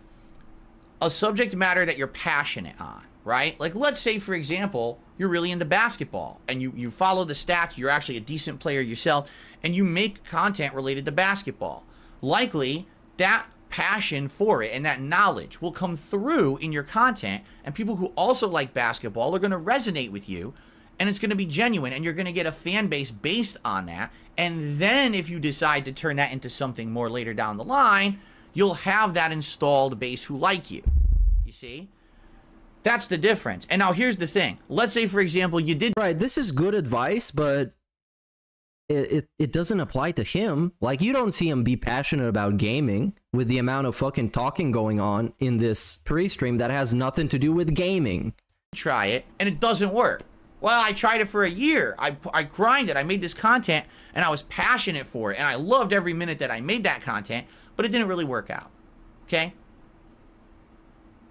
a subject matter that you're passionate on, right? Like, let's say, for example, you're really into basketball and you, you follow the stats, you're actually a decent player yourself, and you make content related to basketball. Likely, that passion for it and that knowledge will come through in your content, and people who also like basketball are going to resonate with you. And it's going to be genuine, and you're going to get a fan base based on that. And then if you decide to turn that into something more later down the line, you'll have that installed base who like you. You see? That's the difference. And now here's the thing. Let's say, for example, you did... Right, this is good advice, but it, it, it doesn't apply to him. Like, you don't see him be passionate about gaming with the amount of fucking talking going on in this pre-stream that has nothing to do with gaming. Try it, and it doesn't work. Well, I tried it for a year. I, I grinded. I made this content, and I was passionate for it, and I loved every minute that I made that content, but it didn't really work out, okay?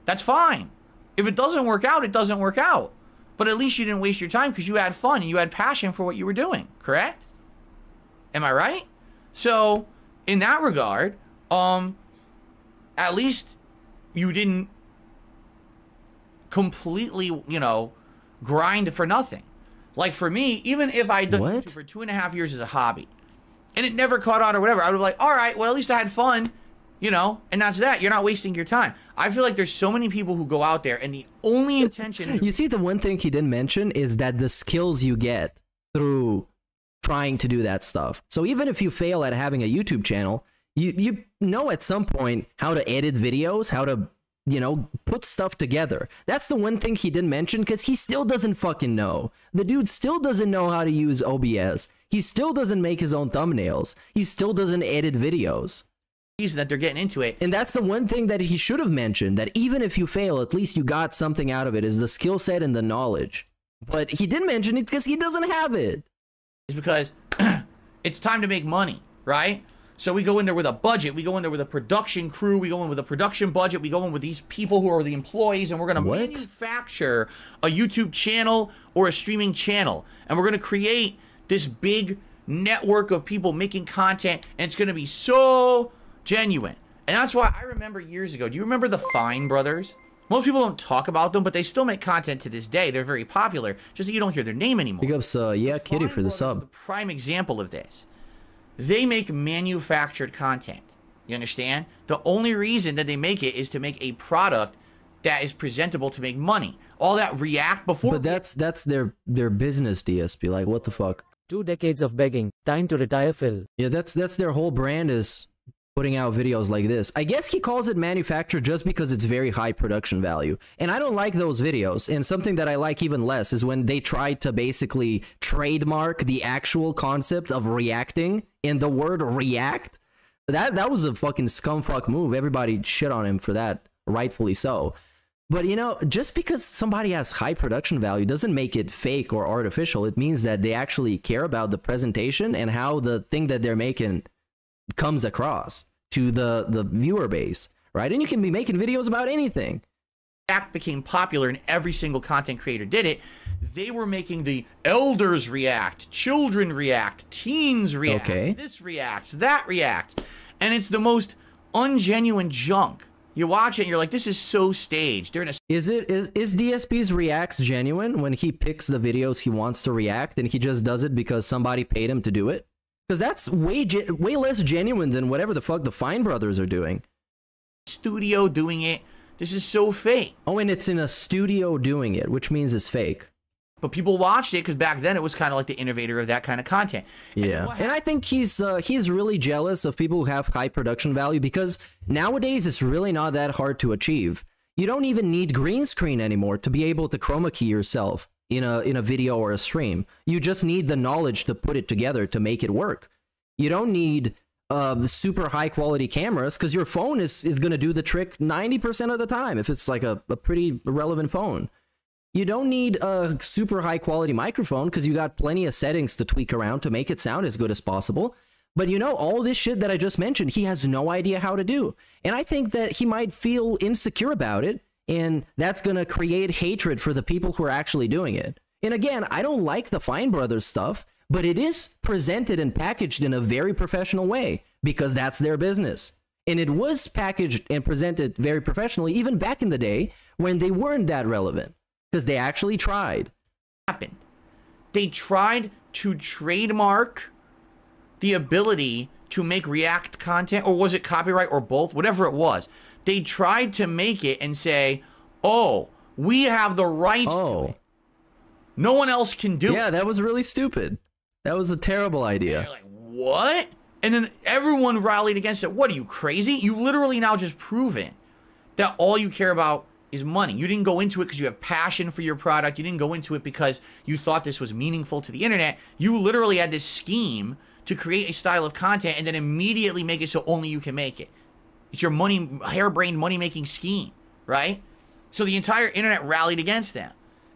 That's fine. If it doesn't work out, it doesn't work out. But at least you didn't waste your time because you had fun and you had passion for what you were doing, correct? Am I right? So, in that regard, um, at least you didn't completely, you know... grind for nothing. Like, for me, even if I did it for two and a half years as a hobby and it never caught on or whatever, I would be like, all right, well, at least I had fun You know, and that's that. You're not wasting your time. I feel like there's so many people who go out there and the only intention... You see, the one thing he didn't mention is that the skills you get through trying to do that stuff. So even if you fail at having a YouTube channel, you, you know at some point how to edit videos, how to, you know, put stuff together. That's the one thing he didn't mention because he still doesn't fucking know. The dude still doesn't know how to use O B S. He still doesn't make his own thumbnails. He still doesn't edit videos. Reason that they're getting into it, and that's the one thing that he should have mentioned, that even if you fail, at least you got something out of it, is the skill set and the knowledge. But he didn't mention it because he doesn't have it. It's because it's time to make money, right? So we go in there with a budget, we go in there with a production crew, we go in with a production budget, we go in with these people who are the employees, and we're going to manufacture a YouTube channel or a streaming channel, and we're going to create this big network of people making content, and it's going to be so genuine. And that's why I remember years ago, do you remember the Fine Brothers? Most people don't talk about them, but they still make content to this day. They're very popular, just that you don't hear their name anymore. Big ups, uh, yeah, Kitty for the sub. The prime example of this. They make manufactured content. You understand? The only reason that they make it is to make a product that is presentable to make money. All that react before. But that's that's their their business, D S P. Like, what the fuck? Two decades of begging. Time to retire, Phil. Yeah, that's that's their whole brand is putting out videos like this. I guess he calls it manufactured just because it's very high production value. And I don't like those videos. And something that I like even less is when they try to basically trademark the actual concept of reacting in the word react. That that was a fucking scumfuck move. Everybody shit on him for that, rightfully so. But you know, just because somebody has high production value doesn't make it fake or artificial. It means that they actually care about the presentation and how the thing that they're making comes across to the the viewer base, right? And you can be making videos about anything. Act became popular and every single content creator did it. They were making the elders react, children react, teens react, okay, this reacts, that reacts, and it's the most ungenuine junk. You watch it and you're like, this is so staged. They're in a is it is is D S P's reacts genuine when he picks the videos he wants to react and he just does it because somebody paid him to do it? Because that's way way less genuine than whatever the fuck the Fine Brothers are doing. Studio doing it. This is so fake. Oh, and it's in a studio doing it, which means it's fake. But people watched it because back then it was kind of like the innovator of that kind of content. And yeah, and I think he's uh, he's really jealous of people who have high production value because nowadays it's really not that hard to achieve. You don't even need green screen anymore to be able to chroma key yourself in a in a video or a stream. You just need the knowledge to put it together to make it work. You don't need uh, super high quality cameras because your phone is is going to do the trick ninety percent of the time if it's like a, a pretty relevant phone. You don't need a super high quality microphone because you got plenty of settings to tweak around to make it sound as good as possible. But you know, all this shit that I just mentioned, he has no idea how to do. And I think that he might feel insecure about it. And that's going to create hatred for the people who are actually doing it. And again, I don't like the Fine Brothers stuff, but it is presented and packaged in a very professional way because that's their business. And it was packaged and presented very professionally even back in the day when they weren't that relevant because they actually tried. Happened. They tried to trademark the ability to make react content, or was it copyright or both, whatever it was. They tried to make it and say, oh, we have the rights oh. to it. No one else can do yeah, it. Yeah, that was really stupid. That was a terrible idea. And they're like, what? And then everyone rallied against it. What, are you crazy? You've literally now just proven that all you care about is money. You didn't go into it because you have passion for your product. You didn't go into it because you thought this was meaningful to the internet. You literally had this scheme to create a style of content and then immediately make it so only you can make it. It's your money, harebrained money-making scheme, right? So the entire internet rallied against them,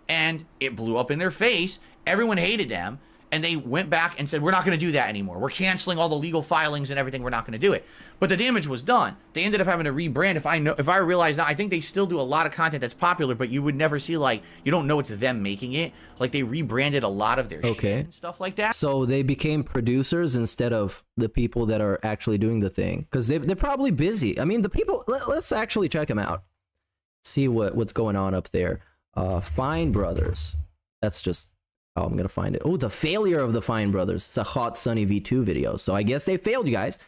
and it blew up in their face. Everyone hated them, and they went back and said, we're not going to do that anymore. We're canceling all the legal filings and everything. We're not going to do it. But the damage was done. They ended up having to rebrand. If I know, if I realize now, I think they still do a lot of content that's popular, but you would never see, like, you don't know it's them making it. Like, they rebranded a lot of their okay. shit and stuff like that. So they became producers instead of the people that are actually doing the thing, because they, they're probably busy. I mean, the people, let, let's actually check them out. See what, what's going on up there. Uh, Fine Brothers. That's just, oh, I'm going to find it. Oh, the failure of the Fine Brothers. It's a hot Sunny V two video. So I guess they failed, you guys.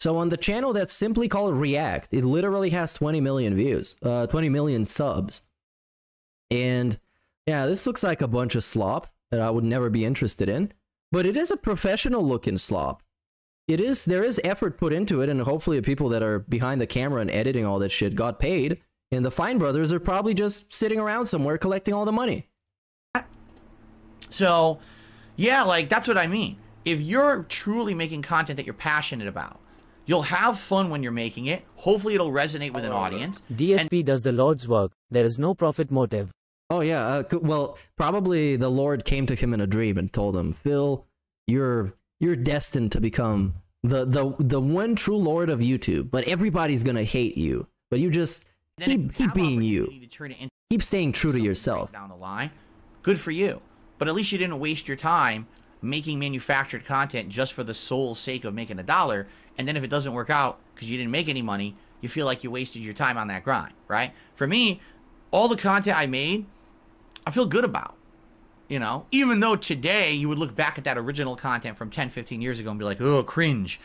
So on the channel that's simply called React, it literally has twenty million views, uh, twenty million subs. And yeah, this looks like a bunch of slop that I would never be interested in, but it is a professional looking slop. It is, there is effort put into it, and hopefully the people that are behind the camera and editing all that shit got paid, and the Fine Brothers are probably just sitting around somewhere collecting all the money. So, yeah, like, that's what I mean. If you're truly making content that you're passionate about, you'll have fun when you're making it. Hopefully it'll resonate with an audience. D S P does the Lord's work. There is no profit motive. Oh, yeah. Uh, well, probably the Lord came to him in a dream and told him, Phil, you're... you're destined to become the, the, the one true lord of YouTube, but everybody's going to hate you. But you just keep, keep being you. Keep staying true to yourself. Down the line. Good for you. But at least you didn't waste your time making manufactured content just for the sole sake of making a dollar. And then if it doesn't work out because you didn't make any money, you feel like you wasted your time on that grind, right? For me, all the content I made, I feel good about. You know, even though today you would look back at that original content from ten, fifteen years ago and be like, oh, cringe.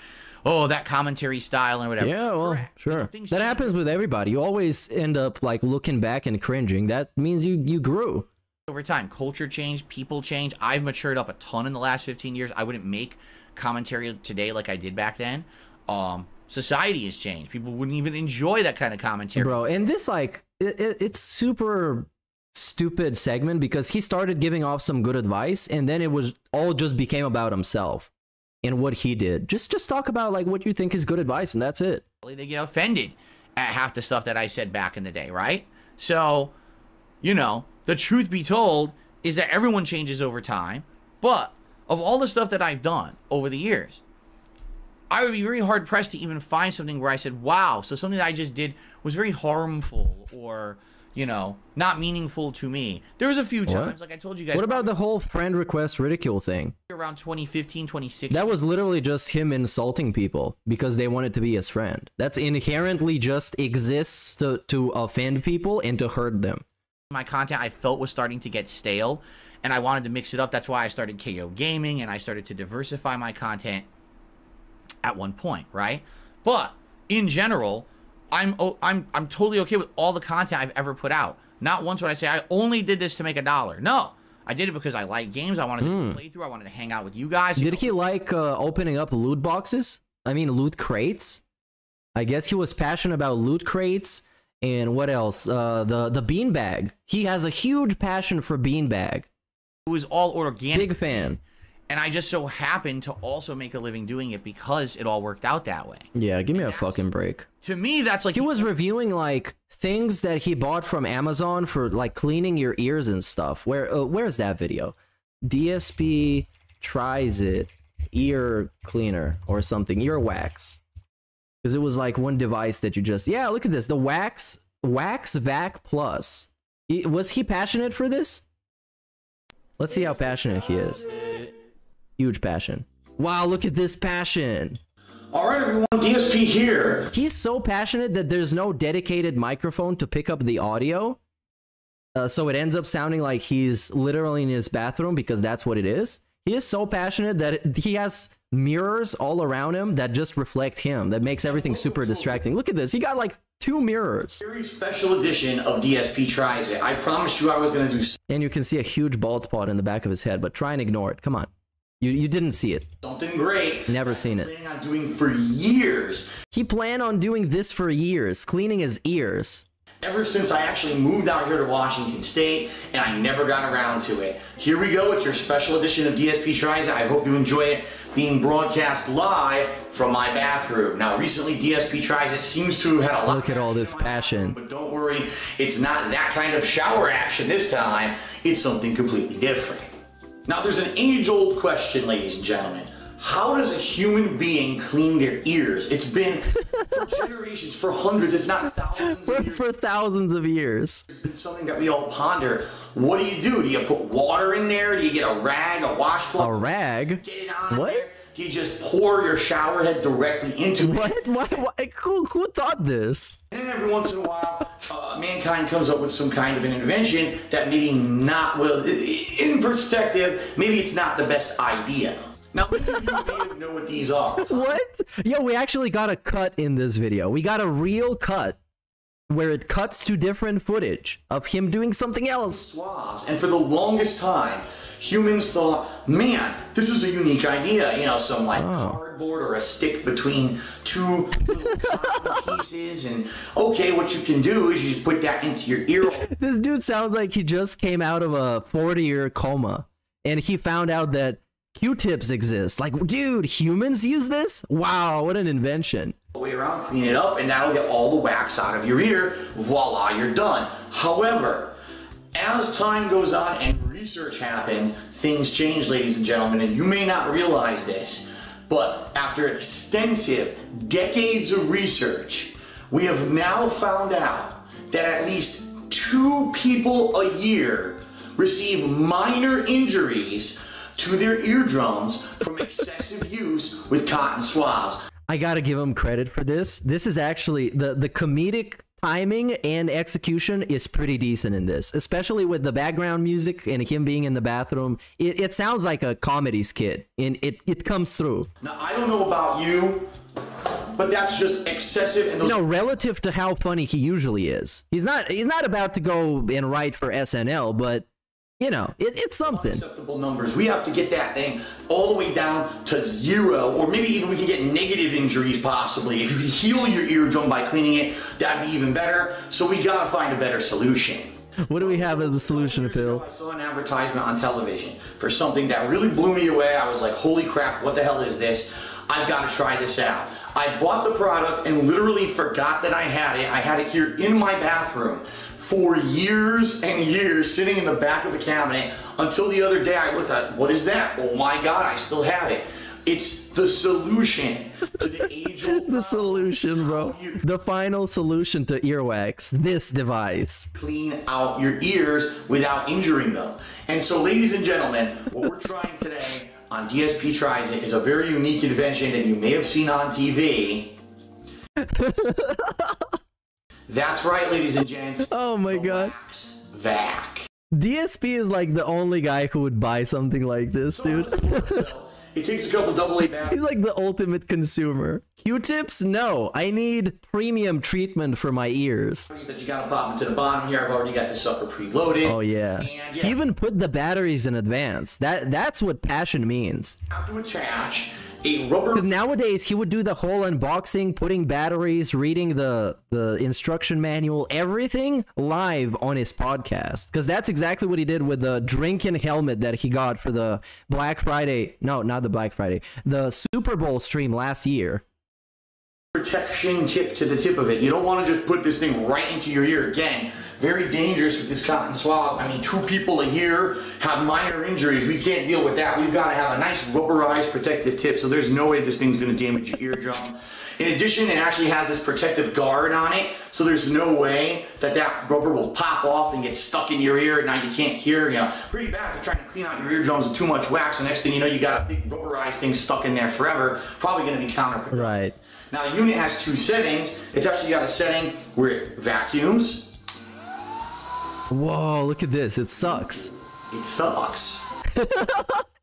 Oh, that commentary style and whatever. Yeah, well, correct. Sure. You know, that change. Happens with everybody. You always end up like looking back and cringing. That means you, you grew. Over time, culture changed, people changed. I've matured up a ton in the last fifteen years. I wouldn't make commentary today like I did back then. Um, society has changed. People wouldn't even enjoy that kind of commentary. Bro, and this like, it, it, it's super... stupid segment because he started giving off some good advice and then it was all just became about himself and what he did. Just just talk about like what you think is good advice and that's it. They get offended at half the stuff that I said back in the day, right? So, you know, the truth be told is that everyone changes over time, but of all the stuff that I've done over the years, I would be very hard pressed to even find something where I said, wow, so something that I just did was very harmful or you know, not meaningful to me. There was a few times, what? like I told you guys. What about the whole friend request ridicule thing? Around twenty fifteen, twenty sixteen. That was literally just him insulting people because they wanted to be his friend. That's inherently just exists to, to offend people and to hurt them. My content I felt was starting to get stale and I wanted to mix it up. That's why I started K O Gaming and I started to diversify my content at one point, right? But in general, I'm, oh, I'm, I'm totally okay with all the content I've ever put out. Not once would I say, I only did this to make a dollar. No, I did it because I like games. I wanted to mm. play through. I wanted to hang out with you guys. Did he like uh, opening up loot boxes? I mean, loot crates? I guess he was passionate about loot crates. And what else? Uh, the, the beanbag. He has a huge passion for beanbag. It was all organic. Big fan. And I just so happened to also make a living doing it because it all worked out that way. Yeah, give me and a fucking break. To me, that's like... He was reviewing, like, things that he bought from Amazon for, like, cleaning your ears and stuff. Where uh, where's that video? D S P tries it. Ear cleaner or something. Ear wax. Because it was, like, one device that you just... Yeah, look at this. The wax... Wax Vac Plus. He, was he passionate for this? Let's see how passionate he is. Huge passion. Wow, look at this passion. All right, everyone, D S P here. He's so passionate that there's no dedicated microphone to pick up the audio. Uh, so it ends up sounding like he's literally in his bathroom because that's what it is. He is so passionate that it, he has mirrors all around him that just reflect him. That makes everything super distracting. Look at this. He got like two mirrors. Very special edition of D S P Tries It. I promised you I was going to do... And you can see a huge bald spot in the back of his head, but try and ignore it. Come on. You, you didn't see it. Something great. Never seen it. I've been planning on doing for years. He planned on doing this for years, cleaning his ears. Ever since I actually moved out here to Washington State, and I never got around to it. Here we go. It's your special edition of D S P Tries It. I hope you enjoy it being broadcast live from my bathroom. Now, recently, D S P Tries It seems to have had a lot. Look at all this passion. But don't worry, it's not that kind of shower action this time. It's something completely different. Now, there's an age-old question, ladies and gentlemen. How does a human being clean their ears? It's been for generations, for hundreds, if not thousands of years. For thousands of years. It's something that we all ponder. What do you do? Do you put water in there? Do you get a rag, a washcloth? A rag? Get it on what? There? Do you just pour your shower head directly into what? it? What? What? Who, who thought this? And then every once in a while, uh, mankind comes up with some kind of an invention that maybe not, well, in perspective, maybe it's not the best idea. Now look at you know what these are. What? Yo, we actually got a cut in this video. We got a real cut where it cuts to different footage of him doing something else. Swabs, and for the longest time, humans thought, man, this is a unique idea. You know, some like oh. cardboard or a stick between two little pieces. And okay, what you can do is you just put that into your ear. This dude sounds like he just came out of a forty year coma and he found out that Q-tips exist. Like, dude, humans use this? Wow, what an invention. All the way around, clean it up, and that'll get all the wax out of your ear. Voila, you're done. However, as time goes on and research happened, things change, ladies and gentlemen, and you may not realize this, but after extensive decades of research, we have now found out that at least two people a year receive minor injuries to their eardrums from excessive use with cotton swabs. I gotta give him credit for this. This is actually, the, the comedic timing and execution is pretty decent in this, especially with the background music and him being in the bathroom. It, it sounds like a comedy skit, and it, it comes through. Now, I don't know about you, but that's just excessive. And those, you know, relative to how funny he usually is. He's not, he's not about to go and write for S N L, but you know, it, it's something. Acceptable numbers. We have to get that thing all the way down to zero, or maybe even we can get negative injuries possibly. If you could heal your eardrum by cleaning it, that'd be even better. So we gotta find a better solution. What do we have as a solution, Phil? I saw an advertisement on television for something that really blew me away. I was like, holy crap, what the hell is this? I've gotta try this out. I bought the product and literally forgot that I had it. I had it here in my bathroom for years and years, sitting in the back of a cabinet, until the other day I looked at, what is that? Oh my God, I still have it. It's the solution to the age old The solution, bro. The final solution to earwax, this device. Clean out your ears without injuring them. And so, ladies and gentlemen, what we're trying today on D S P Tries It is a very unique invention that you may have seen on T V. That's right, ladies and gents. Oh my God. Vac. D S P is like the only guy who would buy something like this, dude. He takes a couple double A bags. He's like the ultimate consumer. Q-tips? No, I need premium treatment for my ears. That you gotta pop into the bottom here. I've already got this sucker preloaded. Oh yeah. And, yeah. He even put the batteries in advance. That that's what passion means. Have to attach a rubber. Nowadays, he would do the whole unboxing, putting batteries, reading the the instruction manual, everything live on his podcast. Because that's exactly what he did with the drinking helmet that he got for the Black Friday. No, not the Black Friday. The Super Bowl stream last year. Protection tip to the tip of it. You don't want to just put this thing right into your ear again. Very dangerous with this cotton swab. I mean, two people a year have minor injuries. We can't deal with that. We've got to have a nice rubberized protective tip, so there's no way this thing's going to damage your eardrum. In addition, it actually has this protective guard on it, so there's no way that that rubber will pop off and get stuck in your ear, and now you can't hear. You know, pretty bad if you're trying to clean out your eardrums with too much wax. The next thing you know, you got a big rubberized thing stuck in there forever. Probably going to be counterproductive. Right. Now, the unit has two settings. It's actually got a setting where it vacuums. Whoa, look at this. It sucks. It sucks.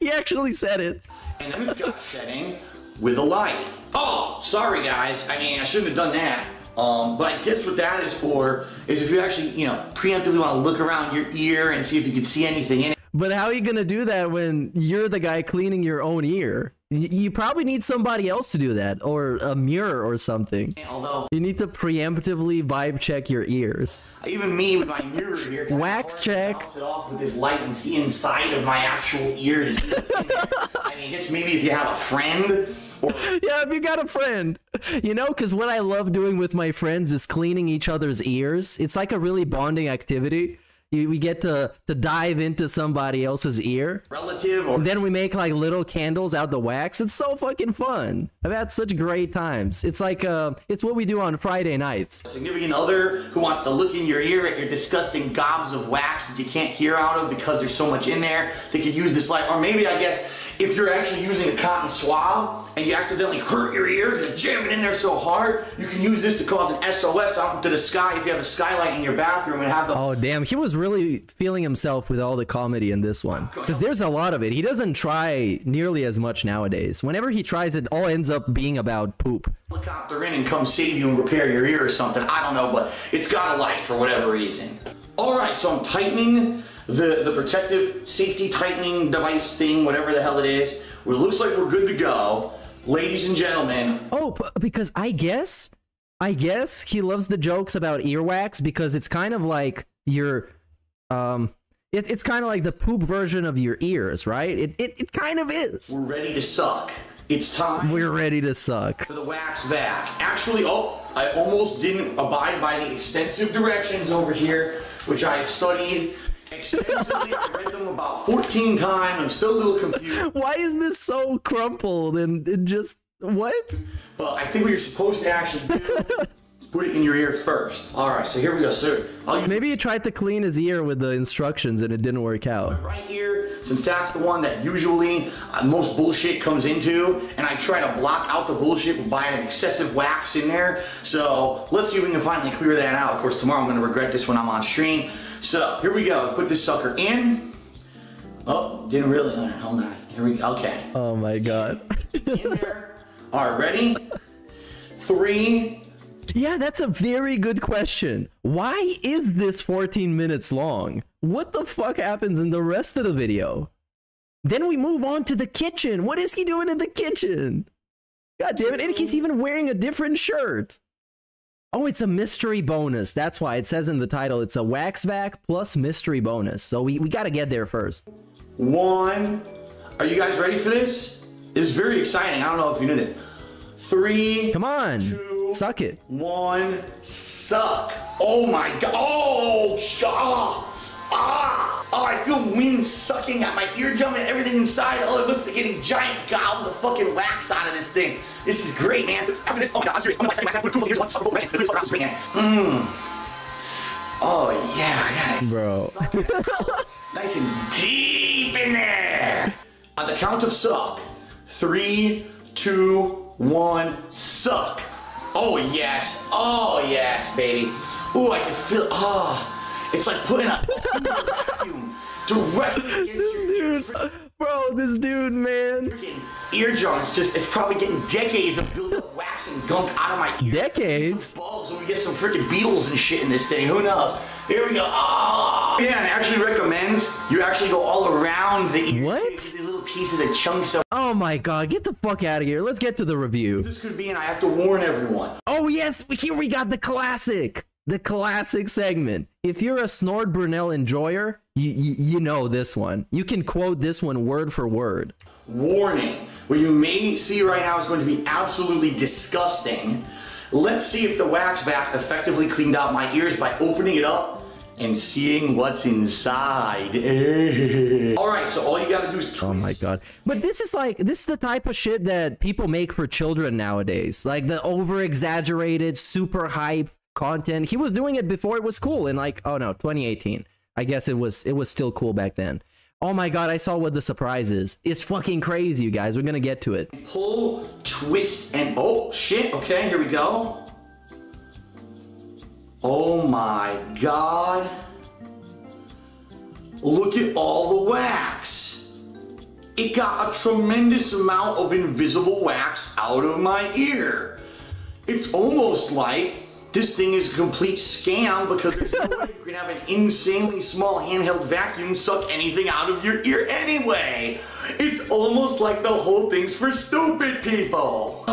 He actually said it. And then it's got a setting with a light. Oh, sorry, guys. I mean, I shouldn't have done that. Um, but I guess what that is for is if you actually, you know, preemptively want to look around your ear and see if you can see anything in it. But how are you going to do that when you're the guy cleaning your own ear? You probably need somebody else to do that, or a mirror or something. Although you need to preemptively vibe check your ears. Even me with my mirror here. Wax check. Bounce it off with this light and see inside of my actual ears. I mean, I guess maybe if you have a friend. Or yeah, if you got a friend. You know, because what I love doing with my friends is cleaning each other's ears. It's like a really bonding activity. We get to, to dive into somebody else's ear. Relative or... And then we make like little candles out the wax. It's so fucking fun. I've had such great times. It's like, uh, it's what we do on Friday nights. Significant other who wants to look in your ear at your disgusting gobs of wax that you can't hear out of because there's so much in there. They could use this light. Or maybe, I guess, If you're actually using a cotton swab and you accidentally hurt your ear, you're jamming in there so hard, you can use this to cause an S O S out into the sky if you have a skylight in your bathroom and have the... Oh, damn. He was really feeling himself with all the comedy in this one, because there's a lot of it. He doesn't try nearly as much nowadays. Whenever he tries, it all ends up being about poop. Helicopter in and come save you and repair your ear or something. I don't know, but it's got a light for whatever reason. All right, so I'm tightening the, the protective safety tightening device thing, whatever the hell it is. It looks like we're good to go. Ladies and gentlemen. Oh, because I guess, I guess he loves the jokes about earwax, because it's kind of like your, um, it, it's kind of like the poop version of your ears, right? It, it, it kind of is. We're ready to suck. It's time. We're ready to suck. For the wax vac. Actually, oh, I almost didn't abide by the extensive directions over here, which I have studied extensively. I read them about fourteen times. I'm still a little confused. Why is this so crumpled and, and just what? Well, I think what you're supposed to actually do is put it in your ear first. All right, so here we go, sir. I'll Maybe he tried to clean his ear with the instructions and it didn't work out. Right ear, since that's the one that usually uh, most bullshit comes into, and I try to block out the bullshit by an excessive wax in there. So let's see if we can finally clear that out. Of course, tomorrow I'm going to regret this when I'm on stream. So here we go. Put this sucker in. Oh, didn't really. Hold on. Here we go. Okay. Oh my god. In there. All right, ready? Three. Yeah, that's a very good question. Why is this fourteen minutes long? What the fuck happens in the rest of the video? Then we move on to the kitchen. What is he doing in the kitchen? God damn it. And he's even wearing a different shirt. Oh, it's a mystery bonus. That's why it says in the title, it's a wax vac plus mystery bonus. So we, we got to get there first. One. Are you guys ready for this? It's very exciting. I don't know if you knew that. Three. Come on. Two. Suck it. One. Suck. Oh my god. Oh, ah, ah, oh, I feel wind sucking at my eardrum and everything inside. Oh, it must be getting giant gobs of fucking wax out of this thing. This is great, man. After this, oh my god, I'm serious. Mmm. Oh yeah, yeah. Bro. Nice and deep in there. On the count of suck. Three, two, one, suck. Oh yes, oh yes, baby. Ooh, I can feel, ah, oh, it's like putting a vacuum directly against this dude, freaking, bro, this dude, man. Eardrum, it's just, it's probably getting decades of build-up wax and gunk out of my ear. Decades? Some bugs, and we get some freaking beetles and shit in this thing, who knows? Here we go, ah. Oh. Yeah, and it actually recommends you actually go all around the ear. What? Pieces and chunks of. Oh my god, get the fuck out of here. Let's get to the review. This could be, and I have to warn everyone. Oh yes, here we got the classic, the classic segment. If you're a Snort Brunel enjoyer, you, you you know this one. You can quote this one word for word. Warning, what you may see right now is going to be absolutely disgusting. Let's see if the wax vac effectively cleaned out my ears by opening it up and seeing what's inside. All right, so all you gotta do is twist. Oh my god. But this is like, this is the type of shit that people make for children nowadays. Like the over-exaggerated, super hype content. He was doing it before it was cool in like, oh no, twenty eighteen. I guess it was, it was still cool back then. Oh my god, I saw what the surprise is. It's fucking crazy, you guys. We're gonna get to it. Pull, twist, and oh shit, okay, here we go. Oh my god. Look at all the wax. It got a tremendous amount of invisible wax out of my ear. It's almost like this thing is a complete scam, because there's no way you can have an insanely small handheld vacuum suck anything out of your ear anyway. It's almost like the whole thing's for stupid people.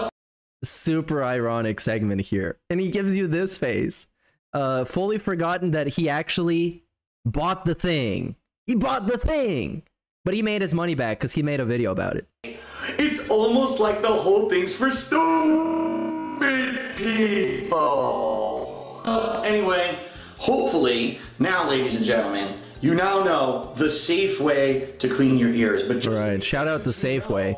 Super ironic segment here. And he gives you this face. Uh, fully forgotten that he actually bought the thing. He bought the thing! But he made his money back because he made a video about it. It's almost like the whole thing's for stupid people. Uh, anyway, hopefully, now, ladies and gentlemen, you now know the safe way to clean your ears. But just right, shout out the Safeway.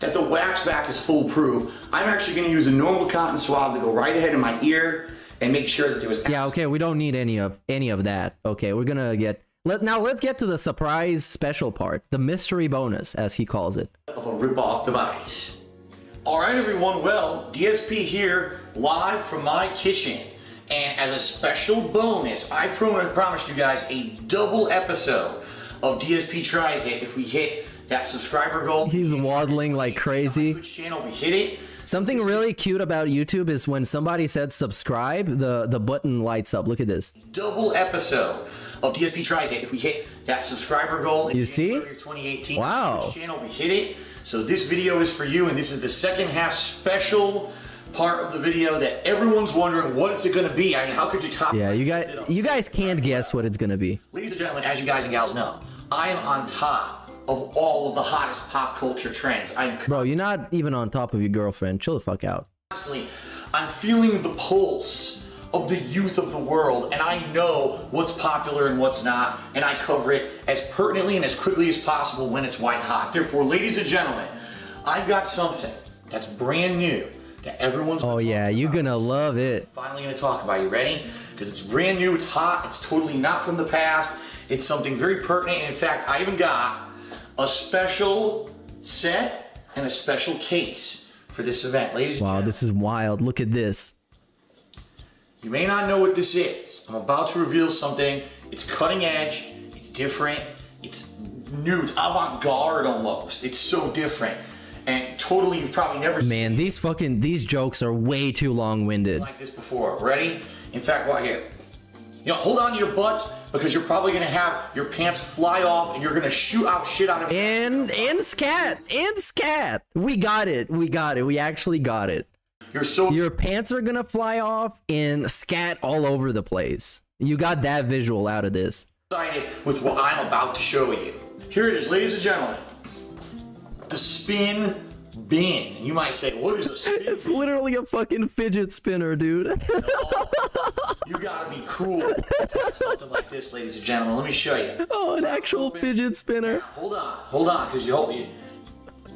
That the wax vac is foolproof. I'm actually going to use a normal cotton swab to go right ahead in my ear and make sure that there was. Yeah, okay, we don't need any of any of that. Okay, we're gonna get Let, now let's get to the surprise special part, the mystery bonus, as he calls it. Of a rip-off device. All right, everyone. Well, D S P here, live from my kitchen. And as a special bonus, I promised you guys a double episode of D S P Tries It if we hit that subscriber goal. He's waddling like crazy. Twitch channel, we hit it. Something really cute about YouTube is when somebody said subscribe, the, the button lights up. Look at this. Double episode of D S P Tries It if we hit that subscriber goal. You see? twenty eighteen. Wow. Channel, we hit it. So this video is for you, and this is the second half special part of the video that everyone's wondering what it's going to be. I mean, how could you top? Yeah, you guys, you guys can't guess what it's going to be. Ladies and gentlemen, as you guys and gals know, I am on top of all of the hottest pop culture trends. I'm Bro, you're not even on top of your girlfriend. Chill the fuck out. Honestly, I'm feeling the pulse of the youth of the world, and I know what's popular and what's not, and I cover it as pertinently and as quickly as possible when it's white hot. Therefore, ladies and gentlemen, I've got something that's brand new that everyone's oh yeah you're about. Gonna love it. Finally gonna talk about. You ready? Because it's brand new, it's hot, it's totally not from the past, it's something very pertinent. And in fact, I even got a special set and a special case for this event, ladies wow and this is wild. Look at this. You may not know what this is. I'm about to reveal something. It's cutting edge, it's different, it's new, avant-garde almost. It's so different. And totally, you've probably never seen. Man, these fucking, these jokes are way too long-winded. Like this before, ready? In fact, right here. You know, hold on to your butts, because you're probably gonna have your pants fly off and you're gonna shoot out shit out of. And, and scat, and scat. We got it, we got it, we actually got it. You're so. Your pants are gonna fly off and scat all over the place. You got that visual out of this. Excited with what I'm about to show you. Here it is, ladies and gentlemen. The spin bin. You might say, what is a spin It's bin? Literally a fucking fidget spinner, dude. No, you gotta be cool. Something like this, ladies and gentlemen. Let me show you. Oh, an actual fidget spinner. Now, hold on, hold on, because you hope you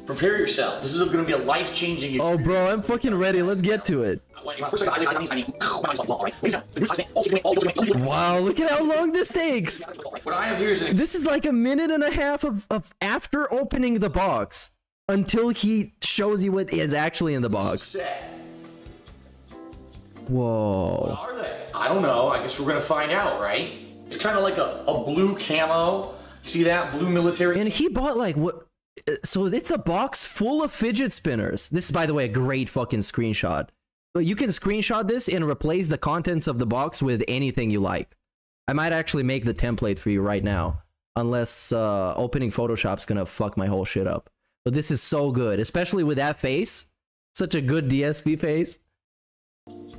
prepare yourself. This is gonna be a life-changing experience. Oh, bro, I'm fucking ready. Let's get to it. Wow, look at how long this takes. What I have here is this is like a minute and a half of, of after opening the box until he shows you what is actually in the box. Whoa. What are they? I don't know. I guess we're gonna find out, right? It's kind of like a, a blue camo. See that? Blue military. And he bought like what? So it's a box full of fidget spinners. This is, by the way, a great fucking screenshot. You can screenshot this and replace the contents of the box with anything you like. I might actually make the template for you right now, unless uh, opening Photoshop's gonna fuck my whole shit up. But this is so good, especially with that face. Such a good D S P face.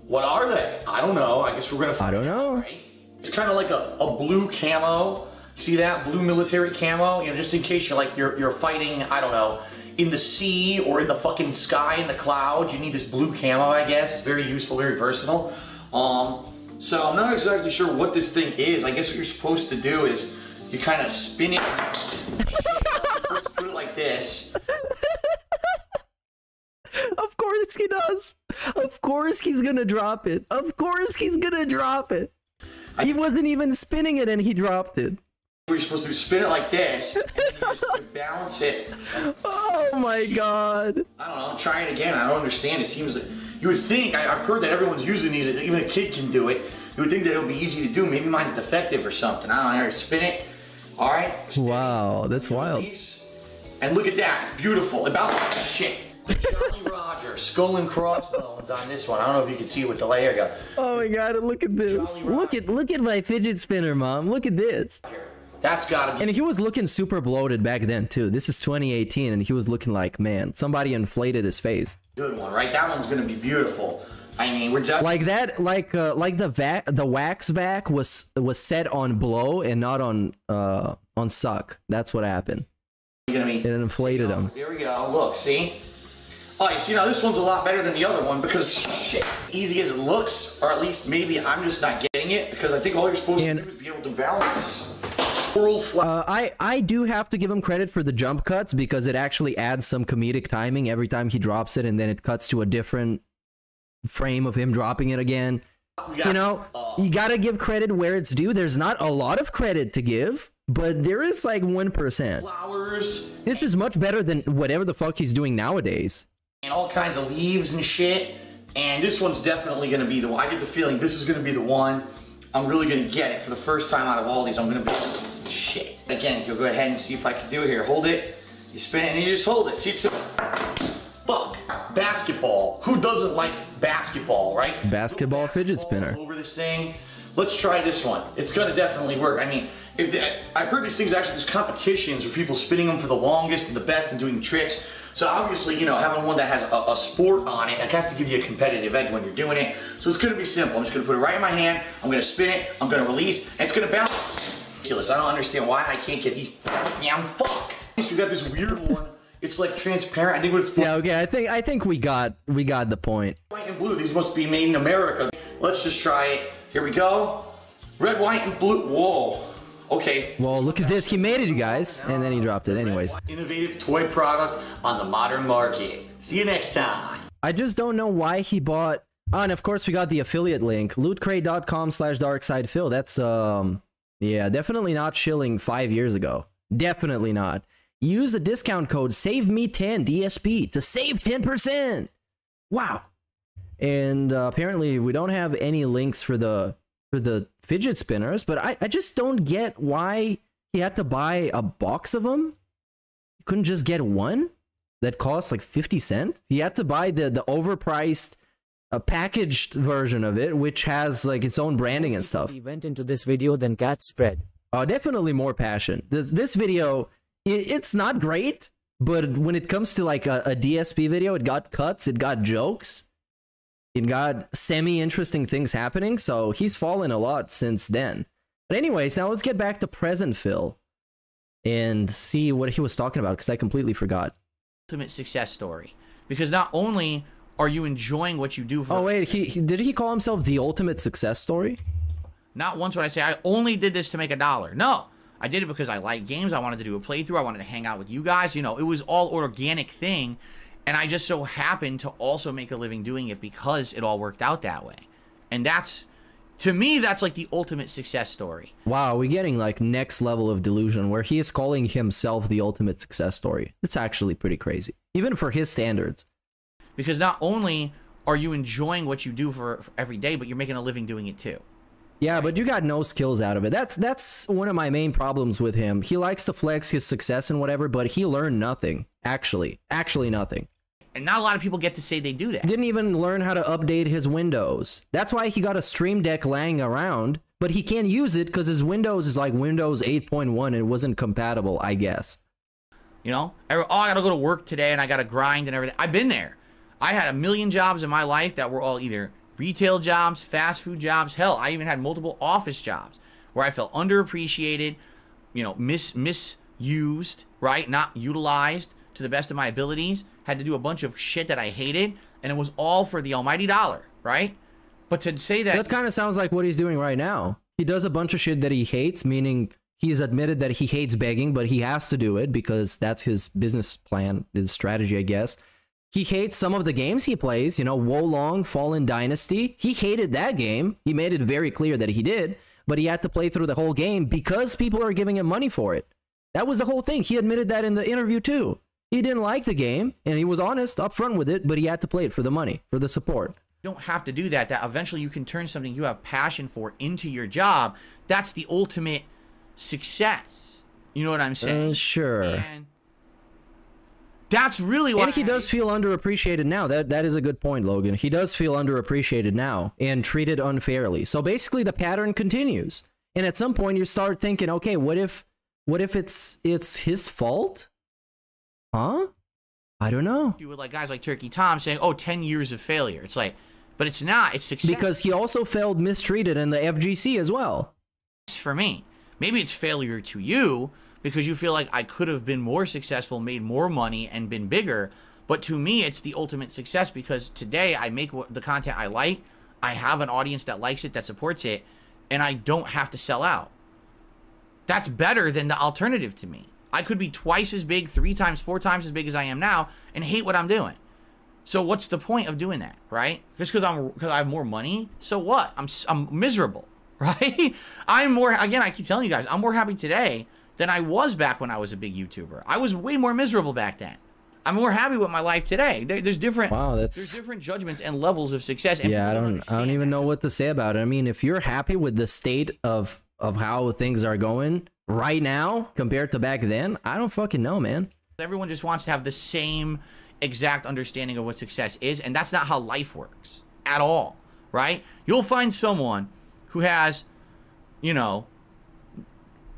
What are they? I don't know. I guess we're gonna find I don't know. Out, right? It's kind of like a, a blue camo. See that? Blue military camo? You know, just in case you're like, you're, you're fighting, I don't know, in the sea or in the fucking sky, in the clouds, you need this blue camo, I guess. It's very useful, very versatile. Um, so I'm not exactly sure what this thing is. I guess what you're supposed to do is you kind of spin it. First, put it like this. Of course he does. Of course he's gonna drop it. Of course he's gonna drop it. He wasn't even spinning it and he dropped it. You're supposed to spin it like this, and then you just balance it. Oh my god. I don't know, I'm trying again, I don't understand. It seems like, you would think, I, I've heard that everyone's using these, even a kid can do it. You would think that it would be easy to do, maybe mine's defective or something. I don't know, spin it, all right. Spin wow, it. That's wild. And look at that, beautiful, about that shit. Johnny Roger, skull and crossbones on this one. I don't know if you can see what the layer got. Oh my god, look at this. Look at, look at my fidget spinner, mom. Look at this. That's gotta be. And he was looking super bloated back then too. This is twenty eighteen, and he was looking like, man, somebody inflated his face. Good one, right? That one's gonna be beautiful. I mean, we're just like that, like uh, like the vac, the wax back was was set on blow and not on uh on suck. That's what happened. You're gonna be. It inflated him. There we go. Look, see. All right, so you know, this one's a lot better than the other one because shit, easy as it looks, or at least maybe I'm just not getting it, because I think all you're supposed and, to do is be able to balance. Uh, I, I do have to give him credit for the jump cuts, because it actually adds some comedic timing every time he drops it, and then it cuts to a different frame of him dropping it again. You know, you got to give credit where it's due. There's not a lot of credit to give, but there is like one percent. Flowers. This is much better than whatever the fuck he's doing nowadays. And all kinds of leaves and shit. And this one's definitely going to be the one. I get the feeling this is going to be the one. I'm really going to get it for the first time out of all these. I'm going to be shit. Again, you'll go ahead and see if I can do it here. Hold it. You spin it and you just hold it. See, it's fuck. Basketball. Who doesn't like basketball, right? Basketball fidget spinner. Over this thing. Let's try this one. It's going to definitely work. I mean, if they, I heard these things actually, there's competitions where people spinning them for the longest and the best and doing tricks. So obviously, you know, having one that has a, a sport on it, it has to give you a competitive edge when you're doing it. So it's going to be simple. I'm just going to put it right in my hand. I'm going to spin it. I'm going to release. And it's going to bounce. Ridiculous. I don't understand why I can't get these damn fuck. We got this weird one. It's like transparent. I think it's yeah. Okay, I think I think we got we got the point. White and blue. These must be made in America. Let's just try it. Here we go. Red, white, and blue. Whoa. Okay. Well, look at this. He made it, you guys, and then he dropped it. Anyways. Innovative toy product on the modern market. See you next time. I just don't know why he bought. Oh, and of course we got the affiliate link: loot crate dot com slash dark side phil. That's um, yeah, definitely not shilling five years ago. Definitely not. Use the discount code save me ten D S P to save ten percent. Wow. And uh, apparently we don't have any links for the for the fidget spinners, but I, I just don't get why he had to buy a box of them. He couldn't just get one that costs like fifty cents. He had to buy the, the overpriced uh, packaged version of it, which has like its own branding and stuff. He went into this video than cat spread. Uh, definitely more passion. This, this video... It's not great, but when it comes to like a, a D S P video, it got cuts, it got jokes, it got semi-interesting things happening, so he's fallen a lot since then. But anyways, now let's get back to present Phil and see what he was talking about, because I completely forgot. Ultimate success story, because not only are you enjoying what you do for- Oh wait, he, he, did he call himself the ultimate success story? Not once would I say, I only did this to make a dollar. No! I did it because I like games, I wanted to do a playthrough, I wanted to hang out with you guys, you know, it was all organic thing, and I just so happened to also make a living doing it because it all worked out that way. And that's, to me, that's like the ultimate success story. Wow, we're getting like next level of delusion where he is calling himself the ultimate success story. It's actually pretty crazy, even for his standards. Because not only are you enjoying what you do for, for every day, but you're making a living doing it too. Yeah, but you got no skills out of it. That's that's one of my main problems with him. He likes to flex his success and whatever, but he learned nothing. Actually. Actually nothing. And not a lot of people get to say they do that. Didn't even learn how to update his Windows. That's why he got a Stream Deck lying around, but he can't use it because his Windows is like Windows eight point one and it wasn't compatible, I guess. You know? Oh, I gotta go to work today and I gotta grind and everything. I've been there. I had a million jobs in my life that were all either... retail jobs, fast food jobs, hell, I even had multiple office jobs where I felt underappreciated, you know, mis misused, right? Not utilized to the best of my abilities, had to do a bunch of shit that I hated, and it was all for the almighty dollar, right? But to say that... That kind of sounds like what he's doing right now. He does a bunch of shit that he hates, meaning he's admitted that he hates begging, but he has to do it because that's his business plan, his strategy, I guess. He hates some of the games he plays, you know, Wolong, Fallen Dynasty. He hated that game. He made it very clear that he did, but he had to play through the whole game because people are giving him money for it. That was the whole thing. He admitted that in the interview too. He didn't like the game, and he was honest, upfront with it, but he had to play it for the money, for the support. You don't have to do that. That eventually you can turn something you have passion for into your job. That's the ultimate success. You know what I'm saying? Uh, sure. And that's really why. And he does feel underappreciated now. That that is a good point, Logan. He does feel underappreciated now and treated unfairly. So basically the pattern continues. And at some point you start thinking, okay, what if what if it's it's his fault? Huh? I don't know. You would like guys like Turkey Tom saying, oh, ten years of failure. It's like, but it's not, it's success. Because he also failed mistreated in the F G C as well. For me. Maybe it's failure to you. Because you feel like I could have been more successful, made more money, and been bigger. But to me, it's the ultimate success because today I make what, the content I like. I have an audience that likes it, that supports it, and I don't have to sell out. That's better than the alternative to me. I could be twice as big, three times, four times as big as I am now, and hate what I'm doing. So what's the point of doing that, right? Just because I'm because I have more money, so what? I'm I'm miserable, right? I'm more again. I keep telling you guys, I'm more happy today than I was back when I was a big YouTuber. I was way more miserable back then. I'm more happy with my life today. There, there's different. Wow, that's there's different judgments and levels of success. And yeah, I don't. I don't even that. know what to say about it. I mean, if you're happy with the state of of how things are going right now compared to back then, I don't fucking know, man. Everyone just wants to have the same exact understanding of what success is, and that's not how life works at all, right? You'll find someone who has, you know,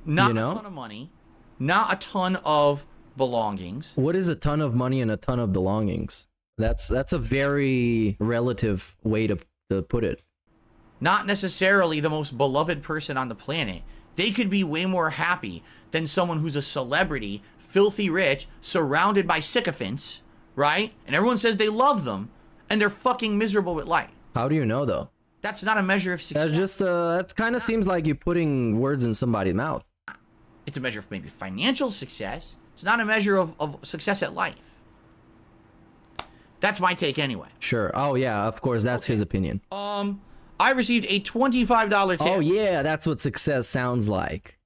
not you know? a ton of money, not a ton of belongings. What is a ton of money and a ton of belongings? That's that's a very relative way to, to put it. Not necessarily the most beloved person on the planet. They could be way more happy than someone who's a celebrity, filthy rich, surrounded by sycophants, right? And everyone says they love them, and they're fucking miserable with life. How do you know, though? That's not a measure of success. That's just, uh, that kind of seems like you're putting words in somebody's mouth. It's a measure of maybe financial success. It's not a measure of, of success at life. That's my take anyway. Sure. Oh, yeah, of course. That's okay. His opinion. Um, I received a twenty-five dollar tip. Oh, yeah, that's what success sounds like.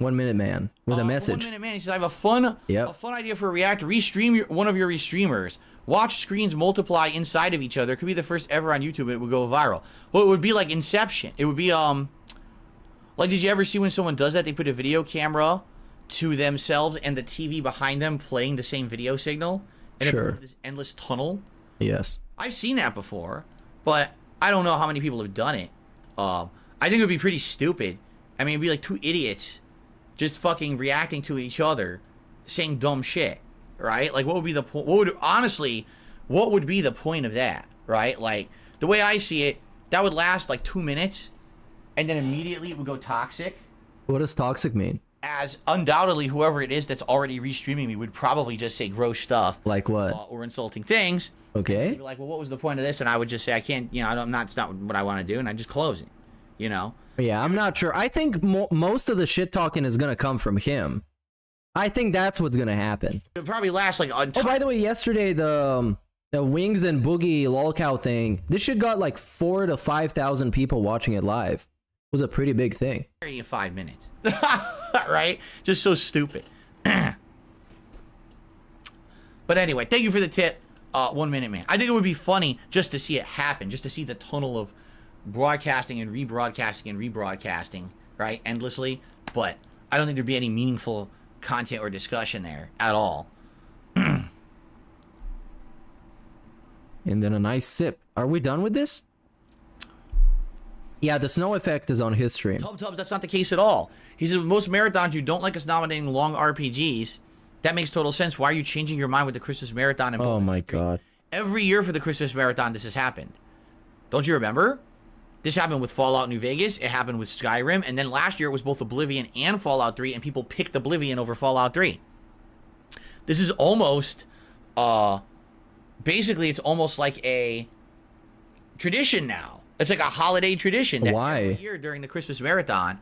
One minute man with uh, a message. One minute man. He says, I have a fun, yep. a fun idea for a react. Restream your, one of your restreamers. Watch screens multiply inside of each other. It could be the first ever on YouTube. It would go viral. Well, it would be like Inception. It would be um, like, did you ever see when someone does that? They put a video camera to themselves and the T V behind them playing the same video signal. And sure. It this endless tunnel. Yes. I've seen that before, but I don't know how many people have done it. Um, I think it would be pretty stupid. I mean, it'd be like two idiots just fucking reacting to each other, saying dumb shit, right? Like, what would be the point? What would honestly, what would be the point of that, right? Like, the way I see it, that would last like two minutes, and then immediately it would go toxic. What does toxic mean? As undoubtedly, whoever it is that's already restreaming me would probably just say gross stuff, like what, uh, or insulting things. Okay. Like, well, what was the point of this? And I would just say, I can't, you know, I'm not. It's not what I want to do, and I just close it, you know. Yeah, I'm not sure. I think mo most of the shit talking is gonna come from him. I think that's what's gonna happen. It'll probably last like. A oh, by the way, yesterday the um, the Wings and Boogie Lolcow thing. This shit got like four to five thousand people watching it live. It was a pretty big thing. Five minutes, right? Just so stupid. But anyway, thank you for the tip. Uh, one minute, man. I think it would be funny just to see it happen, just to see the tunnel of broadcasting and rebroadcasting and rebroadcasting, right, endlessly. But I don't think there'd be any meaningful content or discussion there at all. And then a nice sip. Are we done with this? Yeah, the snow effect is on his stream. Tub Tubs, that's not the case at all. He says, most marathons, you don't like us nominating long R P Gs. That makes total sense. Why are you changing your mind with the Christmas Marathon? And oh, my God. Every year for the Christmas Marathon, this has happened. Don't you remember? This happened with Fallout New Vegas. It happened with Skyrim. And then last year, it was both Oblivion and Fallout three, and people picked Oblivion over Fallout three. This is almost, uh, basically, it's almost like a tradition now. It's like a holiday tradition. That why? Every year during the Christmas Marathon,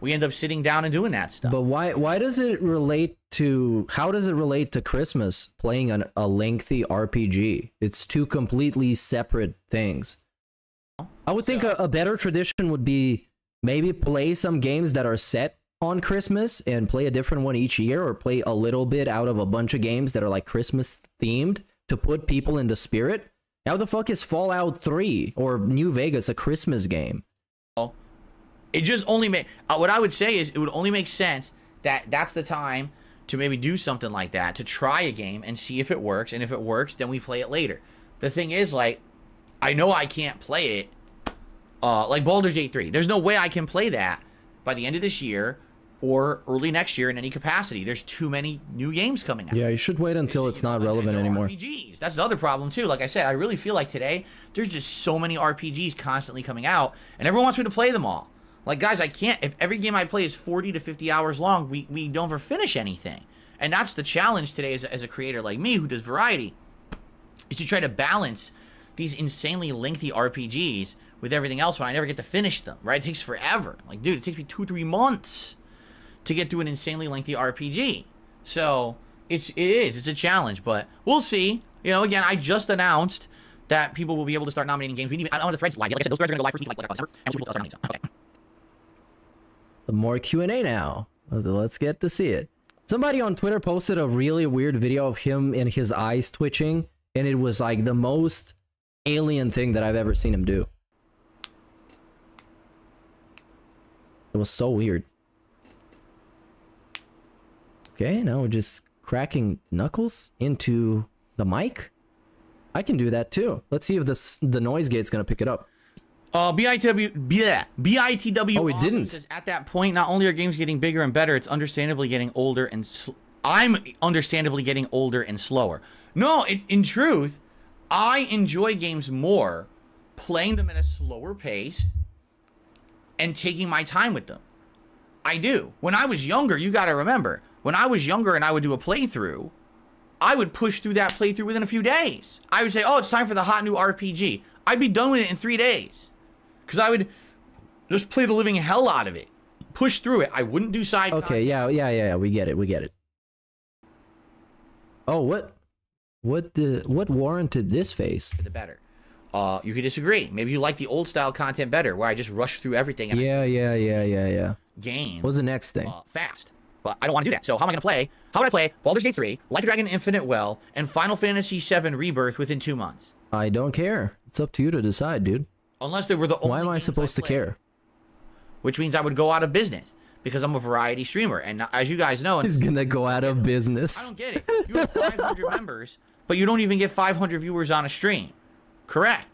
we end up sitting down and doing that stuff. But why, why does it relate to, how does it relate to Christmas playing an, a lengthy R P G? It's two completely separate things. I would think so, a, a better tradition would be maybe play some games that are set on Christmas and play a different one each year, or play a little bit out of a bunch of games that are like Christmas themed to put people in the spirit. How the fuck is Fallout three or New Vegas a Christmas game? Well, it just only make uh, what I would say is it would only make sense that that's the time to maybe do something like that, to try a game and see if it works, and if it works, then we play it later. The thing is, like, I know I can't play it, uh, like Baldur's Gate three. There's no way I can play that by the end of this year or early next year in any capacity. There's too many new games coming out. Yeah, you should wait until it's, it's not relevant anymore. R P Gs. That's the other problem, too. Like I said, I really feel like today there's just so many R P Gs constantly coming out, and everyone wants me to play them all. Like, guys, I can't. If every game I play is forty to fifty hours long, we, we don't ever finish anything. And that's the challenge today as a, as a creator like me who does variety, is to try to balance these insanely lengthy R P Gs with everything else when I never get to finish them, right? It takes forever. Like, dude, it takes me two, three months to get through an insanely lengthy R P G. So it's it is it's a challenge, but we'll see. You know, again, I just announced that people will be able to start nominating games. We need. I don't know if the threads live yet. Like I said, those threads are gonna go live first week, like like December, and people start nominating stuff. Okay. The more Q and A now. Let's get to see it. Somebody on Twitter posted a really weird video of him and his eyes twitching, and it was like the most alien thing that I've ever seen him do. It was so weird. Okay, now we're just cracking knuckles into the mic. I can do that too. Let's see if this, the noise gate's gonna pick it up. Uh, B I T W, bleh, B I T W. Oh, it awesome didn't. Says, at that point, not only are games getting bigger and better, it's understandably getting older and sl I'm understandably getting older and slower. No, it, in truth, I enjoy games more playing them at a slower pace and taking my time with them. I do. When I was younger, you got to remember, when I was younger and I would do a playthrough, I would push through that playthrough within a few days. I would say, oh, it's time for the hot new R P G. I'd be done with it in three days. Because I would just play the living hell out of it. Push through it. I wouldn't do side Okay, content. yeah, yeah, yeah, we get it, we get it. Oh, what what the what warranted this phase? The better. Uh, you could disagree. Maybe you like the old style content better, where I just rush through everything. And yeah, yeah, yeah, yeah, yeah. Game. What's the next thing? Uh, fast. But I don't want to do that. So how am I going to play? How would I play Baldur's Gate three, Like a Dragon Infinite Well, and Final Fantasy seven Rebirth within two months? I don't care. It's up to you to decide, dude. Unless they were the only Why am I supposed I to care? Which means I would go out of business because I'm a variety streamer. And as you guys know... He's going to go out of business. I don't get it. You have five hundred members, but you don't even get five hundred viewers on a stream. Correct.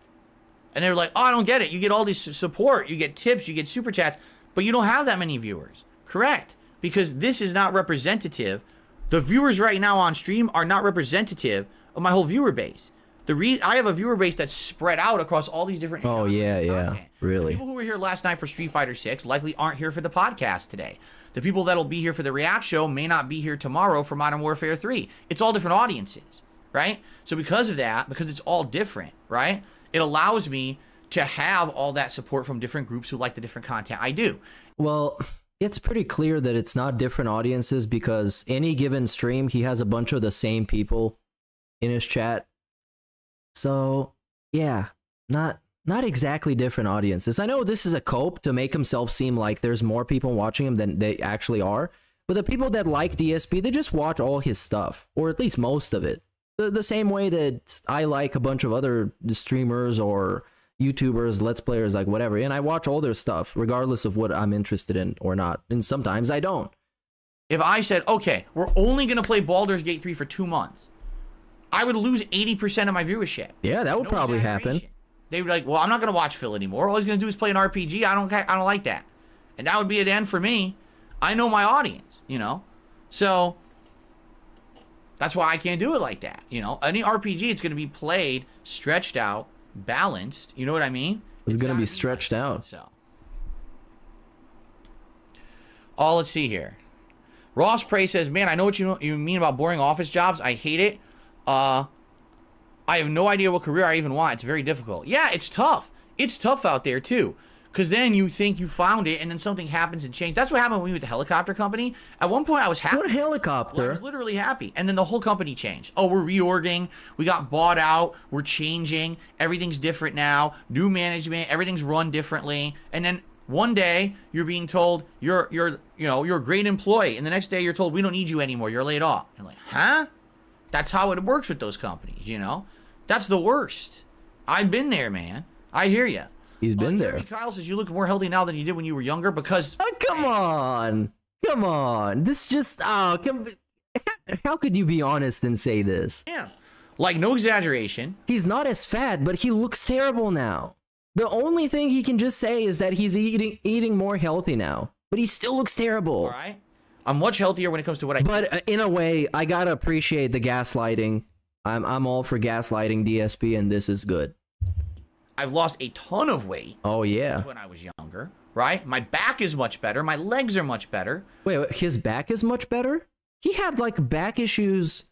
And they're like, oh, I don't get it. You get all this support. You get tips. You get super chats. But you don't have that many viewers. Correct. Because this is not representative. The viewers right now on stream are not representative of my whole viewer base. The re I have a viewer base that's spread out across all these different Oh, yeah, yeah, really. The people who were here last night for Street Fighter six likely aren't here for the podcast today. The people that'll be here for the React Show may not be here tomorrow for Modern Warfare three. It's all different audiences, right? So because of that, because it's all different, right, it allows me to have all that support from different groups who like the different content I do. Well... It's pretty clear that it's not different audiences because any given stream, he has a bunch of the same people in his chat. So, yeah, not not exactly different audiences. I know this is a cope to make himself seem like there's more people watching him than they actually are. But the people that like D S P, they just watch all his stuff, or at least most of it. The, the same way that I like a bunch of other streamers or... YouTubers, Let's Players, like whatever, and I watch all their stuff regardless of what I'm interested in or not, and sometimes I don't. If I said, okay, we're only going to play Baldur's Gate three for two months, I would lose eighty percent of my viewership. Yeah, that would no probably happen. They would be like, well, I'm not going to watch Phil anymore. All he's going to do is play an R P G. I don't, I don't like that. And that would be an end for me. I know my audience, you know? So that's why I can't do it like that, you know? Any R P G, it's going to be played, stretched out, balanced, you know what I mean? It's, it's gonna be stretched out. So, oh, let's see here. Ross Prey says, "Man, I know what you you mean about boring office jobs. I hate it. Uh, I have no idea what career I even want. It's very difficult. Yeah, it's tough. It's tough out there too, because then you think you found it, and then something happens and changes. That's what happened when we were with the helicopter company. At one point, I was happy. What helicopter? Well, I was literally happy, and then the whole company changed. Oh, we're reorging. We got bought out. We're changing. Everything's different now. New management. Everything's run differently. And then one day, you're being told you're you're you know you're a great employee, and the next day you're told we don't need you anymore. You're laid off. And like, huh? That's how it works with those companies. You know, that's the worst. I've been there, man. I hear you. He's been uh, there. Jeremy Kyle says you look more healthy now than you did when you were younger because. Oh, come on, come on. This just oh, come, how could you be honest and say this? Yeah, like no exaggeration. He's not as fat, but he looks terrible now. The only thing he can just say is that he's eating eating more healthy now, but he still looks terrible. All right, I'm much healthier when it comes to what I. But uh, in a way, I gotta appreciate the gaslighting. I'm I'm all for gaslighting D S P, and this is good. I've lost a ton of weight. Oh, yeah. Since when I was younger, right? My back is much better. My legs are much better. Wait, wait, his back is much better? He had, like, back issues,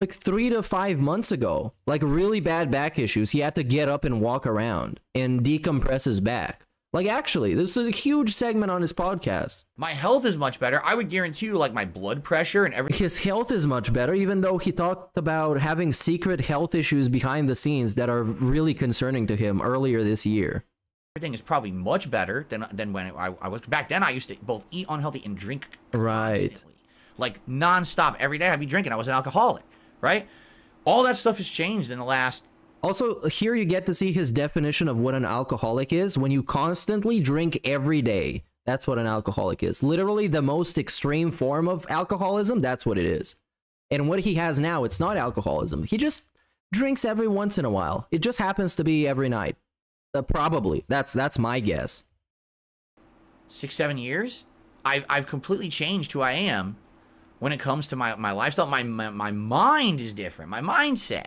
like, three to five months ago. Like, really bad back issues. He had to get up and walk around and decompress his back. Like, actually, this is a huge segment on his podcast. My health is much better. I would guarantee you, like, my blood pressure and everything. His health is much better, even though he talked about having secret health issues behind the scenes that are really concerning to him earlier this year. Everything is probably much better than, than when I, I was. Back then, I used to both eat unhealthy and drink constantly. Like, nonstop. Every day I'd be drinking. I was an alcoholic, right? All that stuff has changed in the last... Also, here you get to see his definition of what an alcoholic is. When you constantly drink every day, that's what an alcoholic is. Literally the most extreme form of alcoholism, that's what it is. And what he has now, it's not alcoholism. He just drinks every once in a while. It just happens to be every night. Uh, probably. That's that's my guess. Six, seven years? I've, I've completely changed who I am when it comes to my, my lifestyle. My, my, my mind is different. My mindset.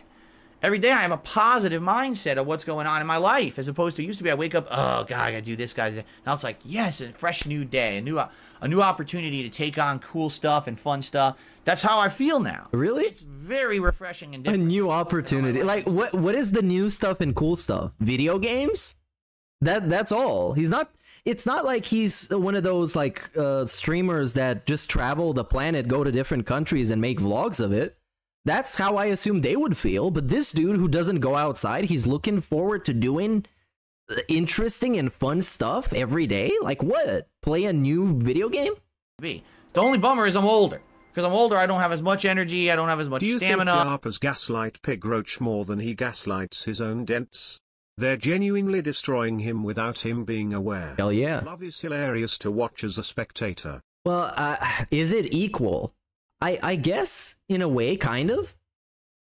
Every day I have a positive mindset of what's going on in my life, as opposed to used to be I wake up, oh God, I gotta do this, guys. Now it's like, yes, a fresh new day, a new a new opportunity to take on cool stuff and fun stuff. That's how I feel now. Really? It's very refreshing and different. A new opportunity. Like, what what is the new stuff and cool stuff? Video games? That that's all. He's not it's not like he's one of those like uh, streamers that just travel the planet, go to different countries and make vlogs of it. That's how I assume they would feel, but this dude who doesn't go outside, he's looking forward to doing interesting and fun stuff every day? Like what? Play a new video game? The only bummer is I'm older. Because I'm older, I don't have as much energy, I don't have as much stamina. Do you think DARPers gaslight Pig Roach more than he gaslights his own dents? They're genuinely destroying him without him being aware. Hell yeah. Love is hilarious to watch as a spectator. Well, uh, is it equal? I, I guess in a way, kind of,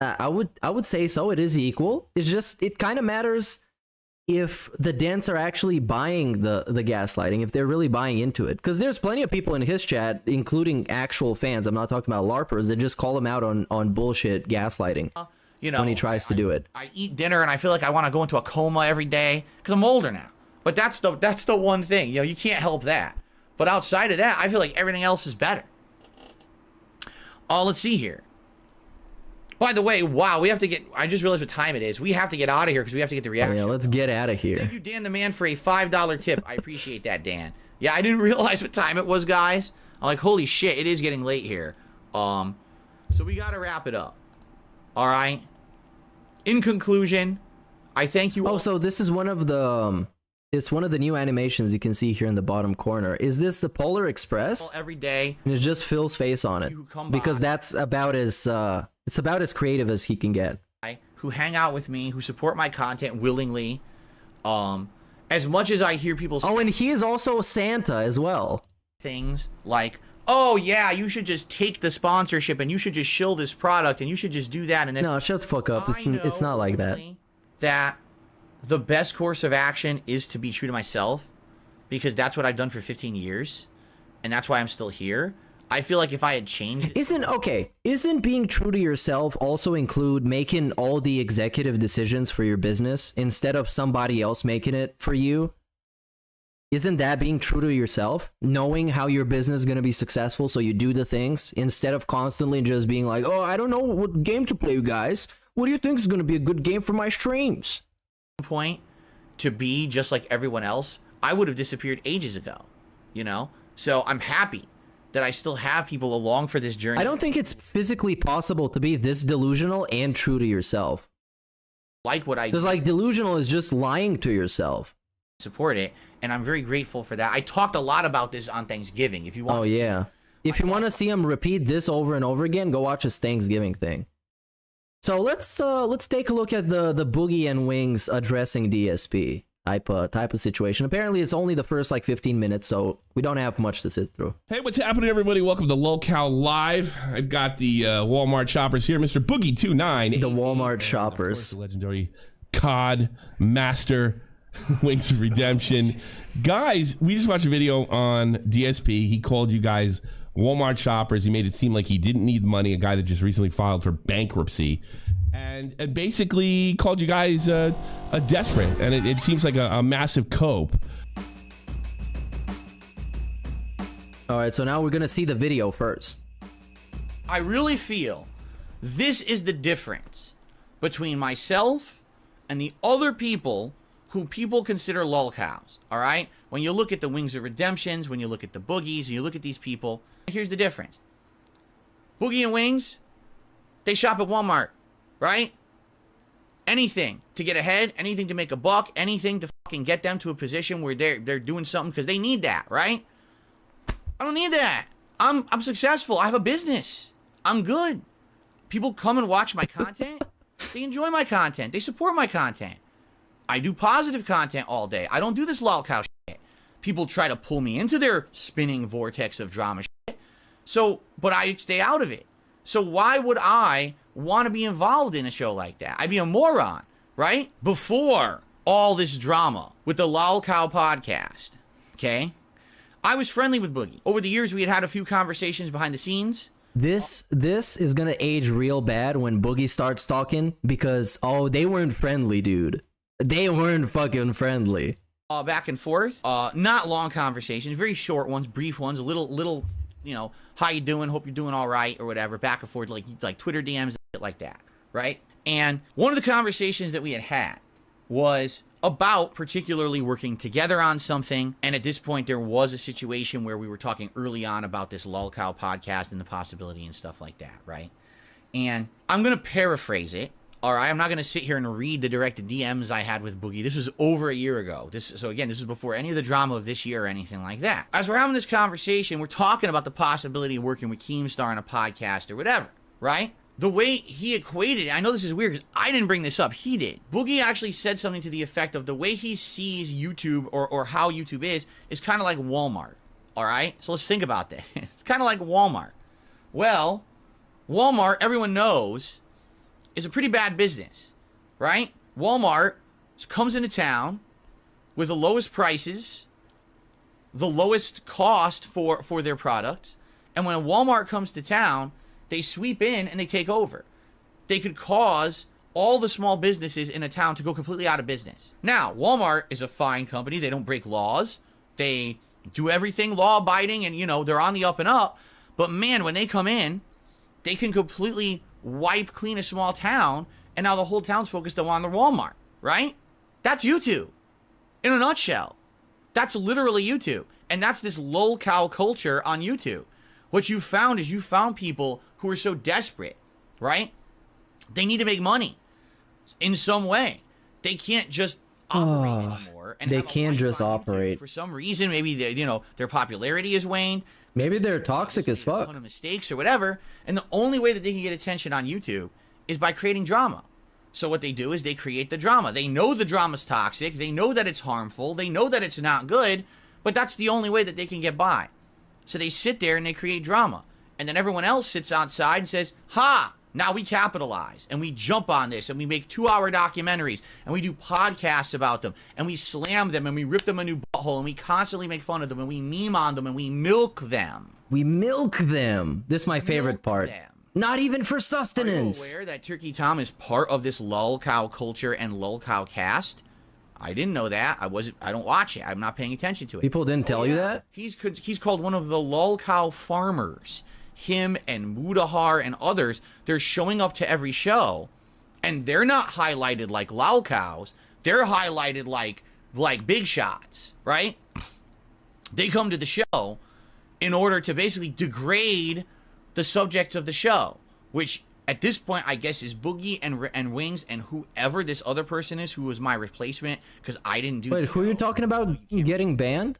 uh, I would I would say so. It is equal. It's just it kind of matters if the dents are actually buying the, the gaslighting, if they're really buying into it, because there's plenty of people in his chat, including actual fans. I'm not talking about LARPers that just call him out on, on bullshit gaslighting, uh, you know, when he tries I, to do it. I eat dinner and I feel like I want to go into a coma every day because I'm older now. But that's the that's the one thing, you know, you can't help that. But outside of that, I feel like everything else is better. Oh, let's see here. By the way, wow, we have to get... I just realized what time it is. We have to get out of here because we have to get the reaction. Oh, yeah, let's get out of here. Thank you, Dan the Man, for a five dollar tip. I appreciate that, Dan. Yeah, I didn't realize what time it was, guys. I'm like, holy shit, it is getting late here. Um, So we got to wrap it up. All right? In conclusion, I thank you all. Oh, so this is one of the... Um... It's one of the new animations you can see here in the bottom corner. Is this the Polar Express? Every day. And it's just Phil's face on it. Because that's about as, uh, it's about as creative as he can get. Who hang out with me, who support my content willingly. Um, as much as I hear people say... Oh, and he is also Santa as well. Things like, oh yeah, you should just take the sponsorship and you should just shill this product and you should just do that. And then no, shut the fuck up. It's, it's not like that. That... The best course of action is to be true to myself, because that's what I've done for fifteen years, and that's why I'm still here. I feel like if I had changed... Isn't, okay, isn't being true to yourself also include making all the executive decisions for your business instead of somebody else making it for you? Isn't that being true to yourself? Knowing how your business is going to be successful so you do the things instead of constantly just being like, oh, I don't know what game to play, you guys. What do you think is going to be a good game for my streams? Point to be just like everyone else, I would have disappeared ages ago, you know? So I'm happy that I still have people along for this journey. I don't think it's physically possible to be this delusional and true to yourself. Like what I do. Because like delusional is just lying to yourself. Support it, and I'm very grateful for that. I talked a lot about this on Thanksgiving. If you want, oh yeah, if you want to see him repeat this over and over again, go watch his Thanksgiving thing. So let's uh, let's take a look at the the Boogie and Wings addressing D S P type uh, type of situation. Apparently, it's only the first like fifteen minutes, so we don't have much to sit through. Hey, what's happening, everybody? Welcome to Lolcow Live. I've got the uh, Walmart shoppers here, Mister Boogie two nine. The Walmart shoppers, the legendary C O D master, Wings of Redemption. Guys, we just watched a video on D S P. He called you guys Walmart shoppers. He made it seem like he didn't need money, a guy that just recently filed for bankruptcy, and and basically called you guys uh, a desperate, and it, it seems like a, a massive cope. All right, so now we're gonna see the video first. I really feel this is the difference between myself and the other people who people consider lolcows, all right? When you look at the Wings of Redemptions, when you look at the Boogies, and you look at these people, here's the difference. Boogie and Wings, they shop at Walmart, right? Anything to get ahead, anything to make a buck, anything to fucking get them to a position where they're, they're doing something because they need that, right? I don't need that. I'm, I'm successful. I have a business. I'm good. People come and watch my content. They enjoy my content. They support my content. I do positive content all day. I don't do this lolcow shit. People try to pull me into their spinning vortex of drama shit. So, but I stay out of it. So why would I want to be involved in a show like that? I'd be a moron, right? Before all this drama with the Lolcow Podcast, okay? I was friendly with Boogie. Over the years, we had had a few conversations behind the scenes. This this is going to age real bad when Boogie starts talking because, oh, they weren't friendly, dude. They weren't fucking friendly. Uh, back and forth. Uh, not long conversations, very short ones, brief ones, a little, little, you know, how you doing? Hope you're doing all right or whatever. Back and forth, like like Twitter D Ms, shit like that, right? And one of the conversations that we had had was about particularly working together on something. And at this point, there was a situation where we were talking early on about this Lolcow Podcast and the possibility and stuff like that, right? And I'm going to paraphrase it. All right, I'm not going to sit here and read the direct D Ms I had with Boogie. This was over a year ago. This, so again, this was before any of the drama of this year or anything like that. As we're having this conversation, we're talking about the possibility of working with Keemstar on a podcast or whatever, right? The way he equated it, I know this is weird because I didn't bring this up. He did. Boogie actually said something to the effect of the way he sees YouTube or, or how YouTube is, is kind of like Walmart, all right? So let's think about that. It's kind of like Walmart. Well, Walmart, everyone knows, is a pretty bad business, right? Walmart comes into town with the lowest prices, the lowest cost for, for their products, and when a Walmart comes to town, they sweep in and they take over. They could cause all the small businesses in a town to go completely out of business. Now, Walmart is a fine company. They don't break laws. They do everything law-abiding and, you know, they're on the up and up. But, man, when they come in, they can completely wipe clean a small town, and now the whole town's focused on the Walmart, right? That's YouTube in a nutshell. That's literally YouTube, and that's this lolcow culture on YouTube. What you found is you found people who are so desperate, right? They need to make money in some way. They can't just operate oh, anymore. And they can't just operate. For some reason, maybe they, you know, their popularity has waned. Maybe they're toxic as fuck. Of mistakes or whatever. And the only way that they can get attention on YouTube is by creating drama. So what they do is they create the drama. They know the drama's toxic. They know that it's harmful. They know that it's not good. But that's the only way that they can get by. So they sit there and they create drama. And then everyone else sits outside and says, ha, now we capitalize. And we jump on this. And we make two-hour documentaries. And we do podcasts about them. And we slam them. And we rip them a new butthole. And we constantly make fun of them. And we meme on them. And we milk them. We milk them. This is my favorite part. Them. Not even for sustenance. Are you aware that Turkey Tom is part of this lolcow culture and lolcow cast? I didn't know that. I wasn't. I don't watch it. I'm not paying attention to it. People didn't tell oh, yeah. you that? He's he's called one of the lolcow farmers. Him and Mutahar and others, they're showing up to every show, and they're not highlighted like lolcows. They're highlighted like like big shots, right? They come to the show in order to basically degrade the subjects of the show, which at this point, I guess, is Boogie and and Wings and whoever this other person is who was my replacement because I didn't do. Wait, who are you talking about getting banned?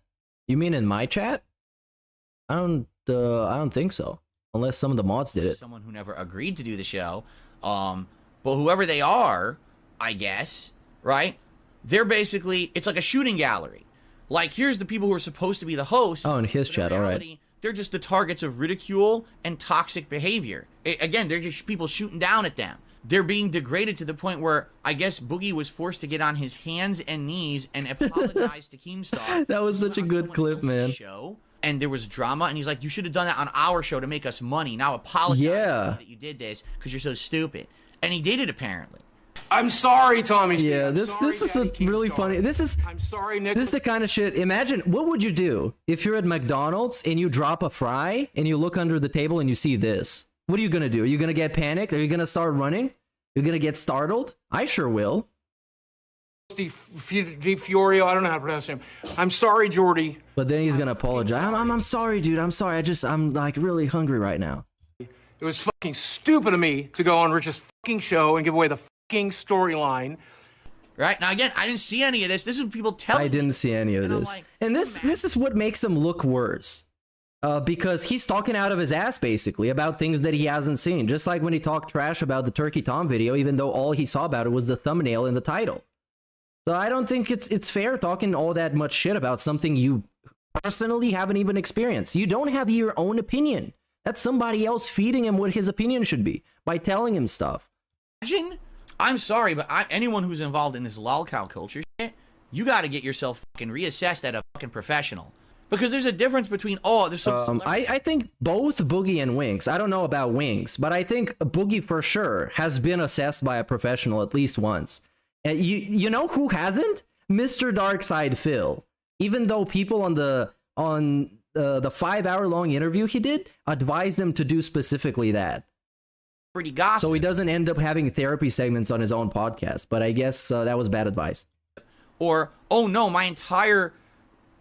You mean in my chat? I don't. Uh, I don't think so, unless some of the mods did it. Someone who never agreed to do the show, um, but whoever they are, I guess, right? They're basically it's like a shooting gallery. Like here's the people who are supposed to be the hosts. Oh, in his chat, all right. They're just the targets of ridicule and toxic behavior. It, again, they're just people shooting down at them. They're being degraded to the point where I guess Boogie was forced to get on his hands and knees and apologize to Keemstar. That was such a good clip, man. Show, and there was drama, and he's like, you should have done that on our show to make us money. Now apologize yeah. that you did this because you're so stupid. And he did it, apparently. I'm sorry, Tommy. Yeah, this sorry, this is a really funny. This is I'm sorry, Nick. This is the kind of shit. Imagine what would you do if you're at McDonald's and you drop a fry and you look under the table and you see this. What are you gonna do? Are you gonna get panicked? Are you gonna start running? You're gonna get startled? I sure will. Di Fiorio, I don't know how to pronounce him. I'm sorry, Jordy. But then he's gonna apologize. I'm, I'm, I'm sorry, dude. I'm sorry. I just, I'm like really hungry right now. It was fucking stupid of me to go on Rich's fucking show and give away the fucking storyline. Right now, again, I didn't see any of this. This is people telling. I didn't me. see any of and this, like, and this, this is what makes him look worse, uh, because he's talking out of his ass basically about things that he hasn't seen. Just like when he talked trash about the Turkey Tom video, even though all he saw about it was the thumbnail and the title. So I don't think it's it's fair talking all that much shit about something you personally haven't even experienced. You don't have your own opinion. That's somebody else feeding him what his opinion should be by telling him stuff. Imagine, I'm sorry, but I, anyone who's involved in this lolcow culture shit, you got to get yourself fucking reassessed at a fucking professional. Because there's a difference between, oh, there's some... Um, I, I think both Boogie and Winx, I don't know about Winx, but I think Boogie for sure has been assessed by a professional at least once. You, you know who hasn't? Mister DarkSydePhil. Even though people on the on uh, the five-hour-long interview he did advised them to do specifically that. Pretty gossip. So he doesn't end up having therapy segments on his own podcast. But I guess uh, that was bad advice. Or, oh no, my entire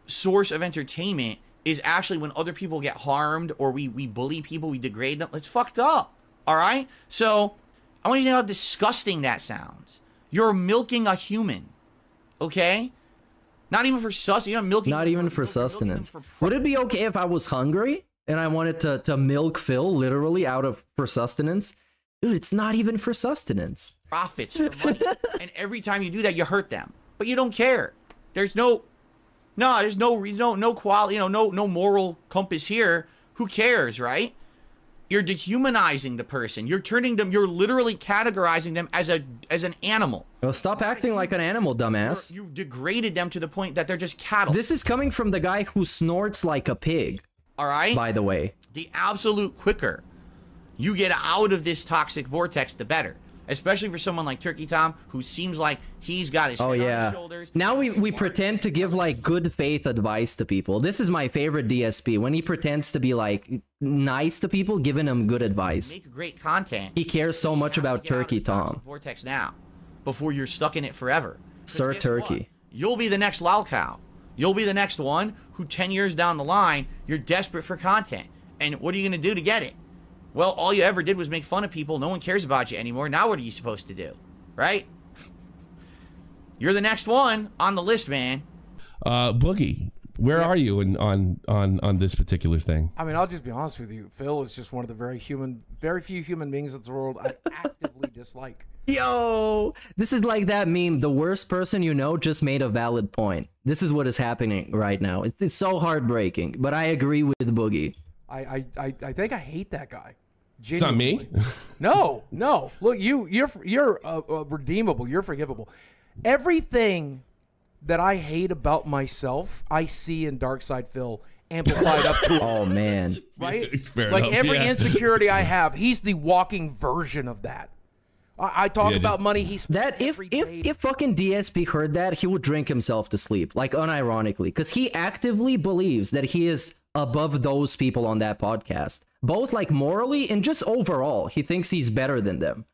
source of entertainment is actually when other people get harmed or we, we bully people, we degrade them. It's fucked up. All right? So I want you to know how disgusting that sounds. You're milking a human, okay? Not even for sustenance. You're not milking. Not even for sustenance. Would it be okay if I was hungry and I wanted to to milk Phil literally out of for sustenance? Dude, it's not even for sustenance. Profits, for money. And every time you do that, you hurt them. But you don't care. There's no, no, there's no no no quality, you know, no no moral compass here. Who cares, right? You're dehumanizing the person. You're turning them. You're literally categorizing them as a as an animal. Well, stop acting like an animal, dumbass. You've degraded them to the point that they're just cattle. This is coming from the guy who snorts like a pig. All right. By the way, the absolute quicker you get out of this toxic vortex, the better. Especially for someone like Turkey Tom, who seems like he's got his head oh, yeah. on his shoulders. Now we, we pretend to give like good faith advice to people. This is my favorite D S P. When he pretends to be like nice to people, giving them good advice. Make great content. He cares so much about Turkey Tom. Vortex now, before you're stuck in it forever. Sir Turkey. What? You'll be the next lolcow. You'll be the next one who ten years down the line, you're desperate for content. And what are you going to do to get it? Well, all you ever did was make fun of people. No one cares about you anymore. Now what are you supposed to do? Right? You're the next one on the list, man. Uh, Boogie, where yeah. are you in, on, on, on this particular thing? I mean, I'll just be honest with you. Phil is just one of the very human, very few human beings in this world I actively dislike. Yo, this is like that meme. The worst person you know just made a valid point. This is what is happening right now. It's, it's so heartbreaking, but I agree with Boogie. I, I, I, I think I hate that guy. Genuinely. It's not me. No, no. Look, you, you're, you're uh, uh, redeemable. You're forgivable. Everything that I hate about myself, I see in DarkSydePhil amplified up to. Oh man, right? Fair like enough. Every yeah. insecurity I have, he's the walking version of that. I, I talk yeah, about money. He's that if if day. if fucking D S P heard that, he would drink himself to sleep, like unironically, because he actively believes that he is above those people on that podcast. Both like morally and just overall, he thinks he's better than them.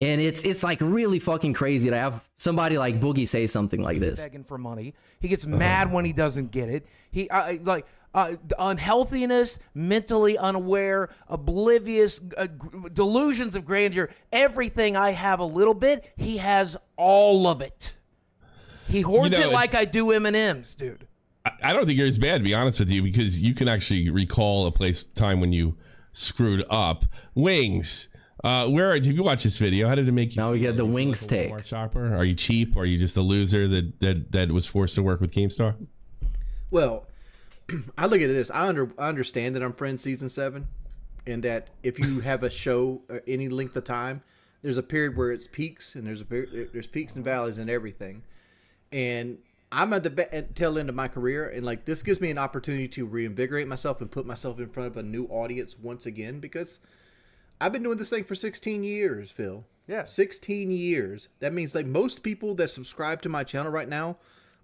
And it's it's like really fucking crazy to have somebody like Boogie say something like this. Begging for money, he gets mad when he doesn't get it. He uh, like uh, unhealthiness, mentally unaware, oblivious, uh, delusions of grandeur. Everything I have a little bit, he has all of it. He hoards you know, it like I do M and M's, dude. I don't think you're as bad, to be honest with you, because you can actually recall a place time when you screwed up. Winx, uh, where are you? You watch this video. How did it make you? Now we get the Winx take. Are you cheap? Or are you just a loser that that that was forced to work with Keemstar? Well, I look at this. I under I understand that I'm Friends season seven, and that if you have a show any length of time, there's a period where it's peaks and there's a period, there's peaks and valleys and everything, and I'm at the tail end of my career, and like this gives me an opportunity to reinvigorate myself and put myself in front of a new audience once again, because I've been doing this thing for sixteen years, Phil. Yeah, sixteen years. That means like most people that subscribe to my channel right now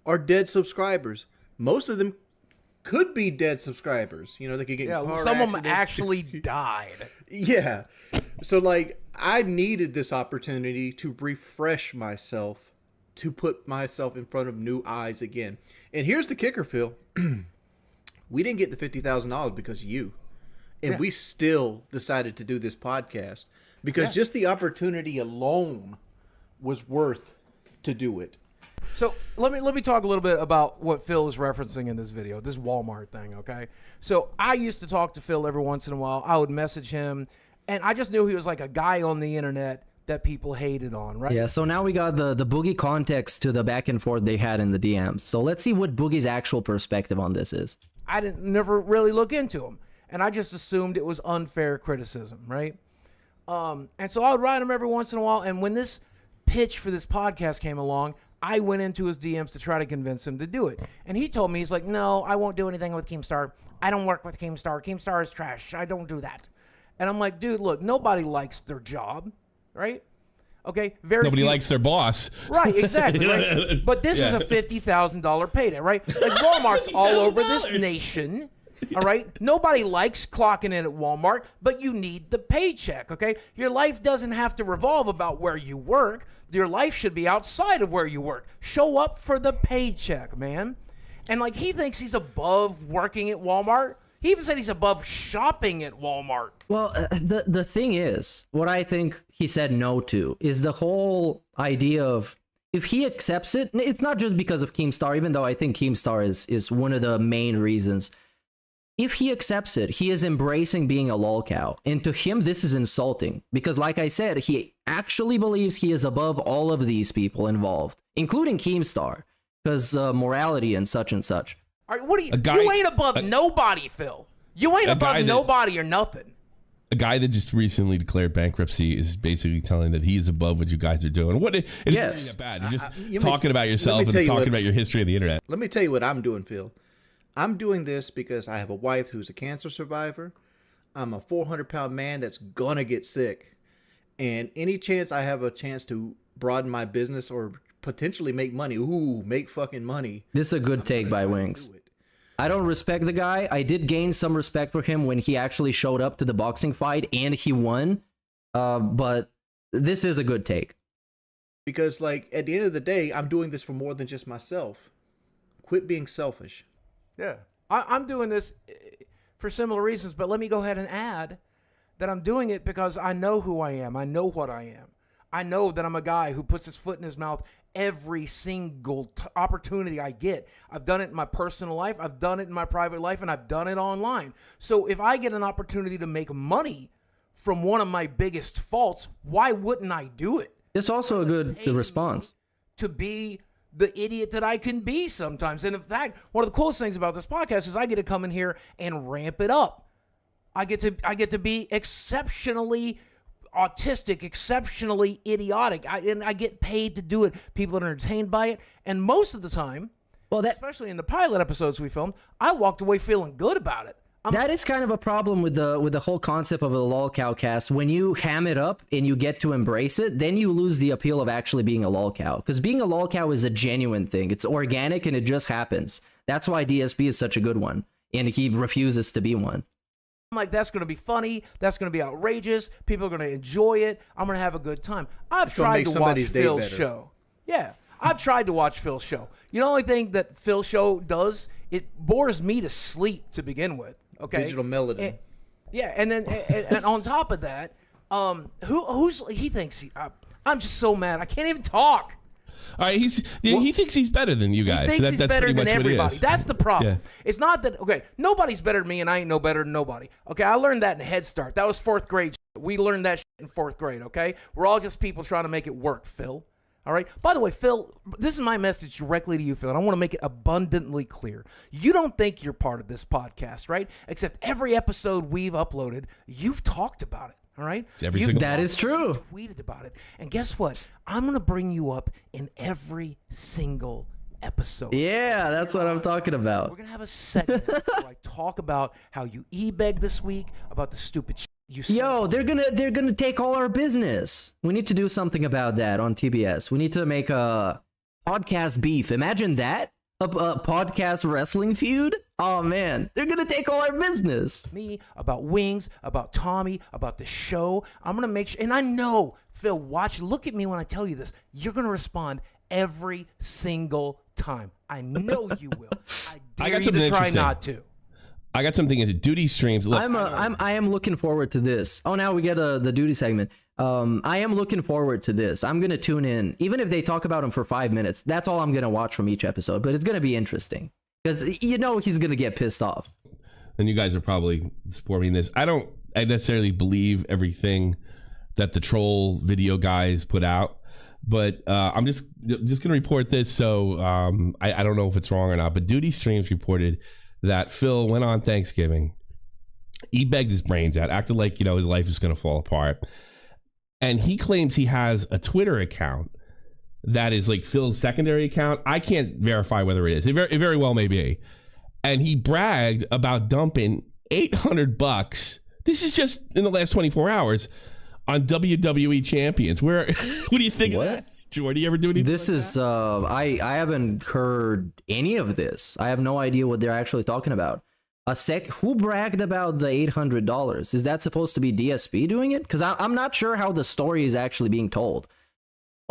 are dead subscribers. Most of them could be dead subscribers. You know, they could get yeah, some of them actually died. Yeah. So like I needed this opportunity to refresh myself to put myself in front of new eyes again. And here's the kicker, Phil. We didn't get the fifty thousand dollars because of you. And yeah. we still decided to do this podcast because yeah. just the opportunity alone was worth to do it. So let me let me talk a little bit about what Phil is referencing in this video, this Walmart thing, okay? So I used to talk to Phil every once in a while. I would message him, and I just knew he was like a guy on the internet that people hated on, right? Yeah, so now we got the, the Boogie context to the back and forth they had in the D Ms. So let's see what Boogie's actual perspective on this is. I didn't never really look into him, and I just assumed it was unfair criticism, right? Um, and so I would write him every once in a while, and when this pitch for this podcast came along, I went into his D Ms to try to convince him to do it. And he told me, he's like, no, I won't do anything with Keemstar. I don't work with Keemstar. Keemstar is trash. I don't do that. And I'm like, dude, look, nobody likes their job, right? Okay, very Nobody few. likes their boss. Right, exactly, right? But this yeah. is a fifty thousand dollar payday, right? Like Walmart's all over this nation, all right? Nobody likes clocking in at Walmart, but you need the paycheck, okay? Your life doesn't have to revolve about where you work. Your life should be outside of where you work. Show up for the paycheck, man. And like he thinks he's above working at Walmart. He even said he's above shopping at Walmart. Well, uh, the, the thing is, what I think he said no to is the whole idea of if he accepts it, it's not just because of Keemstar, even though I think Keemstar is, is one of the main reasons. If he accepts it, he is embracing being a lolcow. And to him, this is insulting because, like I said, he actually believes he is above all of these people involved, including Keemstar, because uh, morality and such and such. Right, what are you, guy, you ain't above a, nobody, Phil. You ain't above that, nobody or nothing. A guy that just recently declared bankruptcy is basically telling that he's above what you guys are doing. What? It, it's yes. Not bad. You're just uh, you talking me, about yourself and you talking what, about your history of the internet. Let me tell you what I'm doing, Phil. I'm doing this because I have a wife who's a cancer survivor. I'm a four hundred pound man that's going to get sick. And any chance I have a chance to broaden my business or potentially make money, ooh, make fucking money. This is a good I'm take by Wings. Do I don't respect the guy. I did gain some respect for him when he actually showed up to the boxing fight and he won. Uh, but this is a good take. Because, like, at the end of the day, I'm doing this for more than just myself. Quit being selfish. Yeah. I, I'm doing this for similar reasons, but let me go ahead and add that I'm doing it because I know who I am. I know what I am. I know that I'm a guy who puts his foot in his mouth every single t opportunity I get. I've done it in my personal life, I've done it in my private life, and I've done it online. So if I get an opportunity to make money from one of my biggest faults, why wouldn't I do it? It's also a good response. To be the idiot that I can be sometimes. And in fact, one of the coolest things about this podcast is I get to come in here and ramp it up. I get to, I get to be exceptionally autistic, exceptionally idiotic, I, and I get paid to do it. People are entertained by it, and most of the time, well, that, especially in the pilot episodes we filmed, I walked away feeling good about it. I'm, that is kind of a problem with the with the whole concept of a lolcow cast. When you ham it up and you get to embrace it, then you lose the appeal of actually being a lolcow, because being a lolcow is a genuine thing. It's organic and it just happens. That's why D S P is such a good one, and he refuses to be one. I'm like, that's going to be funny. That's going to be outrageous. People are going to enjoy it. I'm going to have a good time. I've tried to watch Phil's show. Yeah, I've tried to watch Phil's show. You know, the only thing that Phil's show does, it bores me to sleep to begin with. Okay, digital melody. And, yeah, and then and, and on top of that, um, who who's he thinks he, I, I'm just so mad. I can't even talk. All right, he's well, he thinks he's better than you guys. He thinks so that, he's that's better than everybody. That's the problem. Yeah. It's not that okay. Nobody's better than me, and I ain't no better than nobody. Okay, I learned that in Head Start. That was fourth grade. Shit. We learned that shit in fourth grade. Okay, we're all just people trying to make it work, Phil. All right. By the way, Phil, this is my message directly to you, Phil, and I want to make it abundantly clear. You don't think you're part of this podcast, right? Except every episode we've uploaded, you've talked about it. All right. Every you, that is true. Tweeted about it, and guess what? I'm gonna bring you up in every single episode. Yeah, that's what I'm talking about. We're gonna have a segment where I talk about how you e-beg this week, about the stupid shit you said. Yo, they're gonna they're gonna take all our business. We need to do something about that on T B S. We need to make a podcast beef. Imagine that, a, a podcast wrestling feud. Oh man, they're gonna take all our business. Me, about wings, about Tommy, about the show. I'm gonna make sure, and I know, Phil, watch, look at me when I tell you this. You're gonna respond every single time. I know you will. I dare I got you to try not to. I got something into duty streams. Look, I'm, a, I'm I am looking forward to this. Oh, now we get a, the duty segment. Um, I am looking forward to this. I'm gonna tune in, even if they talk about him for five minutes. That's all I'm gonna watch from each episode, but it's gonna be interesting. Because you know he's going to get pissed off. And you guys are probably supporting this. I don't I necessarily believe everything that the troll video guys put out. But uh, I'm just just going to report this. So um, I, I don't know if it's wrong or not. But Duty Streams reported that Phil went on Thanksgiving. He begged his brains out. Acted like, you know, his life is going to fall apart. And he claims he has a Twitter account that is like Phil's secondary account. I can't verify whether it is. It very, it very well may be. And he bragged about dumping eight hundred bucks. This is just in the last twenty-four hours on W W E Champions. Where, what do you think what? of that? Jordy, you ever do anything This like is, that? Uh, I, I haven't heard any of this. I have no idea what they're actually talking about. A sec, who bragged about the eight hundred dollars? Is that supposed to be D S P doing it? Because I'm not sure how the story is actually being told.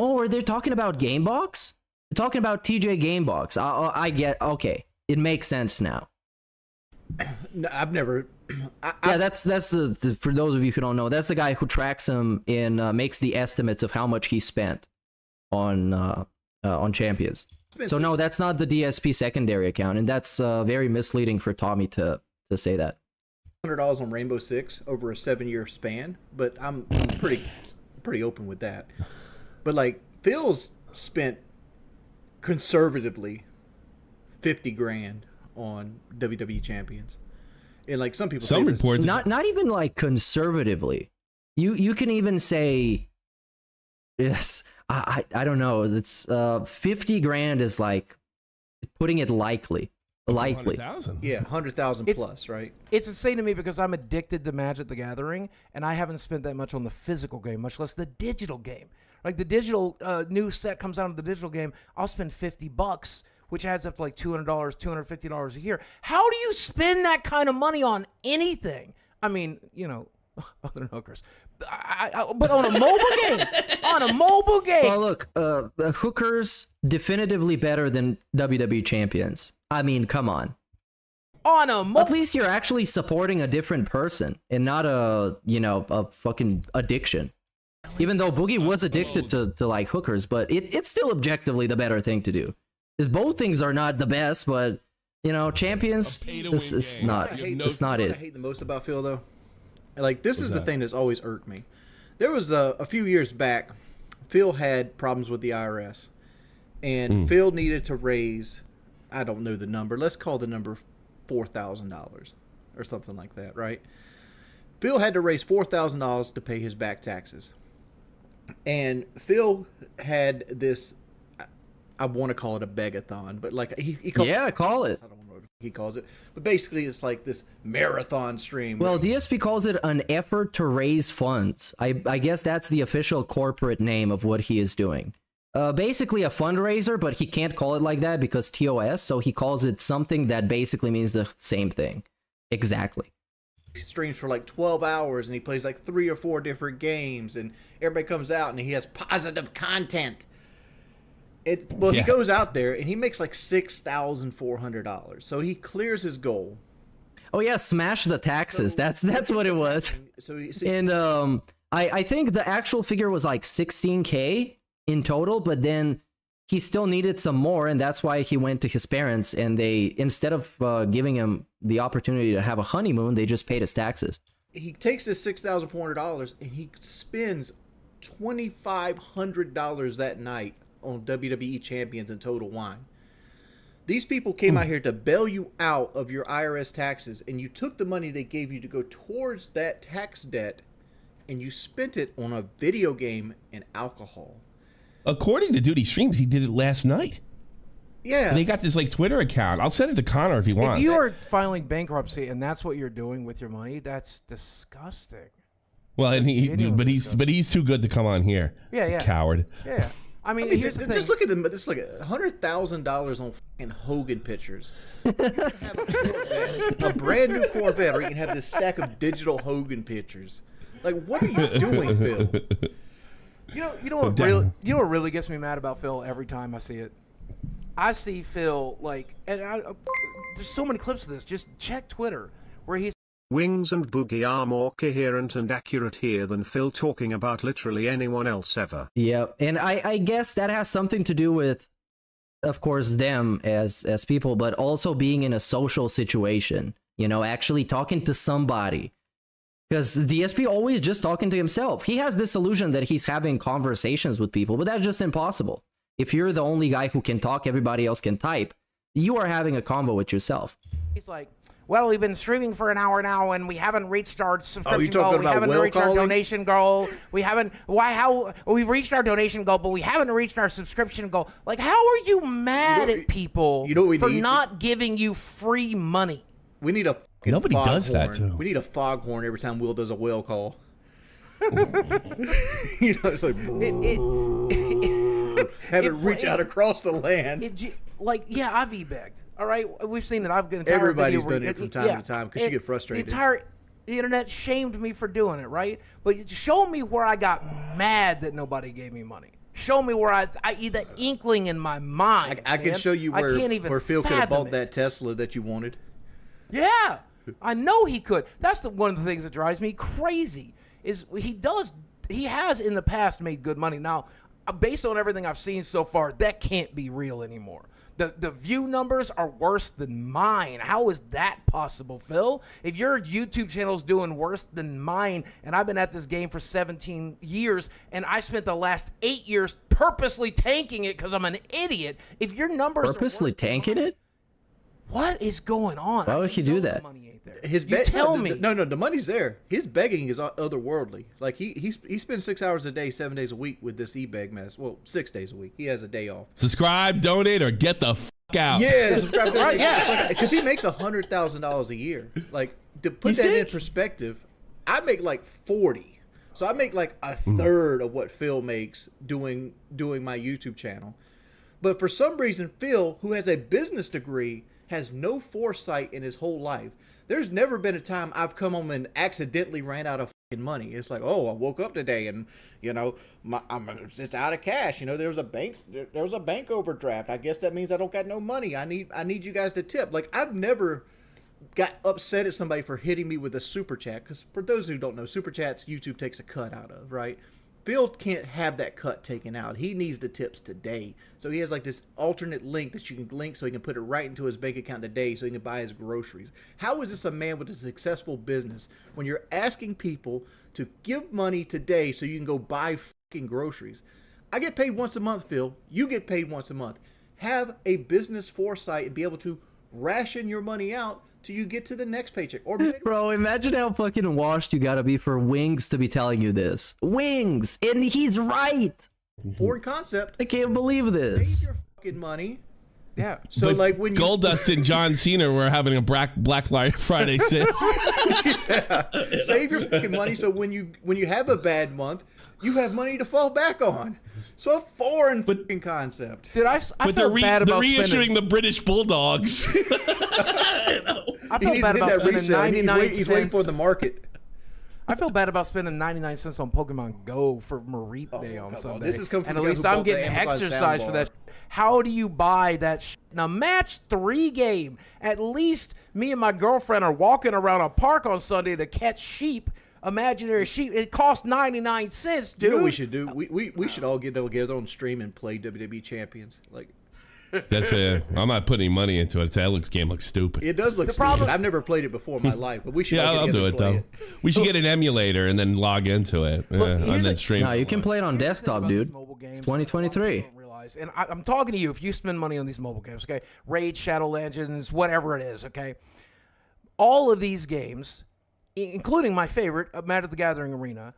Oh, are they talking about Gamebox? They're talking about T J Gamebox. I, I, I get, okay. It makes sense now. No, I've never... I, yeah, I, that's, that's the, the, for those of you who don't know, that's the guy who tracks him and uh, makes the estimates of how much he spent on, uh, uh, on Champions. So no, that's not the D S P secondary account, and that's uh, very misleading for Tommy to, to say that. one hundred dollars on Rainbow Six over a seven-year span, but I'm, I'm pretty, pretty open with that. But like Phil's spent conservatively fifty grand on W W E Champions, and like some people, some say reports, not not even like conservatively. You you can even say yes. I I, I don't know. It's uh fifty grand is like putting it lightly. Likely, one hundred thousand. Yeah, hundred thousand plus, right? It's insane to me because I'm addicted to Magic the Gathering, and I haven't spent that much on the physical game, much less the digital game. Like the digital uh, new set comes out of the digital game, I'll spend fifty bucks, which adds up to like two hundred dollars, two hundred fifty dollars a year. How do you spend that kind of money on anything? I mean, you know, other than hookers, I, I, but on a mobile game, on a mobile game. Well, look, uh, the hookers definitively better than W W E Champions. I mean, come on. On a mo- At least you're actually supporting a different person and not a, you know, a fucking addiction. Even though Boogie was addicted to, to like hookers, but it, it's still objectively the better thing to do. Both things are not the best, but you know, Champions, it's, it's not, hate, it's, it's not it. I hate the most about Phil though. Like this is the thing that's always irked me. There was a, a few years back, Phil had problems with the I R S and mm. Phil needed to raise, I don't know the number. Let's call the number four thousand dollars or something like that, right? Phil had to raise four thousand dollars to pay his back taxes. And Phil had this, I, I want to call it a begathon, but like he, he calls yeah, it. Yeah, call it. I don't know what he calls it. But basically it's like this marathon stream. Well, D S P calls it an effort to raise funds. I, I guess that's the official corporate name of what he is doing. Uh, basically a fundraiser, but he can't call it like that because T O S, so he calls it something that basically means the same thing. Exactly. He streams for like twelve hours and he plays like three or four different games and everybody comes out and he has positive content. It, well, yeah. He goes out there and he makes like six thousand four hundred dollars. So he clears his goal. Oh yeah, smash the taxes. So, that's that's what it was. So, so and um, I, I think the actual figure was like sixteen K. In total, but then he still needed some more, and that's why he went to his parents, and they, instead of uh, giving him the opportunity to have a honeymoon, they just paid his taxes. He takes his six thousand four hundred dollars, and he spends two thousand five hundred dollars that night on W W E Champions and Total Wine. These people came mm. out here to bail you out of your I R S taxes, and you took the money they gave you to go towards that tax debt, and you spent it on a video game and alcohol. According to Duty Streams, he did it last night. Yeah. And they got this like Twitter account. I'll send it to Connor if he wants. If you are filing bankruptcy and that's what you're doing with your money, that's disgusting. Well, that's and he, but disgusting. he's but he's too good to come on here. Yeah, yeah. Coward. Yeah. I mean, I mean here's just, the thing. Just look at them. Just look at one hundred thousand dollars on fucking Hogan pictures. You can have a, Corvette, a brand new Corvette, or you can have this stack of digital Hogan pictures. Like, what are you doing, Phil? You know, you know what really, you know what really gets me mad about Phil every time I see it. I see Phil like, and I, uh, there's so many clips of this. Just check Twitter where he's. Wings and Boogie are more coherent and accurate here than Phil talking about literally anyone else ever. Yeah, and I, I guess that has something to do with, of course, them as as people, but also being in a social situation. You know, actually talking to somebody. Because D S P always just talking to himself. He has this illusion that he's having conversations with people, but that's just impossible. If you're the only guy who can talk, everybody else can type, you are having a convo with yourself. He's like, well, we've been streaming for an hour now, and we haven't reached our subscription oh, goal. We haven't reached calling? our donation goal. We haven't, why, how, we've reached our donation goal, but we haven't reached our subscription goal. Like, how are you mad you know, at people you know what we for need? not giving you free money? We need a Nobody does horn. that too. We need a foghorn every time Will does a whale call. you know, it's like it, it, have it, it reach it, out across the land. It, like, yeah, I've e-begged. All right, we've seen it. I've got everybody's done it from time yeah, to time because you get frustrated. The entire the internet shamed me for doing it, right? But show me where I got mad that nobody gave me money. Show me where I, I either inkling in my mind. I, I can show you where, I can't even where Phil could have bought it. that Tesla that you wanted. Yeah, I know he could. That's the, one of the things that drives me crazy is he does, he has in the past made good money. Now, based on everything I've seen so far, that can't be real anymore. The, the view numbers are worse than mine. How is that possible, Phil? If your YouTube channel is doing worse than mine, and I've been at this game for seventeen years, and I spent the last eight years purposely tanking it because I'm an idiot. If your numbers purposely are worse tanking than mine, it? What is going on? Why would he do that? Money ain't there. His you tell no, me. No, no, the money's there. His begging is otherworldly. Like, he he, he spends six hours a day, seven days a week with this e-beg mess. Well, six days a week. He has a day off. Subscribe, donate, or get the f*** out. Yeah, subscribe, donate. Yeah. Because he makes one hundred thousand dollars a year. Like, to put you that think? in perspective, I make like forty. So I make like a mm. third of what Phil makes doing doing my YouTube channel. But for some reason, Phil, who has a business degree, has no foresight in his whole life. There's never been a time I've come home and accidentally ran out of fucking money. It's like, oh, I woke up today and, you know, my, I'm it's out of cash. You know, there's a bank, there, there was a bank overdraft. I guess that means I don't got no money. I need, I need you guys to tip. Like, I've never got upset at somebody for hitting me with a super chat, because for those who don't know, super chats YouTube takes a cut out of, right? Phil can't have that cut taken out. He needs the tips today. So he has like this alternate link that you can link so he can put it right into his bank account today so he can buy his groceries. How is this a man with a successful business when you're asking people to give money today so you can go buy fucking groceries? I get paid once a month, Phil. You get paid once a month. Have a business foresight and be able to ration your money out till you get to the next paycheck. Or bro, imagine how fucking washed you gotta be for Wings to be telling you this. Wings, and he's right. Foreign concept. I can't believe this. Save your fucking money. Yeah. So but like when Goldust you... and John Cena were having a Black Black Friday sit. Yeah. Save your fucking money so when you when you have a bad month, you have money to fall back on. So a foreign but, fucking concept. Dude, I, I but felt they're re, bad about they're reissuing spending. the British Bulldogs. I know. I feel bad about spending resale. ninety-nine he's wait, he's waiting for the market. I feel bad about spending ninety-nine cents on Pokemon Go for Mareep oh, Day on Sunday. This is and at least I'm getting exercise for that. How do you buy that shit? Now, match three game. At least me and my girlfriend are walking around a park on Sunday to catch sheep. Imaginary sheep. It costs ninety-nine cents, dude. You know what we should do? We, we, we should all get together on stream and play W W E Champions. Like, that's it. I'm not putting any money into it. That looks game looks stupid. It does look the stupid. Problem, I've never played it before in my life, but we should. Yeah, I'll do it though. It. We should get an emulator and then log into it. Yeah, and then stream. No, you can play it on desktop, dude. It's twenty twenty-three. And I, I'm talking to you. If you spend money on these mobile games, okay, Raid, Shadow Legends, whatever it is, okay, all of these games, including my favorite, Magic the Gathering Arena.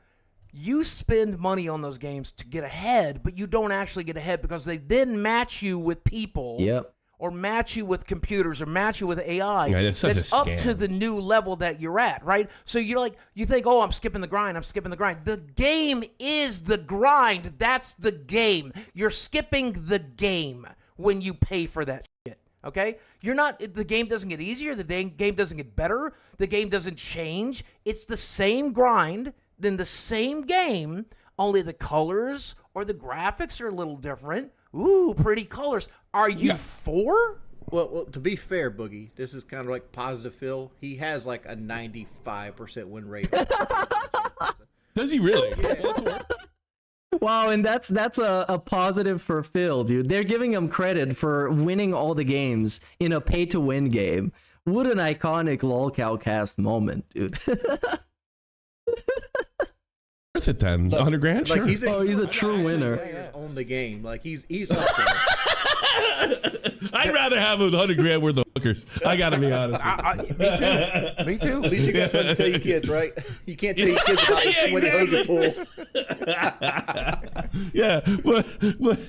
You spend money on those games to get ahead, but you don't actually get ahead because they then match you with people yep. or match you with computers or match you with A I. Yeah, that's such that's a scam. Up to the new level that you're at, right? So you're like, you think, oh, I'm skipping the grind, I'm skipping the grind. The game is the grind. That's the game. You're skipping the game when you pay for that shit, okay? You're not, the game doesn't get easier, the game doesn't get better, the game doesn't change. It's the same grind, then the same game, only the colors or the graphics are a little different. Ooh, pretty colors. Are you yeah. for? Well, well, to be fair, Boogie, this is kind of like Positive Phil. He has like a ninety-five percent win rate. Does he really? Yeah. Wow, and that's that's a, a positive for Phil, dude. They're giving him credit for winning all the games in a pay-to-win game. What an iconic Lolcow Cast moment, dude. Worth it then, like, hundred grand. Like sure. he's a, oh, he's a true winner. Players own the game, like he's he's. Up there. I'd rather have a hundred grand worth of hookers. I gotta be honest. I, I, me too. Me too. At least you got something to tell your kids, right? You can't tell your kids about the twenty hooker pool. Yeah, but, but.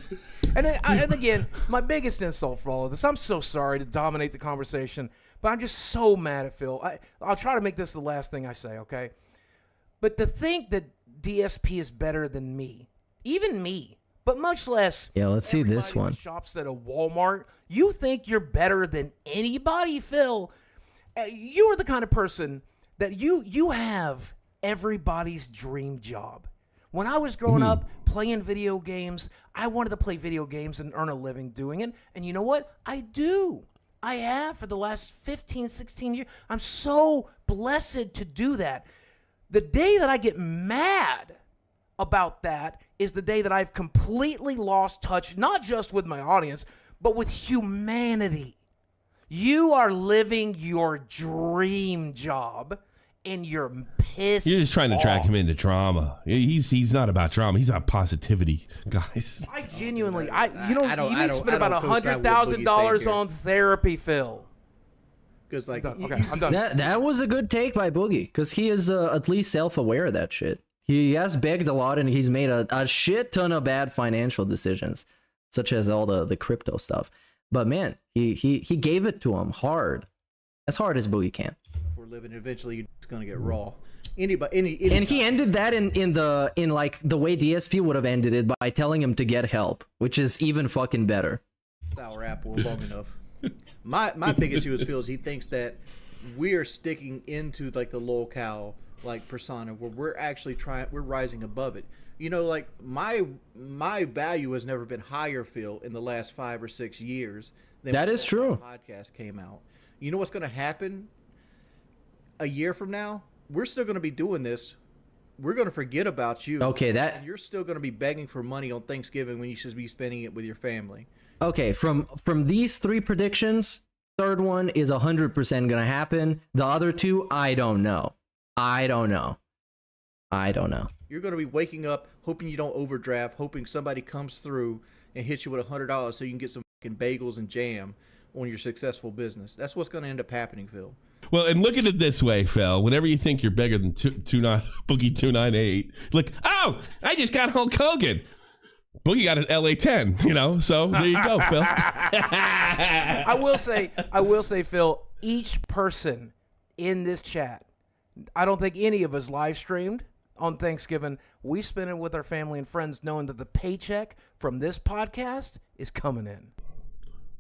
And then, I, and again, my biggest insult for all of this. I'm so sorry to dominate the conversation, but I'm just so mad at Phil. I I'll try to make this the last thing I say, okay? But to think that D S P is better than me, even me, but much less. Yeah, let's see this one. Shops at a Walmart. You think you're better than anybody, Phil? Uh, you are the kind of person that you you have everybody's dream job. When I was growing mm-hmm. up playing video games, I wanted to play video games and earn a living doing it. And you know what? I do. I have for the last fifteen, sixteen years. I'm so blessed to do that. The day that I get mad about that is the day that I've completely lost touch, not just with my audience, but with humanity. You are living your dream job, and you're pissed You're just trying off. to track him into drama. He's he's not about drama. He's about positivity, guys. I genuinely, I you know, I don't, you need to spend about one hundred thousand dollars on therapy, Phil. Because like I'm done. Okay, I'm done. That, that was a good take by Boogie, because he is uh, at least self-aware of that shit. He has begged a lot, and he's made a, a shit ton of bad financial decisions, such as all the, the crypto stuff. But man, he, he, he gave it to him hard, as hard as Boogie can. We're living eventually, it's gonna get raw. Anybody, any, anybody. And he ended that in in the in like the way D S P would have ended it, by telling him to get help, which is even fucking better. Sour apple long enough. My my biggest issue with Phil is he thinks that we're sticking into like the Lolcow like persona, where we're actually trying, we're rising above it. You know, like my my value has never been higher, Phil, in the last five or six years. Than that is true. The podcast came out. You know what's going to happen? A year from now, we're still going to be doing this. We're going to forget about you. Okay, that and you're still going to be begging for money on Thanksgiving when you should be spending it with your family. Okay, from from these three predictions, third one is one hundred percent gonna happen. The other two, I don't know. I don't know. I don't know. You're gonna be waking up hoping you don't overdraft, hoping somebody comes through and hits you with one hundred dollars so you can get some fucking bagels and jam on your successful business. That's what's gonna end up happening, Phil. Well, and look at it this way, Phil. Whenever you think you're bigger than two, two nine, Boogie two ninety-eight, look, oh, I just got Hulk Hogan. Boogie got an L A ten, you know, so there you go, Phil. I will say, I will say, Phil, each person in this chat, I don't think any of us live streamed on Thanksgiving. We spent it with our family and friends, knowing that the paycheck from this podcast is coming in.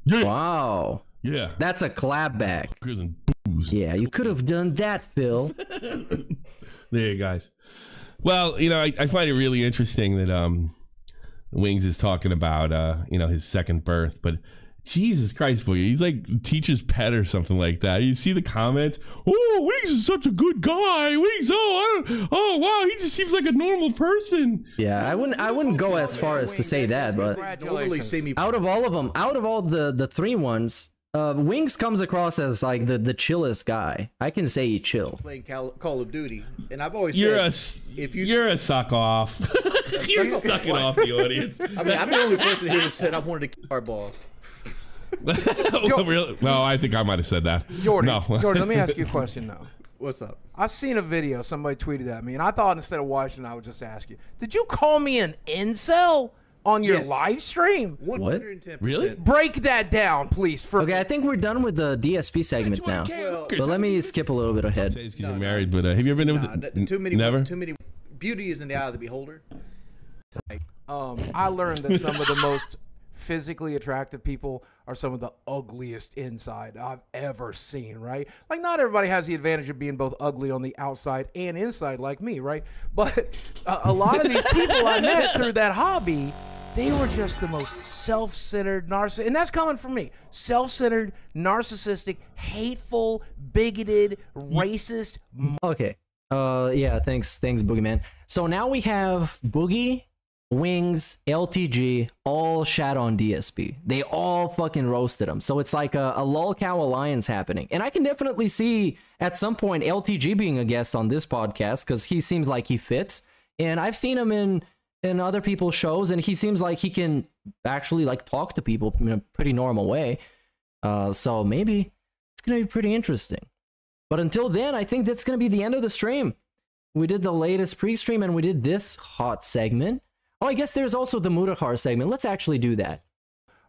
Yeah. Wow. Yeah. That's a clap back. And booze. Yeah, you could have done that, Phil. There you guys. Well, you know, I, I find it really interesting that, um, Wings is talking about, uh, you know, his second birth, but Jesus Christ, boy, he's like teacher's pet or something like that. You see the comments, oh, Wings is such a good guy. Wings, oh, I don't, oh, wow, he just seems like a normal person. Yeah, I wouldn't, I wouldn't go as far as to say that, but out of all of them, out of all the the three ones, uh, Wings comes across as like the the chillest guy. I can say he chill. Playing Call of Duty, and I've always you're said, a if you you're a suck off. You're sucking off the audience. I mean, I'm the only person here that said I wanted to kick our balls. Really? No, I think I might have said that. Jordan, no. Jordan, let me ask you a question though. What's up? I seen a video somebody tweeted at me, and I thought instead of watching, I would just ask you: did you call me an incel? on your yes. live stream? one hundred ten percent. What? Really? Break that down, please. For okay, I think we're done with the D S P segment now. Well, but let me skip a little bit ahead. He's no, married, no. but uh, have you ever been nah, with the, too many? Never. Too many. Beauty is in the eye of the beholder. Like, um, I learned that some of the most physically attractive people are some of the ugliest inside I've ever seen, right? Like, not everybody has the advantage of being both ugly on the outside and inside like me, right? But uh, a lot of these people I met through that hobby, they were just the most self-centered narcissist, and that's coming from me. Self-centered, narcissistic, hateful, bigoted, racist. Okay. Uh, yeah, thanks, thanks, Boogeyman. So now we have Boogie, Wings, L T G, all shat on D S P. They all fucking roasted them. So it's like a, a Lolcow alliance happening. And I can definitely see at some point L T G being a guest on this podcast because he seems like he fits. And I've seen him in in other people's shows, and he seems like he can actually like talk to people in a pretty normal way. Uh, so maybe it's gonna be pretty interesting. But until then, I think that's gonna be the end of the stream. We did the latest pre-stream, and we did this hot segment. Oh, I guess there's also the Mutahar segment. Let's actually do that.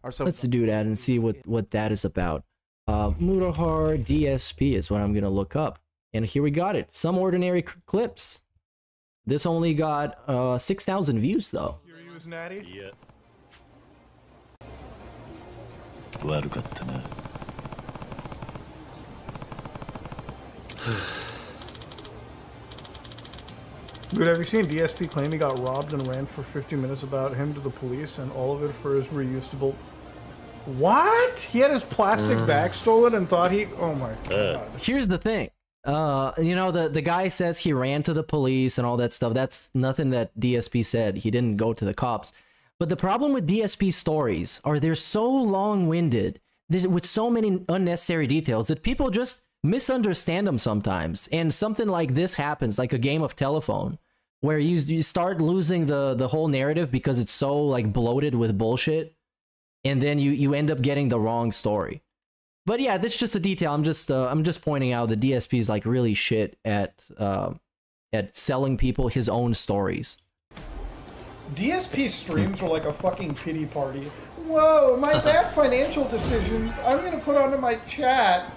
Let's do that and see what, what that is about. Uh, Mutahar D S P is what I'm going to look up. And here we got it. Some ordinary clips. This only got uh, six thousand views, though. Yeah. Dude, have you seen D S P claim he got robbed and ran for fifty minutes about him to the police, and all of it for his reusable... What? He had his plastic mm. bag stolen and thought he... Oh my God. Here's the thing. Uh, you know, the, the guy says he ran to the police and all that stuff. That's nothing that D S P said. He didn't go to the cops. But the problem with D S P stories are they're so long-winded, with so many unnecessary details, that people just misunderstand them sometimes. And something like this happens, like a game of telephone, where you, you start losing the, the whole narrative because it's so like bloated with bullshit, and then you, you end up getting the wrong story. But yeah, that's just a detail. I'm just uh, I'm just pointing out the D S P is like really shit at uh, at selling people his own stories. D S P streams are like a fucking pity party. Whoa, my bad financial decisions. I'm gonna put onto my chat.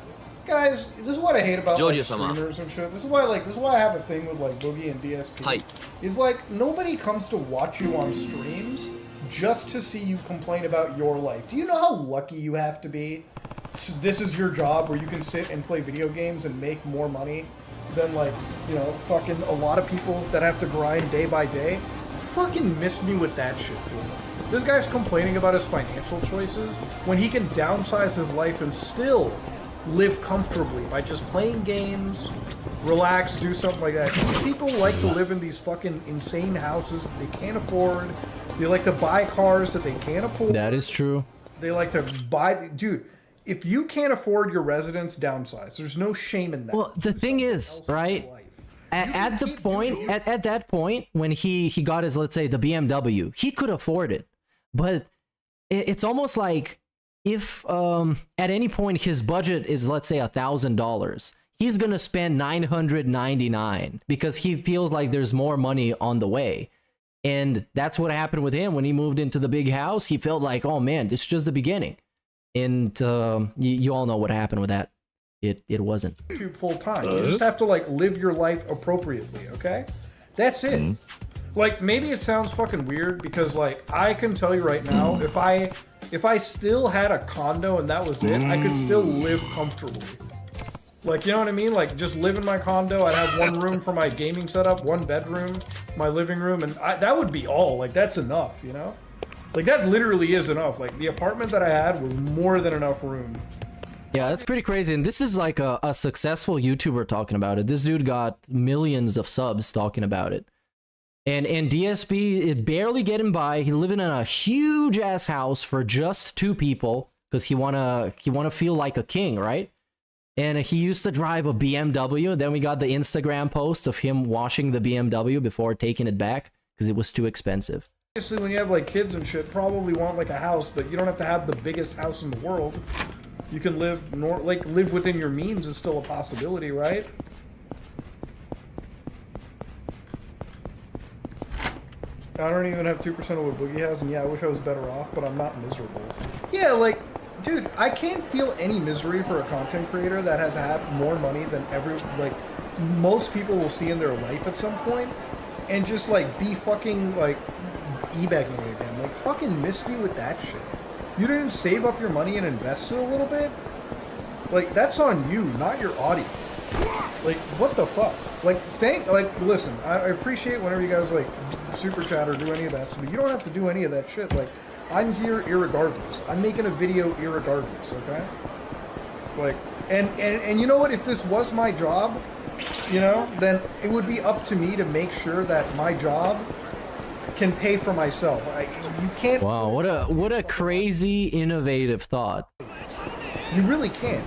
Guys, this is what I hate about like, streamers and shit. This is why, like, this is why I have a thing with like Boogie and D S P. Hi. It's like nobody comes to watch you on streams just to see you complain about your life. Do you know how lucky you have to be? So this is your job where you can sit and play video games and make more money than like, you know, fucking a lot of people that have to grind day by day. Fucking miss me with that shit, dude. This guy's complaining about his financial choices when he can downsize his life and still live comfortably by just playing games, relax, do something like that. People like to live in these fucking insane houses that they can't afford. They like to buy cars that they can't afford. That is true. They like to buy... Dude, if you can't afford your residence, downsize. There's no shame in that. Well, the There's thing is, right, at, at the point, at, at that point, when he, he got his, let's say, the B M W, he could afford it. But it, it's almost like... If um, at any point his budget is, let's say, a thousand dollars, he's going to spend nine hundred ninety-nine dollars because he feels like there's more money on the way. And that's what happened with him when he moved into the big house. He felt like, oh, man, this is just the beginning. And uh, you, you all know what happened with that. It, it wasn't. YouTube full time. You just have to, like, live your life appropriately, okay? That's it. Mm-hmm. Like, maybe it sounds fucking weird because, like, I can tell you right now, mm-hmm. if I... If I still had a condo and that was it, I could still live comfortably. Like, you know what I mean? Like, just live in my condo. I'd have one room for my gaming setup, one bedroom, my living room, and I, that would be all. Like, that's enough, you know? Like, that literally is enough. Like, the apartment that I had was more than enough room. Yeah, that's pretty crazy. And this is like a, a successful YouTuber talking about it. This dude got millions of subs talking about it. And, and D S P, it barely getting by. He living in a huge ass house for just two people because he wanna he wanna feel like a king, right? And he used to drive a B M W. Then we got the Instagram post of him washing the B M W before taking it back because it was too expensive. Obviously, when you have like kids and shit, probably want like a house, but you don't have to have the biggest house in the world. You can live nor like live within your means is still a possibility, right? I don't even have two percent of what Boogie has, and yeah, I wish I was better off, but I'm not miserable. Yeah, like, dude, I can't feel any misery for a content creator that has had more money than every, like, most people will see in their life at some point, and just like be fucking like e-bagging it again. Like, fucking miss me with that shit. You didn't save up your money and invest it a little bit. Like, that's on you, not your audience. Like, what the fuck? Like, thank, like, listen, I, I appreciate whenever you guys, like, super chat or do any of that, but you don't have to do any of that shit. Like, I'm here irregardless. I'm making a video irregardless, okay? Like, and, and, and you know what? If this was my job, you know, then it would be up to me to make sure that my job can pay for myself. I, you can't... Wow, what a, what a crazy, innovative thought. You really can't.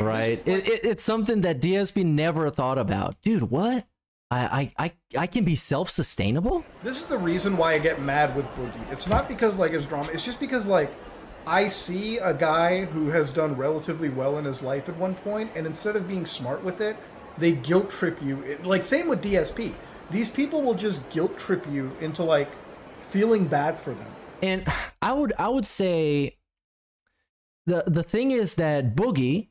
Right. It, it, it's something that D S P never thought about. Dude, what? I I, I, I can be self-sustainable? This is the reason why I get mad with Boogie. It's not because, like, it's drama. It's just because, like, I see a guy who has done relatively well in his life at one point, and instead of being smart with it, they guilt trip you. It, like, same with D S P. These people will just guilt trip you into, like, feeling bad for them. And I would, I would say... The the thing is that Boogie,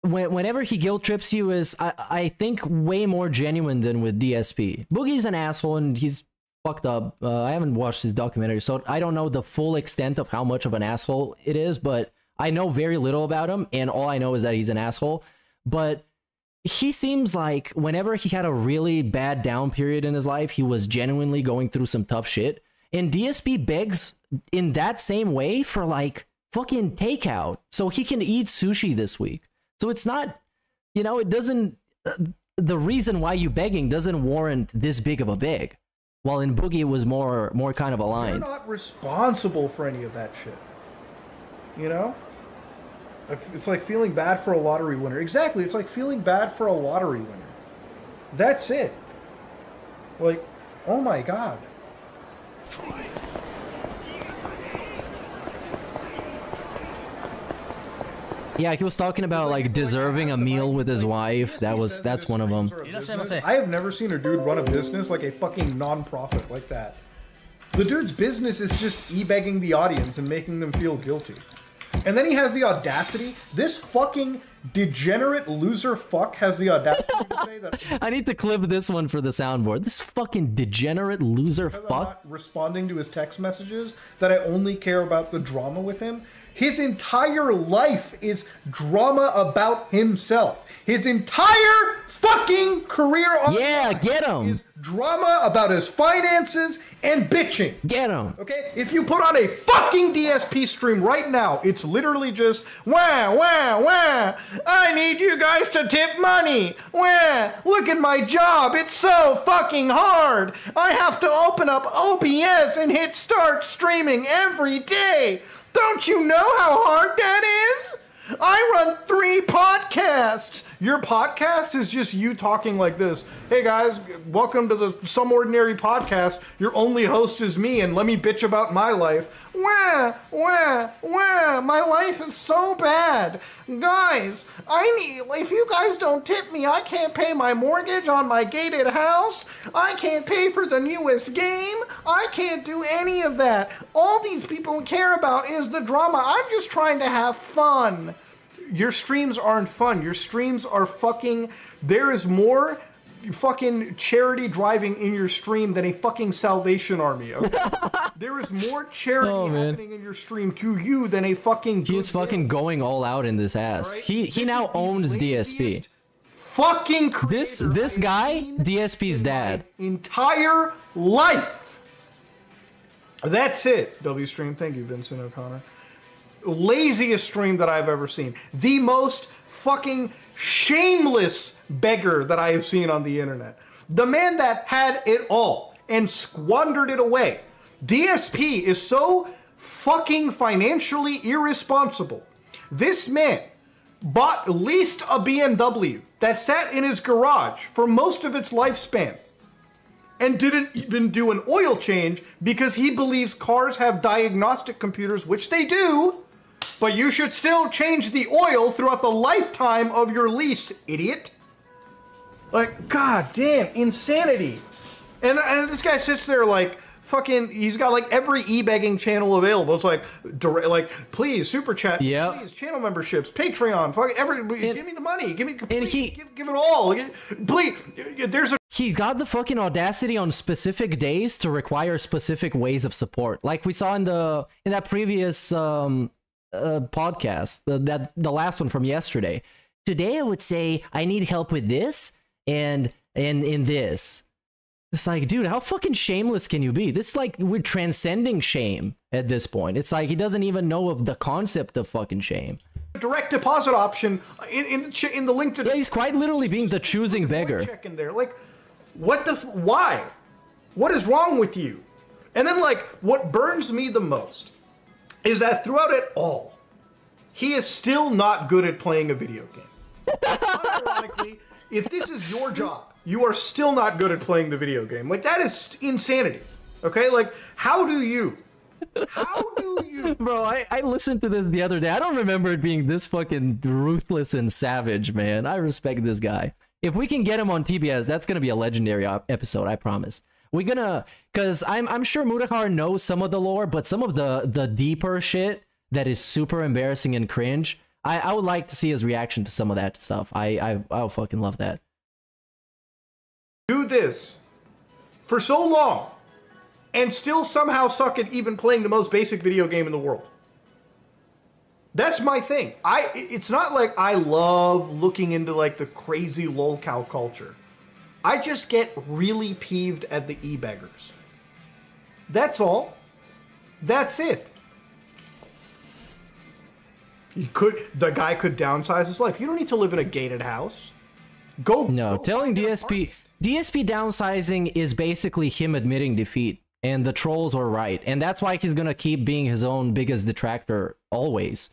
when, whenever he guilt trips you, is I, I think way more genuine than with D S P. Boogie's an asshole and he's fucked up. Uh, I haven't watched his documentary, so I don't know the full extent of how much of an asshole it is, but I know very little about him, and all I know is that he's an asshole. But he seems like whenever he had a really bad down period in his life, he was genuinely going through some tough shit. And D S P begs in that same way for, like, fucking takeout so he can eat sushi this week. So it's not, you know, it doesn't, uh, the reason why you begging doesn't warrant this big of a beg, while in Boogie it was more more kind of aligned. You're not responsible for any of that shit, you know. It's like feeling bad for a lottery winner. Exactly. It's like feeling bad for a lottery winner. That's it. Like, oh my god. Yeah, he was talking about, like, deserving a meal with his wife. That was, that's one of them. I have never seen a dude run a business like a fucking non-profit like that. The dude's business is just e-begging the audience and making them feel guilty. And then he has the audacity, this fucking degenerate loser fuck has the audacity to say that... I need to clip this one for the soundboard. This fucking degenerate loser fuck. I'm not responding to his text messages, that I only care about the drama with him. His entire life is drama about himself. His entire fucking career on yeah, get him. Is drama about his finances and bitching. Get him. Okay? If you put on a fucking D S P stream right now, it's literally just, wah, wah, wah. I need you guys to tip money. Wah. Look at my job. It's so fucking hard. I have to open up O B S and hit start streaming every day. Don't you know how hard that is? I run three podcasts. Your podcast is just you talking like this. Hey guys, welcome to the Some Ordinary Podcast. Your only host is me, and let me bitch about my life. Wah, wah, wah. My life is so bad. Guys, I need, if you guys don't tip me, I can't pay my mortgage on my gated house. I can't pay for the newest game. I can't do any of that. All these people care about is the drama. I'm just trying to have fun. Your streams aren't fun. Your streams are fucking... There is more fucking charity driving in your stream than a fucking Salvation Army. Okay? There is more charity oh, happening in your stream to you than a fucking... He is fucking game. Going all out in this ass. Right? He he this now owns D S P. Fucking This This guy, D S P's dad. Entire life. That's it, W-Stream. Thank you, Vincent O'Connor. Laziest stream that I've ever seen. The most fucking shameless beggar that I have seen on the internet. The man that had it all and squandered it away. D S P is so fucking financially irresponsible. This man bought, leased a B M W that sat in his garage for most of its lifespan and didn't even do an oil change because he believes cars have diagnostic computers, which they do. But you should still change the oil throughout the lifetime of your lease, idiot. Like, goddamn insanity. And, and this guy sits there like, fucking, he's got like every e-begging channel available. It's like, direct, like, please, super chat, yep. please, channel memberships, Patreon, fuck, every, and, give me the money, give me, please, he, give, give it all, please, there's a... He got the fucking audacity on specific days to require specific ways of support. Like we saw in the, in that previous um, uh, podcast, the, that, the last one from yesterday. Today I would say, I need help with this, and, and in this. It's like, dude, how fucking shameless can you be? This is like, we're transcending shame at this point. It's like, he doesn't even know of the concept of fucking shame. Direct deposit option in, in, in the link to... Yeah, he's quite literally being the choosing beggar. Check in there. Like, what the... F why? What is wrong with you? And then, like, what burns me the most is that throughout it all, he is still not good at playing a video game. Ironically, if this is your job, you are still not good at playing the video game. Like, that is insanity, okay? Like, how do you? How do you? Bro, I, I listened to this the other day. I don't remember it being this fucking ruthless and savage, man. I respect this guy. If we can get him on T B S, that's going to be a legendary episode, I promise. We're going to... Because I'm, I'm sure Mutahar knows some of the lore, but some of the, the deeper shit that is super embarrassing and cringe, I, I would like to see his reaction to some of that stuff. I, I, I fucking love that. Do this for so long and still somehow suck at even playing the most basic video game in the world. That's my thing. I it's not like I love looking into like the crazy lolcow culture. I just get really peeved at the e-beggars. That's all. That's it. You could the guy could downsize his life. You don't need to live in a gated house. Go No, go telling D S P D S P downsizing is basically him admitting defeat, and the trolls are right. And that's why he's going to keep being his own biggest detractor always,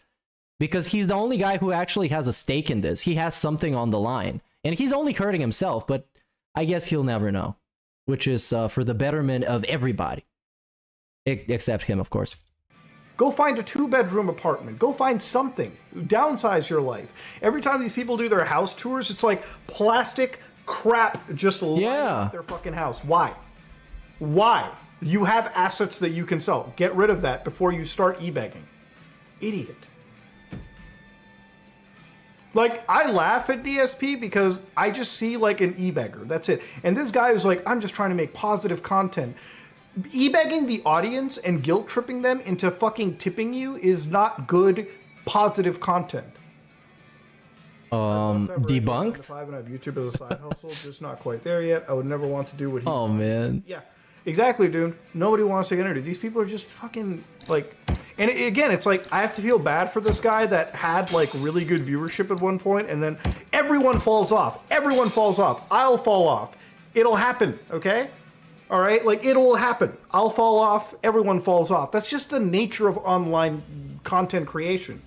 because he's the only guy who actually has a stake in this. He has something on the line, and he's only hurting himself, but I guess he'll never know, which is uh, for the betterment of everybody, I except him, of course. Go find a two-bedroom apartment. Go find something. Downsize your life. Every time these people do their house tours, it's like plastic crap just yeah. their fucking house. Why? Why? You have assets that you can sell. Get rid of that before you start e-begging. Idiot. Like, I laugh at D S P because I just see like an e-beggar. That's it. And this guy is like, I'm just trying to make positive content. E-begging the audience and guilt tripping them into fucking tipping you is not good positive content. Um, debunked? I have YouTube as a side hustle, just not quite there yet. I would never want to do what he Oh, does. Man. Yeah, exactly, dude. Nobody wants to get into it. These people are just fucking, like... And it, again, it's like, I have to feel bad for this guy that had, like, really good viewership at one point, and then everyone falls off. Everyone falls off. I'll fall off. It'll happen, okay? All right? Like, it'll happen. I'll fall off. Everyone falls off. That's just the nature of online content creation,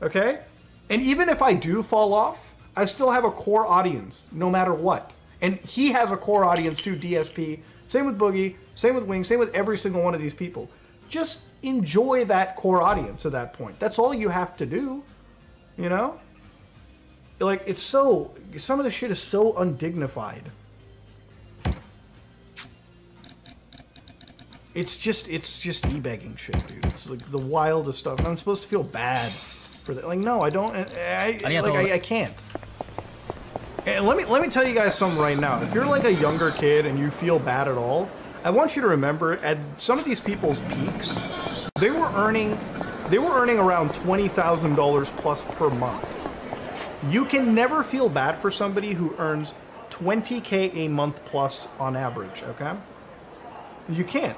okay? And even if I do fall off, I still have a core audience, no matter what. And he has a core audience too, D S P. Same with Boogie, same with Wing, same with every single one of these people. Just enjoy that core audience at that point. That's all you have to do, you know? Like, it's so, some of the shit is so undignified. It's just, it's just e-begging shit, dude. It's like the wildest stuff. I'm supposed to feel bad. Like, no, I don't. I, I, like, I, I can't. And let me let me tell you guys something right now. If you're like a younger kid and you feel bad at all, I want you to remember at some of these people's peaks, they were earning, they were earning around twenty thousand dollars plus per month. You can never feel bad for somebody who earns twenty k a month plus on average. Okay, you can't.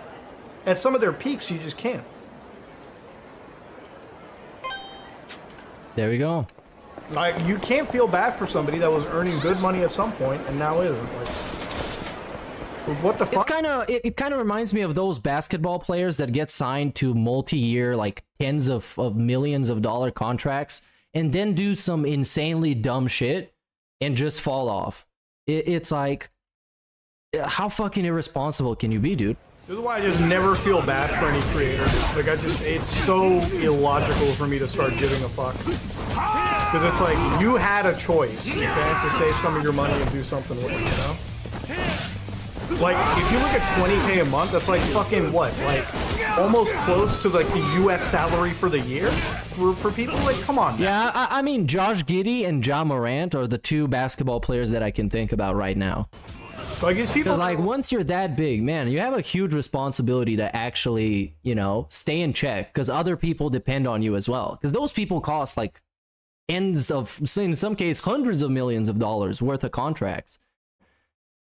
At some of their peaks, you just can't. There we go. Like, you can't feel bad for somebody that was earning good money at some point and now isn't. Like, what the fuck? It's kind of, it, it kind of reminds me of those basketball players that get signed to multi-year, like, tens of, of millions of dollar contracts and then do some insanely dumb shit and just fall off. It, it's like, how fucking irresponsible can you be, dude? This is why I just never feel bad for any creator. Like, I just, it's so illogical for me to start giving a fuck. Because it's like, you had a choice. You had to save some of your money and do something with it, you know? Like, if you look at twenty K a month, that's like fucking what? Like, almost close to like the U S salary for the year for, for people? Like, come on, man. Yeah, I, I mean, Josh Giddey and Ja Morant are the two basketball players that I can think about right now. Like, these people, like, once you're that big, man, you have a huge responsibility to actually, you know, stay in check, because other people depend on you as well. Because those people cost like ends of, in some case, hundreds of millions of dollars worth of contracts.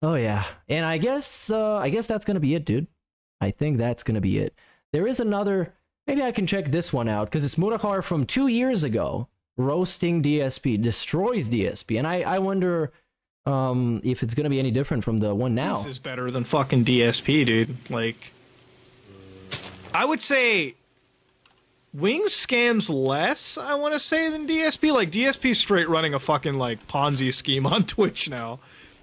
Oh yeah, and I guess uh, I guess that's gonna be it, dude. I think that's gonna be it. There is another. Maybe I can check this one out, because it's Mutahar from two years ago roasting D S P, destroys D S P, and I I wonder. Um, if it's gonna be any different from the one now. This is better than fucking D S P, dude. Like, I would say Wing scams less, I want to say, than D S P. Like, D S P's straight running a fucking, like, Ponzi scheme on Twitch now.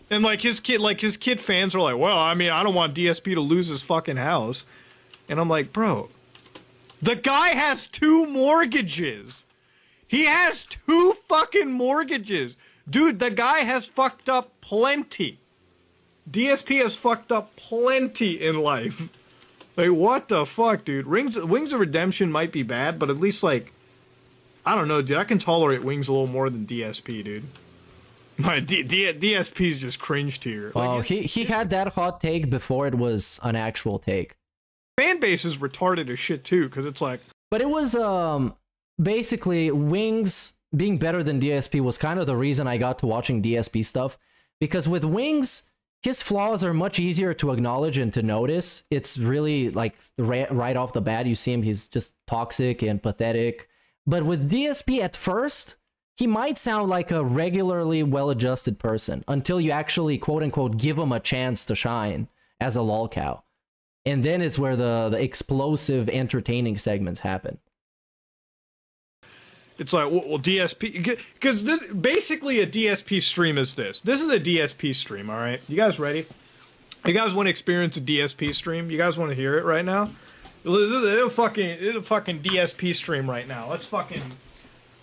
And, like, his kid, like, his kid fans are like, well, I mean, I don't want D S P to lose his fucking house. And I'm like, bro, the guy has two mortgages. He has two fucking mortgages. Dude, the guy has fucked up plenty. D S P has fucked up plenty in life. Like, what the fuck, dude? Rings, Wings of Redemption might be bad, but at least, like, I don't know, dude. I can tolerate Wings a little more than D S P, dude. My D D DSP's just cringe tier. Oh, like, he, he had that hot take before it was an actual take. Fan base is retarded as shit, too, because it's like... But it was, um, basically, Wings... being better than D S P was kind of the reason I got to watching D S P stuff, because with Wings, his flaws are much easier to acknowledge and to notice. It's really like right off the bat, you see him, he's just toxic and pathetic. But with D S P at first, he might sound like a regularly well-adjusted person until you actually, quote unquote, give him a chance to shine as a lolcow. And then it's where the, the explosive, entertaining segments happen. It's like, well, D S P, because basically a D S P stream is this. This is a D S P stream, all right? You guys ready? You guys want to experience a D S P stream? You guys want to hear it right now? It'll fucking, it'll fucking D S P stream right now. Let's fucking,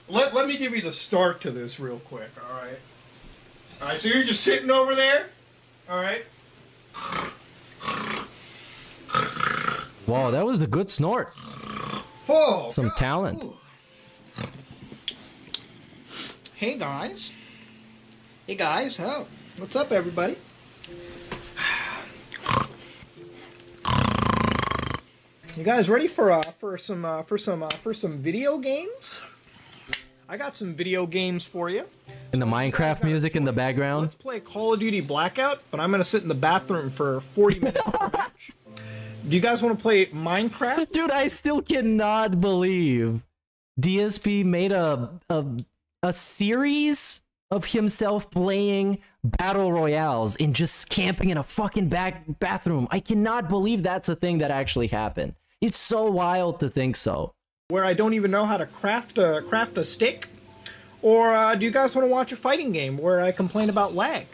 let, let me give you the start to this real quick, all right? All right, so you're just sitting over there, all right? Wow, that was a good snort. Oh, some God. Talent. Ooh. Hey guys, hey guys, how? What's up, everybody? You guys ready for uh for some uh, for some uh, for some video games? I got some video games for you. And the Minecraft music in the background. Let's play Call of Duty Blackout, but I'm gonna sit in the bathroom for forty minutes. Do you guys want to play Minecraft? Dude, I still cannot believe D S P made a a. a series of himself playing battle royales and just camping in a fucking back bathroom. I cannot believe that's a thing that actually happened. It's so wild to think so. Where I don't even know how to craft a craft a stick. Or uh, do you guys want to watch a fighting game where I complain about lag?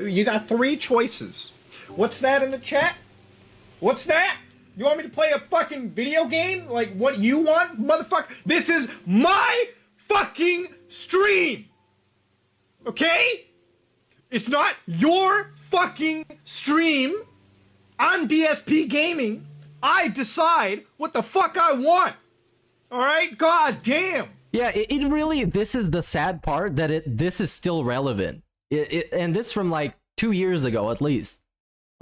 You got three choices. What's that in the chat? What's that? You want me to play a fucking video game? Like, what you want, motherfucker? This is my fucking stream! Okay? It's not your fucking stream. I'm D S P Gaming. I decide what the fuck I want. Alright? God damn. Yeah, it, it really, this is the sad part, that it this is still relevant. It, it, and this from like two years ago, at least.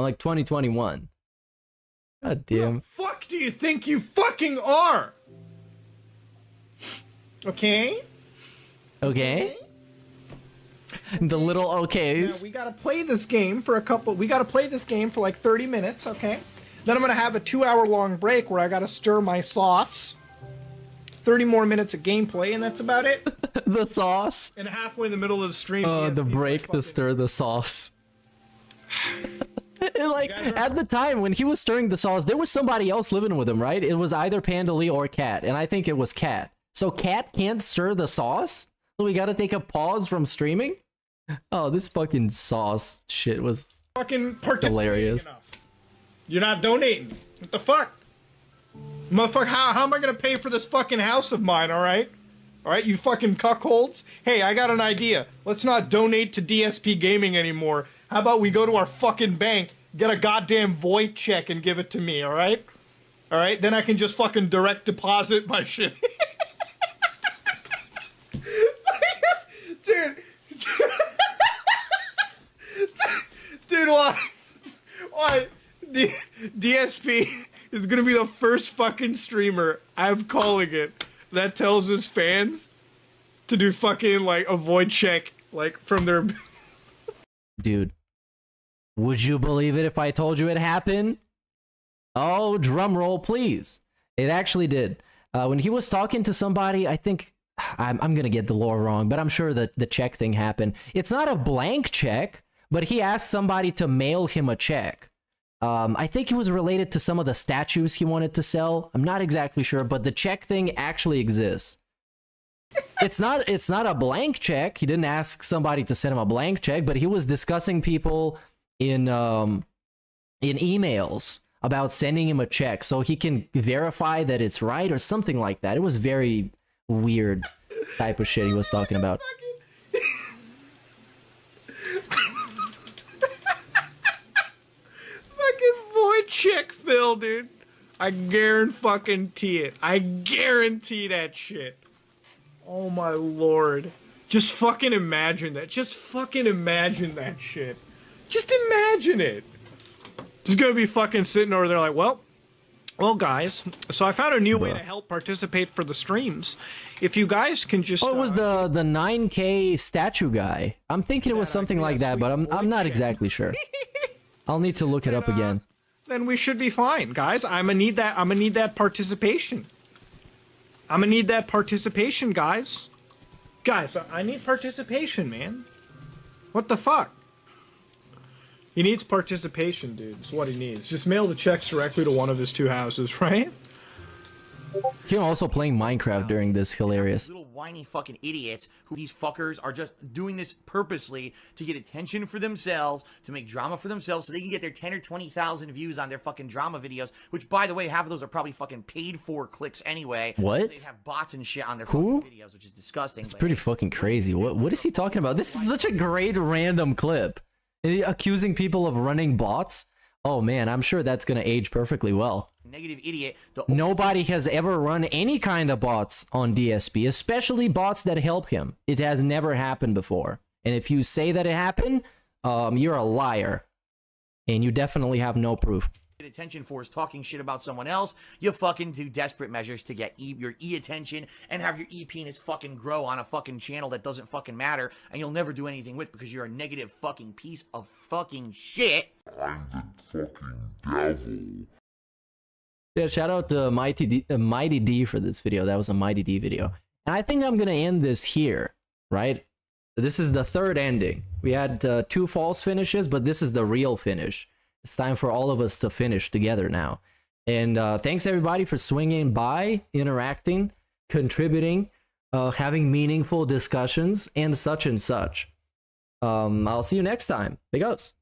Like twenty twenty-one. God damn. Who the fuck do you think you fucking are? Okay? Okay? The little okays. Now we gotta play this game for a couple... We gotta play this game for like thirty minutes, okay? Then I'm gonna have a two hour long break where I gotta stir my sauce. thirty more minutes of gameplay, and that's about it. The sauce? And halfway in the middle of the stream... Uh, the break, the stir, the sauce. Like, at the time when he was stirring the sauce, there was somebody else living with him, right? It was either Panda Lee or Cat, and I think it was Cat. So Cat can't stir the sauce? So we gotta take a pause from streaming? Oh, this fucking sauce shit was fucking hilarious. Enough. You're not donating. What the fuck? Motherfucker, how, how am I gonna pay for this fucking house of mine, alright? Alright, you fucking cuckolds? Hey, I got an idea. Let's not donate to D S P Gaming anymore. How about we go to our fucking bank, get a goddamn void check and give it to me, all right? All right? Then I can just fucking direct deposit my shit. Dude. Dude, why? Why? The D S P is going to be the first fucking streamer, I'm calling it, that tells his fans to do fucking, like, a void check, like, from their... Dude, would you believe it if I told you it happened? Oh, drum roll, please. It actually did. Uh, when he was talking to somebody, I think... I'm, I'm going to get the lore wrong, but I'm sure that the check thing happened. It's not a blank check, but he asked somebody to mail him a check. Um, I think it was related to some of the statues he wanted to sell. I'm not exactly sure, but the check thing actually exists. It's not, it's not a blank check. He didn't ask somebody to send him a blank check, but he was discussing people in, um, in emails about sending him a check so he can verify that it's right or something like that. It was very weird type of shit he was talking about. Fucking void check, Phil, dude. I guarantee it. I guarantee that shit. Oh my lord. Just fucking imagine that. Just fucking imagine that shit. Just imagine it. Just gonna be fucking sitting over there like, well, well, guys, so I found a new way to help participate for the streams. If you guys can just... Oh, it was uh, the, the nine K statue guy. I'm thinking it was something like that, but I'm, I'm not exactly sure. I'll need to look it up again. Then we should be fine, guys. I'm gonna need that. I'm gonna need that participation. I'm gonna need that participation, guys. Guys, I need participation, man. What the fuck? He needs participation, dude. It's what he needs. Just mail the checks directly to one of his two houses, right? Him also playing Minecraft wow. during this, hilarious. Little whiny fucking idiots who these fuckers are just doing this purposely to get attention for themselves, to make drama for themselves, so they can get their ten or twenty thousand views on their fucking drama videos, which, by the way, half of those are probably fucking paid for clicks anyway. What? They have bots and shit on their cool? fucking videos, which is disgusting. It's pretty fucking crazy. What? What is he talking about? This is such a great random clip. Accusing people of running bots? Oh man, I'm sure that's gonna age perfectly well. Negative idiot. The Nobody has ever run any kind of bots on D S P, especially bots that help him. It has never happened before. And if you say that it happened, um, you're a liar. And you definitely have no proof. Attention for is talking shit about someone else. You fucking do desperate measures to get e your e attention and have your e penis fucking grow on a fucking channel that doesn't fucking matter, and you'll never do anything with because you're a negative fucking piece of fucking shit. I'm the fucking devil. Yeah, shout out to Mighty D, uh, Mighty D for this video. That was a Mighty D video, and I think I'm gonna end this here. Right? This is the third ending. We had uh, two false finishes, but this is the real finish. It's time for all of us to finish together now. And uh, thanks everybody for swinging by, interacting, contributing, uh, having meaningful discussions, and such and such. Um, I'll see you next time. Big ups.